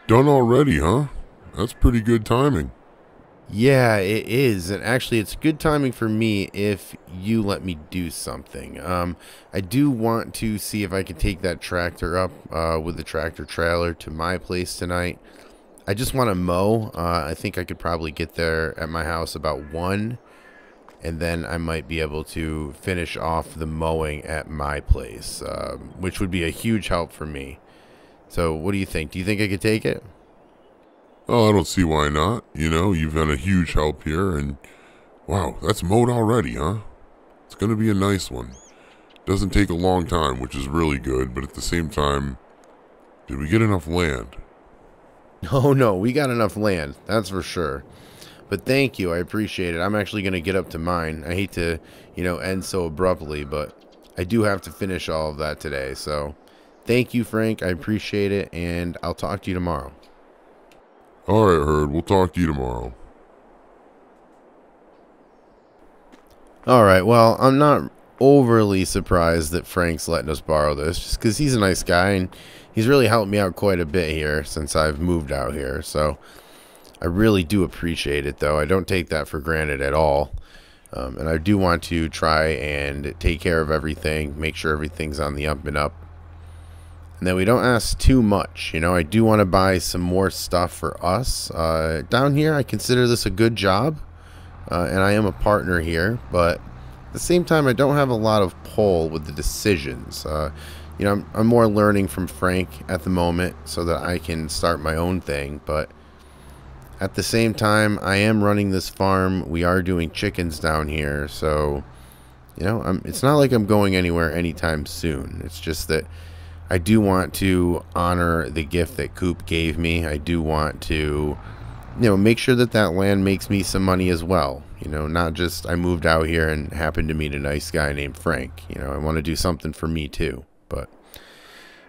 Done already, huh? That's pretty good timing. Yeah, it is. And actually, it's good timing for me if you let me do something. Um, I do want to see if I can take that tractor up uh, with the tractor trailer to my place tonight. I just want to mow. Uh, I think I could probably get there at my house about one, and then I might be able to finish off the mowing at my place, uh, which would be a huge help for me. So what do you think? Do you think I could take it? Oh, I don't see why not. You know, you've been a huge help here, and wow, that's mowed already, huh? It's going to be a nice one. Doesn't take a long time, which is really good, but at the same time, did we get enough land? Oh, no, we got enough land, that's for sure. But thank you, I appreciate it. I'm actually going to get up to mine. I hate to, you know, end so abruptly, but I do have to finish all of that today, so... Thank you, Frank. I appreciate it, and I'll talk to you tomorrow. All right, Herd. We'll talk to you tomorrow. All right. Well, I'm not overly surprised that Frank's letting us borrow this, just because he's a nice guy, and he's really helped me out quite a bit here since I've moved out here. So I really do appreciate it, though. I don't take that for granted at all. Um, and I do want to try and take care of everything, make sure everything's on the up and up. And then we don't ask too much. You know, I do want to buy some more stuff for us. Uh, down here, I consider this a good job. Uh, and I am a partner here. But at the same time, I don't have a lot of pull with the decisions. Uh, you know, I'm, I'm more learning from Frank at the moment so that I can start my own thing. But at the same time, I am running this farm. We are doing chickens down here. So, you know, I'm, it's not like I'm going anywhere anytime soon. It's just that... I do want to honor the gift that Coop gave me. I do want to, you know, make sure that that land makes me some money as well. You know, not just I moved out here and happened to meet a nice guy named Frank. You know, I want to do something for me too. But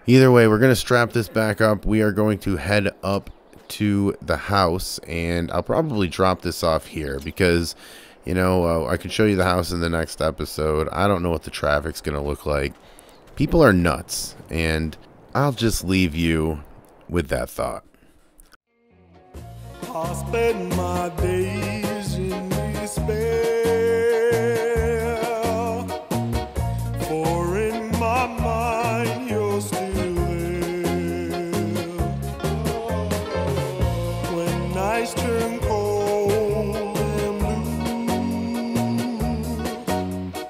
either way, we're going to strap this back up. We are going to head up to the house, and I'll probably drop this off here because, you know, uh, I could show you the house in the next episode. I don't know what the traffic's going to look like. People are nuts, and I'll just leave you with that thought. I spend my days in despair, for in my mind you're still there. When nights turn cold and blue,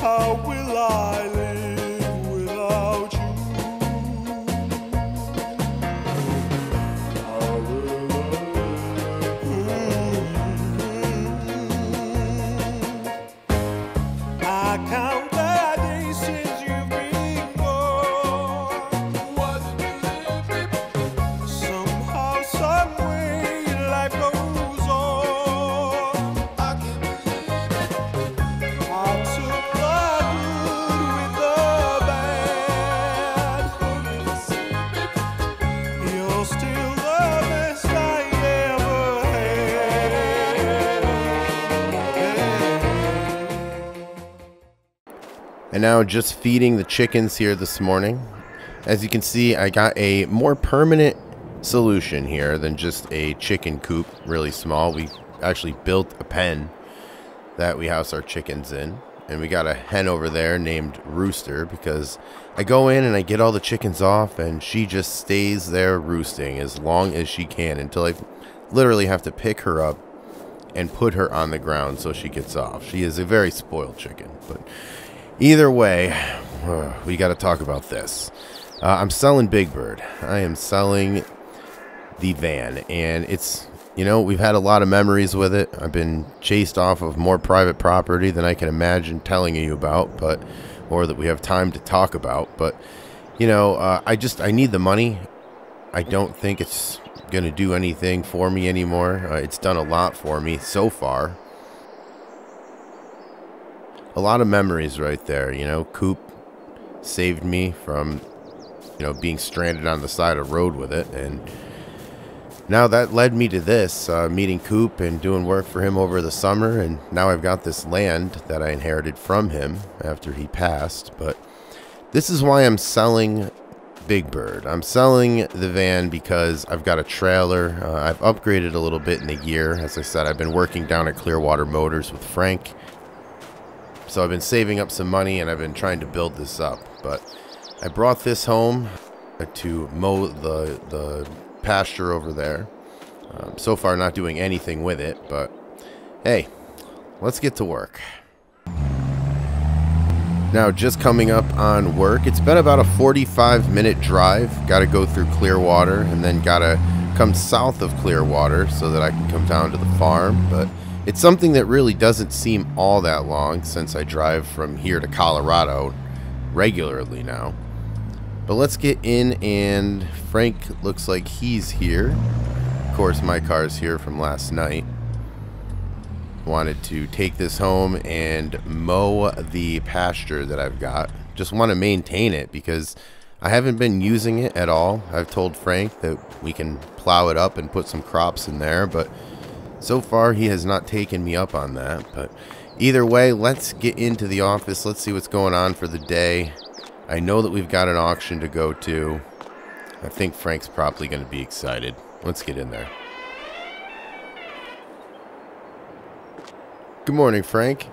how will I live? Without you. now just feeding the chickens here this morning. As you can see, I got a more permanent solution here than just a chicken coop, really small. We actually built a pen that we house our chickens in, and we got a hen over there named Rooster because I go in and I get all the chickens off and she just stays there roosting as long as she can until I literally have to pick her up and put her on the ground so she gets off. She is a very spoiled chicken, but either way, we got to talk about this. Uh, I'm selling Big Bird. I am selling the van, and it's, you know, we've had a lot of memories with it. I've been chased off of more private property than I can imagine telling you about, but, or that we have time to talk about. But, you know, uh, I just, I need the money. I don't think it's going to do anything for me anymore. Uh, it's done a lot for me so far. A lot of memories right there, you know. Coop saved me from, you know, being stranded on the side of the road with it, and now that led me to this, uh, meeting Coop and doing work for him over the summer, and now I've got this land that I inherited from him after he passed. But this is why I'm selling Big Bird. I'm selling the van because I've got a trailer. Uh, I've upgraded a little bit in the gear. As I said, I've been working down at Clearwater Motors with Frank. So I've been saving up some money and I've been trying to build this up. But I brought this home to mow the, the pasture over there. Um, so far not doing anything with it, but hey, let's get to work. Now, just coming up on work, it's been about a forty-five minute drive. Got to go through Clearwater and then got to come south of Clearwater so that I can come down to the farm. But it's something that really doesn't seem all that long since I drive from here to Colorado regularly now. But let's get in, and Frank looks like he's here. Of course, my car's here from last night. Wanted to take this home and mow the pasture that I've got. Just want to maintain it because I haven't been using it at all. I've told Frank that we can plow it up and put some crops in there, but so far he has not taken me up on that. But either way, let's get into the office. Let's see what's going on for the day. I know that we've got an auction to go to. I think Frank's probably going to be excited. Let's get in there. Good morning, Frank.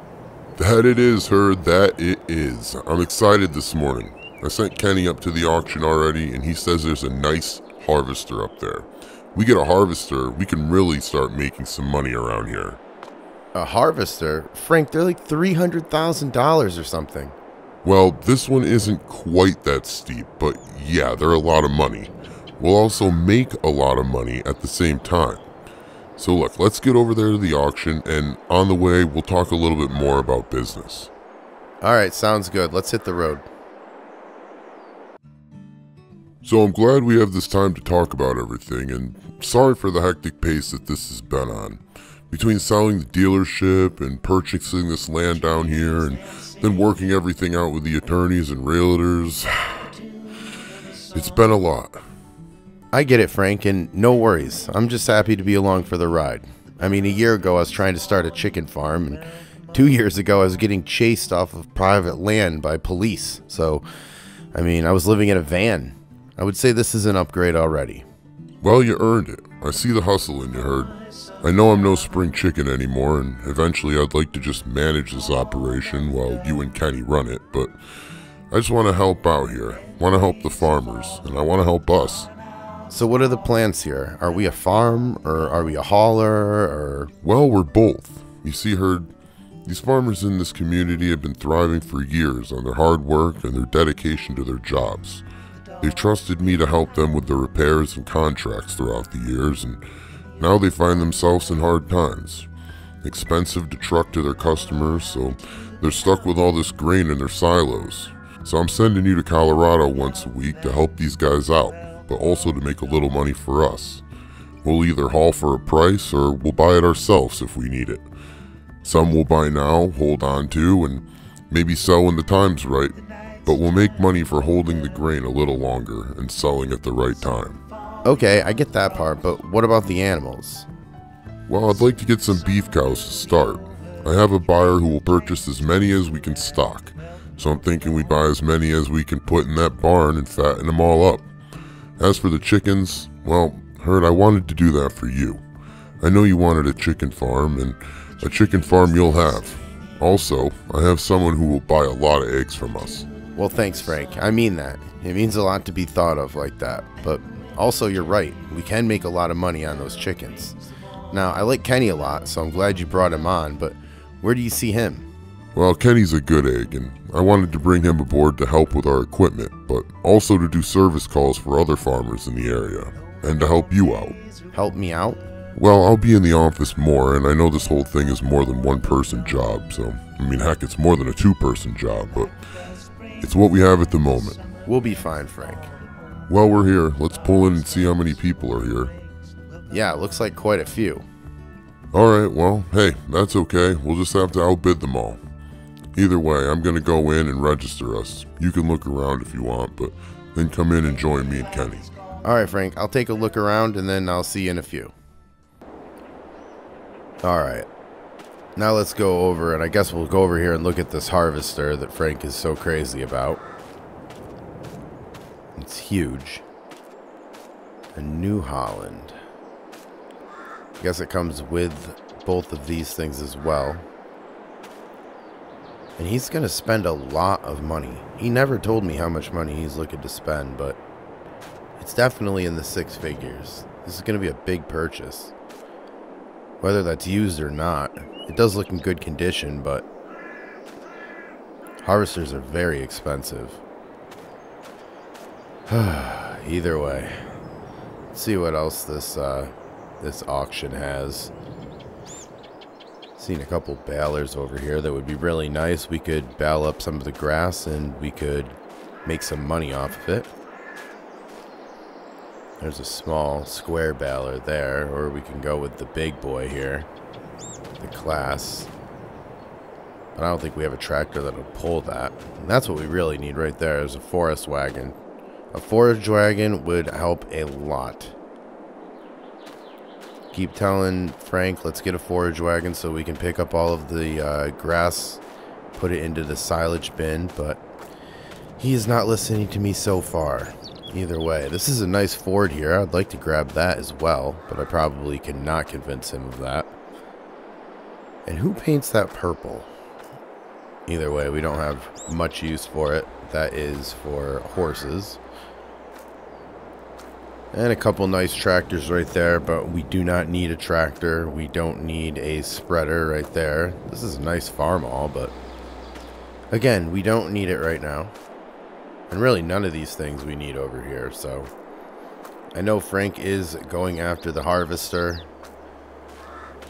That it is, Herd. That it is. I'm excited this morning. I sent Kenny up to the auction already, and he says there's a nice harvester up there. We get a harvester, we can really start making some money around here. A harvester? Frank, they're like three hundred thousand dollars or something. Well, this one isn't quite that steep, but yeah, they're a lot of money. We'll also make a lot of money at the same time. So look, let's get over there to the auction, and on the way, we'll talk a little bit more about business. All right, sounds good. Let's hit the road. So I'm glad we have this time to talk about everything, and sorry for the hectic pace that this has been on. Between selling the dealership and purchasing this land down here and then working everything out with the attorneys and realtors, it's been a lot. I get it, Frank, and no worries. I'm just happy to be along for the ride. I mean, a year ago I was trying to start a chicken farm, and two years ago I was getting chased off of private land by police. So, I mean, I was living in a van. I would say this is an upgrade already. Well, you earned it. I see the hustle in you, Herd. I know I'm no spring chicken anymore, and eventually I'd like to just manage this operation while you and Kenny run it, but I just want to help out here. I want to help the farmers, and I want to help us. So what are the plans here? Are we a farm, or are we a hauler, or... Well, we're both. You see, Herd, these farmers in this community have been thriving for years on their hard work and their dedication to their jobs. They've trusted me to help them with their repairs and contracts throughout the years, and now they find themselves in hard times. Expensive to truck to their customers, so they're stuck with all this grain in their silos. So I'm sending you to Colorado once a week to help these guys out, but also to make a little money for us. We'll either haul for a price or we'll buy it ourselves if we need it. Some we'll buy now, hold on to, and maybe sell when the time's right, but we'll make money for holding the grain a little longer and selling at the right time. Okay, I get that part, but what about the animals? Well, I'd like to get some beef cows to start. I have a buyer who will purchase as many as we can stock, So I'm thinking we buy as many as we can put in that barn and fatten them all up. As for the chickens, well, Herd, I wanted to do that for you. I know you wanted a chicken farm, and a chicken farm you'll have. Also, I have someone who will buy a lot of eggs from us. Well, thanks, Frank. I mean that. It means a lot to be thought of like that. But also, you're right. We can make a lot of money on those chickens. Now, I like Kenny a lot, so I'm glad you brought him on, but where do you see him? Well, Kenny's a good egg, and I wanted to bring him aboard to help with our equipment, but also to do service calls for other farmers in the area, and to help you out. Help me out? Well, I'll be in the office more, and I know this whole thing is more than one person job, so, I mean, heck, it's more than a two-person job, but it's what we have at the moment. We'll be fine, Frank. Well, we're here. Let's pull in and see how many people are here. Yeah, looks like quite a few. Alright, well, hey, that's okay. We'll just have to outbid them all. Either way, I'm going to go in and register us. You can look around if you want, but then come in and join me and Kenny. Alright, Frank, I'll take a look around and then I'll see you in a few. Alright, now let's go over, and I guess we'll go over here and look at this harvester that Frank is so crazy about. It's huge. A New Holland. I guess it comes with both of these things as well. And he's going to spend a lot of money. He never told me how much money he's looking to spend, but it's definitely in the six figures. This is going to be a big purchase. Whether that's used or not, it does look in good condition, but harvesters are very expensive. Either way, let's see what else this, uh, this auction has. Seen a couple balers over here that would be really nice. We could bale up some of the grass and we could make some money off of it. There's a small square baler there, or we can go with the big boy here, the class. But I don't think we have a tractor that'll pull that. And that's what we really need right there, is a forest wagon. A forage wagon would help a lot. Keep telling Frank, let's get a forage wagon so we can pick up all of the uh, grass, put it into the silage bin, but he is not listening to me so far. Either way, this is a nice Ford here. I'd like to grab that as well, but I probably cannot convince him of that. And who paints that purple? Either way, we don't have much use for it. That is for horses. And a couple nice tractors right there, but we do not need a tractor. We don't need a spreader right there. This is a nice farm all, but again, we don't need it right now. And really none of these things we need over here, so I know Frank is going after the harvester.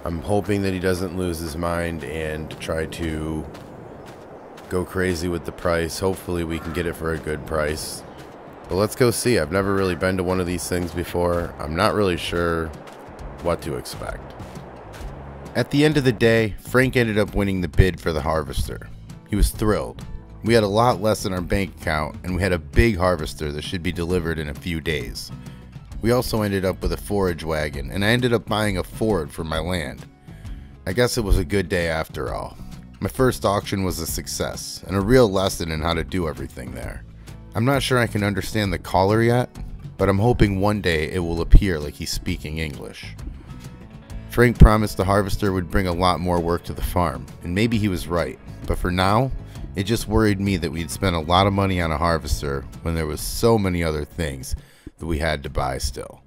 I'm hoping that he doesn't lose his mind and try to go crazy with the price. Hopefully we can get it for a good price. But let's go see. I've never really been to one of these things before. I'm not really sure what to expect. At the end of the day, Frank ended up winning the bid for the harvester. He was thrilled. We had a lot less in our bank account, and we had a big harvester that should be delivered in a few days. We also ended up with a forage wagon, and I ended up buying a Ford for my land. I guess it was a good day after all. My first auction was a success, and a real lesson in how to do everything there. I'm not sure I can understand the caller yet, but I'm hoping one day it will appear like he's speaking English. Frank promised the harvester would bring a lot more work to the farm, and maybe he was right, but for now, it just worried me that we'd spent a lot of money on a harvester when there was so many other things that we had to buy still.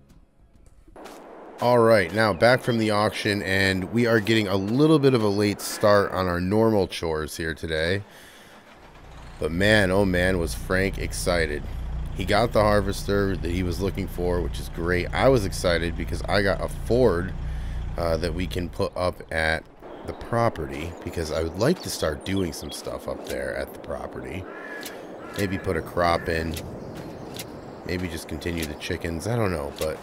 Alright, now back from the auction, and we are getting a little bit of a late start on our normal chores here today. But man, oh man, was Frank excited. He got the harvester that he was looking for, which is great. I was excited because I got a Ford uh, that we can put up at the property, because I would like to start doing some stuff up there at the property. Maybe put a crop in. Maybe just continue the chickens. I don't know, but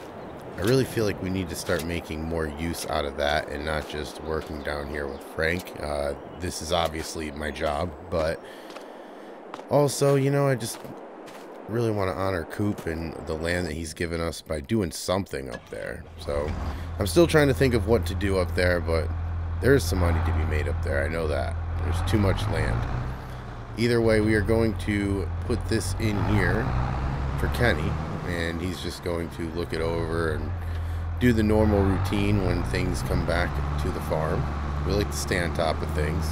I really feel like we need to start making more use out of that and not just working down here with Frank. Uh, this is obviously my job, but also, you know, I just really want to honor Coop and the land that he's given us by doing something up there. So I'm still trying to think of what to do up there, but there is some money to be made up there. I know that. There's too much land. Either way, we are going to put this in here for Kenny, and he's just going to look it over and do the normal routine when things come back to the farm. We like to stay on top of things.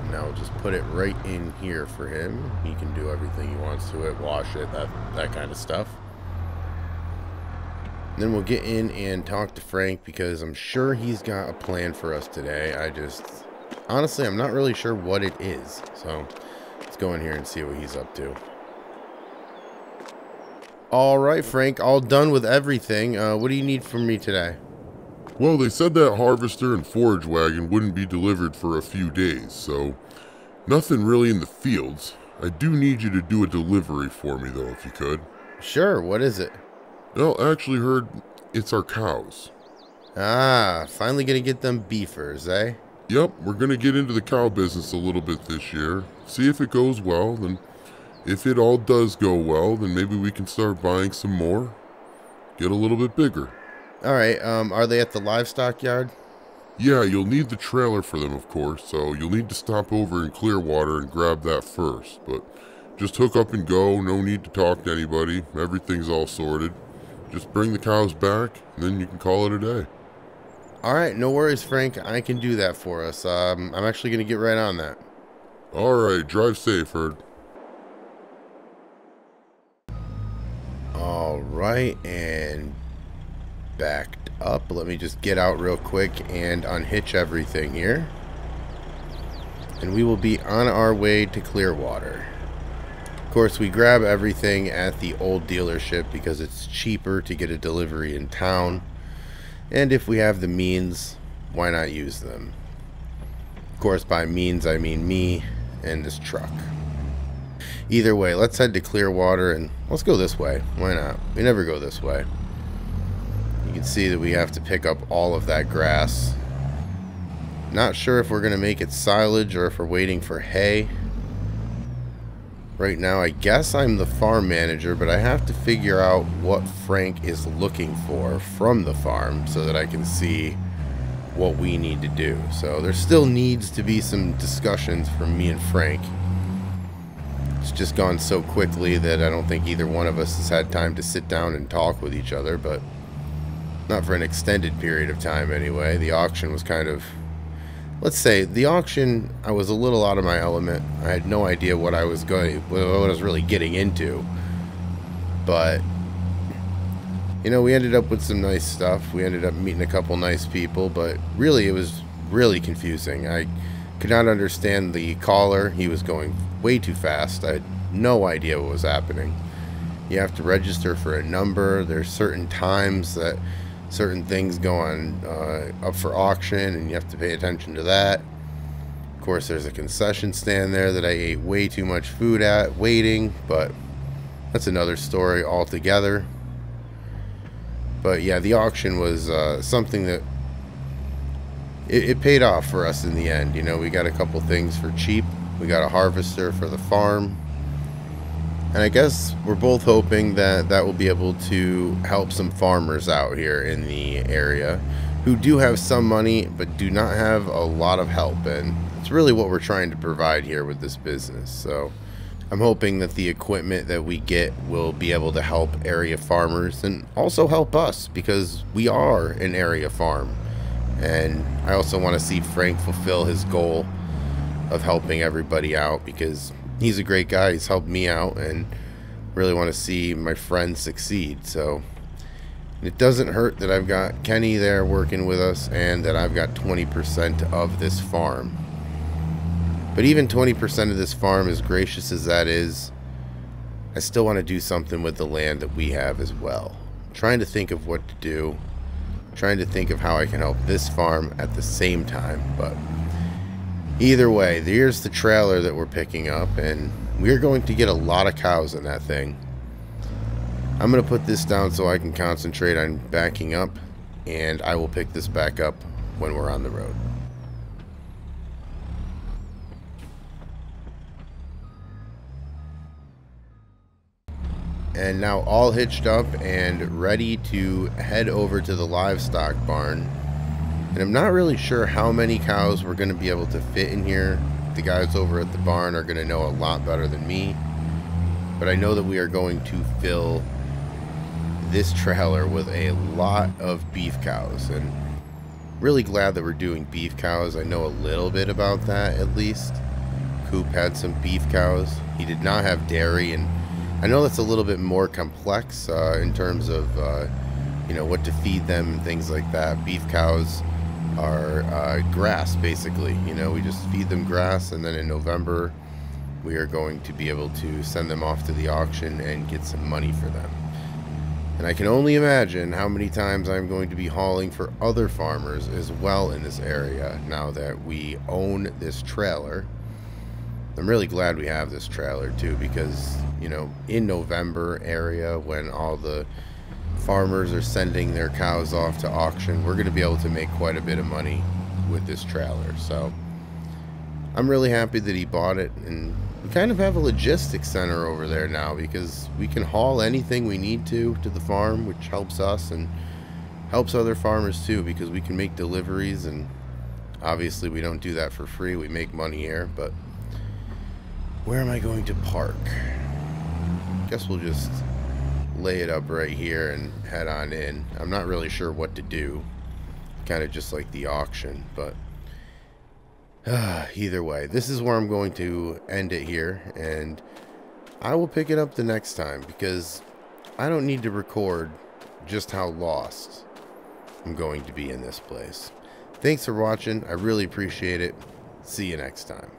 And now we'll just put it right in here for him. He can do everything he wants to it, wash it, that, that kind of stuff. Then we'll get in and talk to Frank, because I'm sure he's got a plan for us today. I just, honestly, I'm not really sure what it is. So let's go in here and see what he's up to. All right, Frank, all done with everything. Uh, what do you need from me today? Well, they said that harvester and forage wagon wouldn't be delivered for a few days, so nothing really in the fields. I do need you to do a delivery for me, though, if you could. Sure, what is it? No, I actually heard it's our cows. Ah, finally gonna get them beefers, eh? Yep, we're gonna get into the cow business a little bit this year. See if it goes well, then if it all does go well, then maybe we can start buying some more. Get a little bit bigger. Alright, um, are they at the livestock yard? Yeah, you'll need the trailer for them, of course, so you'll need to stop over in Clearwater and grab that first, but just hook up and go, no need to talk to anybody, everything's all sorted. Just bring the cows back, and then you can call it a day. All right, no worries, Frank. I can do that for us. Um, I'm actually going to get right on that. All right, drive safe, Herd. All right, and backed up. Let me just get out real quick and unhitch everything here. And we will be on our way to Clearwater. Of course, we grab everything at the old dealership because it's cheaper to get a delivery in town, and if we have the means, why not use them? Of course, by means I mean me and this truck. Either way, let's head to Clearwater, and let's go this way. Why not? We never go this way. You can see that we have to pick up all of that grass. Not sure if we're going to make it silage or if we're waiting for hay. Right now, I guess I'm the farm manager, but I have to figure out what Frank is looking for from the farm so that I can see what we need to do. So there still needs to be some discussions from me and Frank. It's just gone so quickly that I don't think either one of us has had time to sit down and talk with each other, but not for an extended period of time anyway. The auction was kind of... Let's say, the auction, I was a little out of my element. I had no idea what I was going, what I was really getting into. But, you know, we ended up with some nice stuff. We ended up meeting a couple nice people, but really it was really confusing. I could not understand the caller. He was going way too fast. I had no idea what was happening. You have to register for a number. There's certain times that... certain things go on uh, up for auction, and you have to pay attention to that. Of course, there's a concession stand there that I ate way too much food at waiting, but that's another story altogether. But yeah, the auction was uh, something that it, it paid off for us in the end. You know, we got a couple things for cheap. We got a harvester for the farm. And I guess we're both hoping that that will be able to help some farmers out here in the area who do have some money but do not have a lot of help. And it's really what we're trying to provide here with this business. So I'm hoping that the equipment that we get will be able to help area farmers and also help us, because we are an area farm. And I also want to see Frank fulfill his goal of helping everybody out, because he's a great guy. He's helped me out, and really want to see my friends succeed. So it doesn't hurt that I've got Kenny there working with us, and that I've got twenty percent of this farm. But even twenty percent of this farm, as gracious as that is, I still want to do something with the land that we have as well. I'm trying to think of what to do. I'm trying to think of how I can help this farm at the same time, but... either way, here's the trailer that we're picking up, and we're going to get a lot of cows in that thing. I'm going to put this down so I can concentrate on backing up, and I will pick this back up when we're on the road. And now all hitched up and ready to head over to the livestock barn and I'm not really sure how many cows we're going to be able to fit in here. The guys over at the barn are going to know a lot better than me, but I know that we are going to fill this trailer with a lot of beef cows, and really glad that we're doing beef cows. I know a little bit about that, at least. Coop had some beef cows. He did not have dairy, and I know that's a little bit more complex uh, in terms of uh, you know, what to feed them and things like that. Beef cows are uh, grass, basically. You know, we just feed them grass, and then in November we are going to be able to send them off to the auction and get some money for them. And I can only imagine how many times I'm going to be hauling for other farmers as well in this area now that we own this trailer. I'm really glad we have this trailer too, because, you know, in November area when all the farmers are sending their cows off to auction, we're going to be able to make quite a bit of money with this trailer. So I'm really happy that he bought it, and we kind of have a logistics center over there now because we can haul anything we need to to the farm, which helps us and helps other farmers too, because we can make deliveries, and obviously we don't do that for free. We make money here. But where am I going to park? Guess we'll just lay it up right here and head on in. I'm not really sure what to do, kind of just like the auction, but either way, this is where I'm going to end it here, and I will pick it up the next time because I don't need to record just how lost I'm going to be in this place. Thanks for watching. I really appreciate it. See you next time.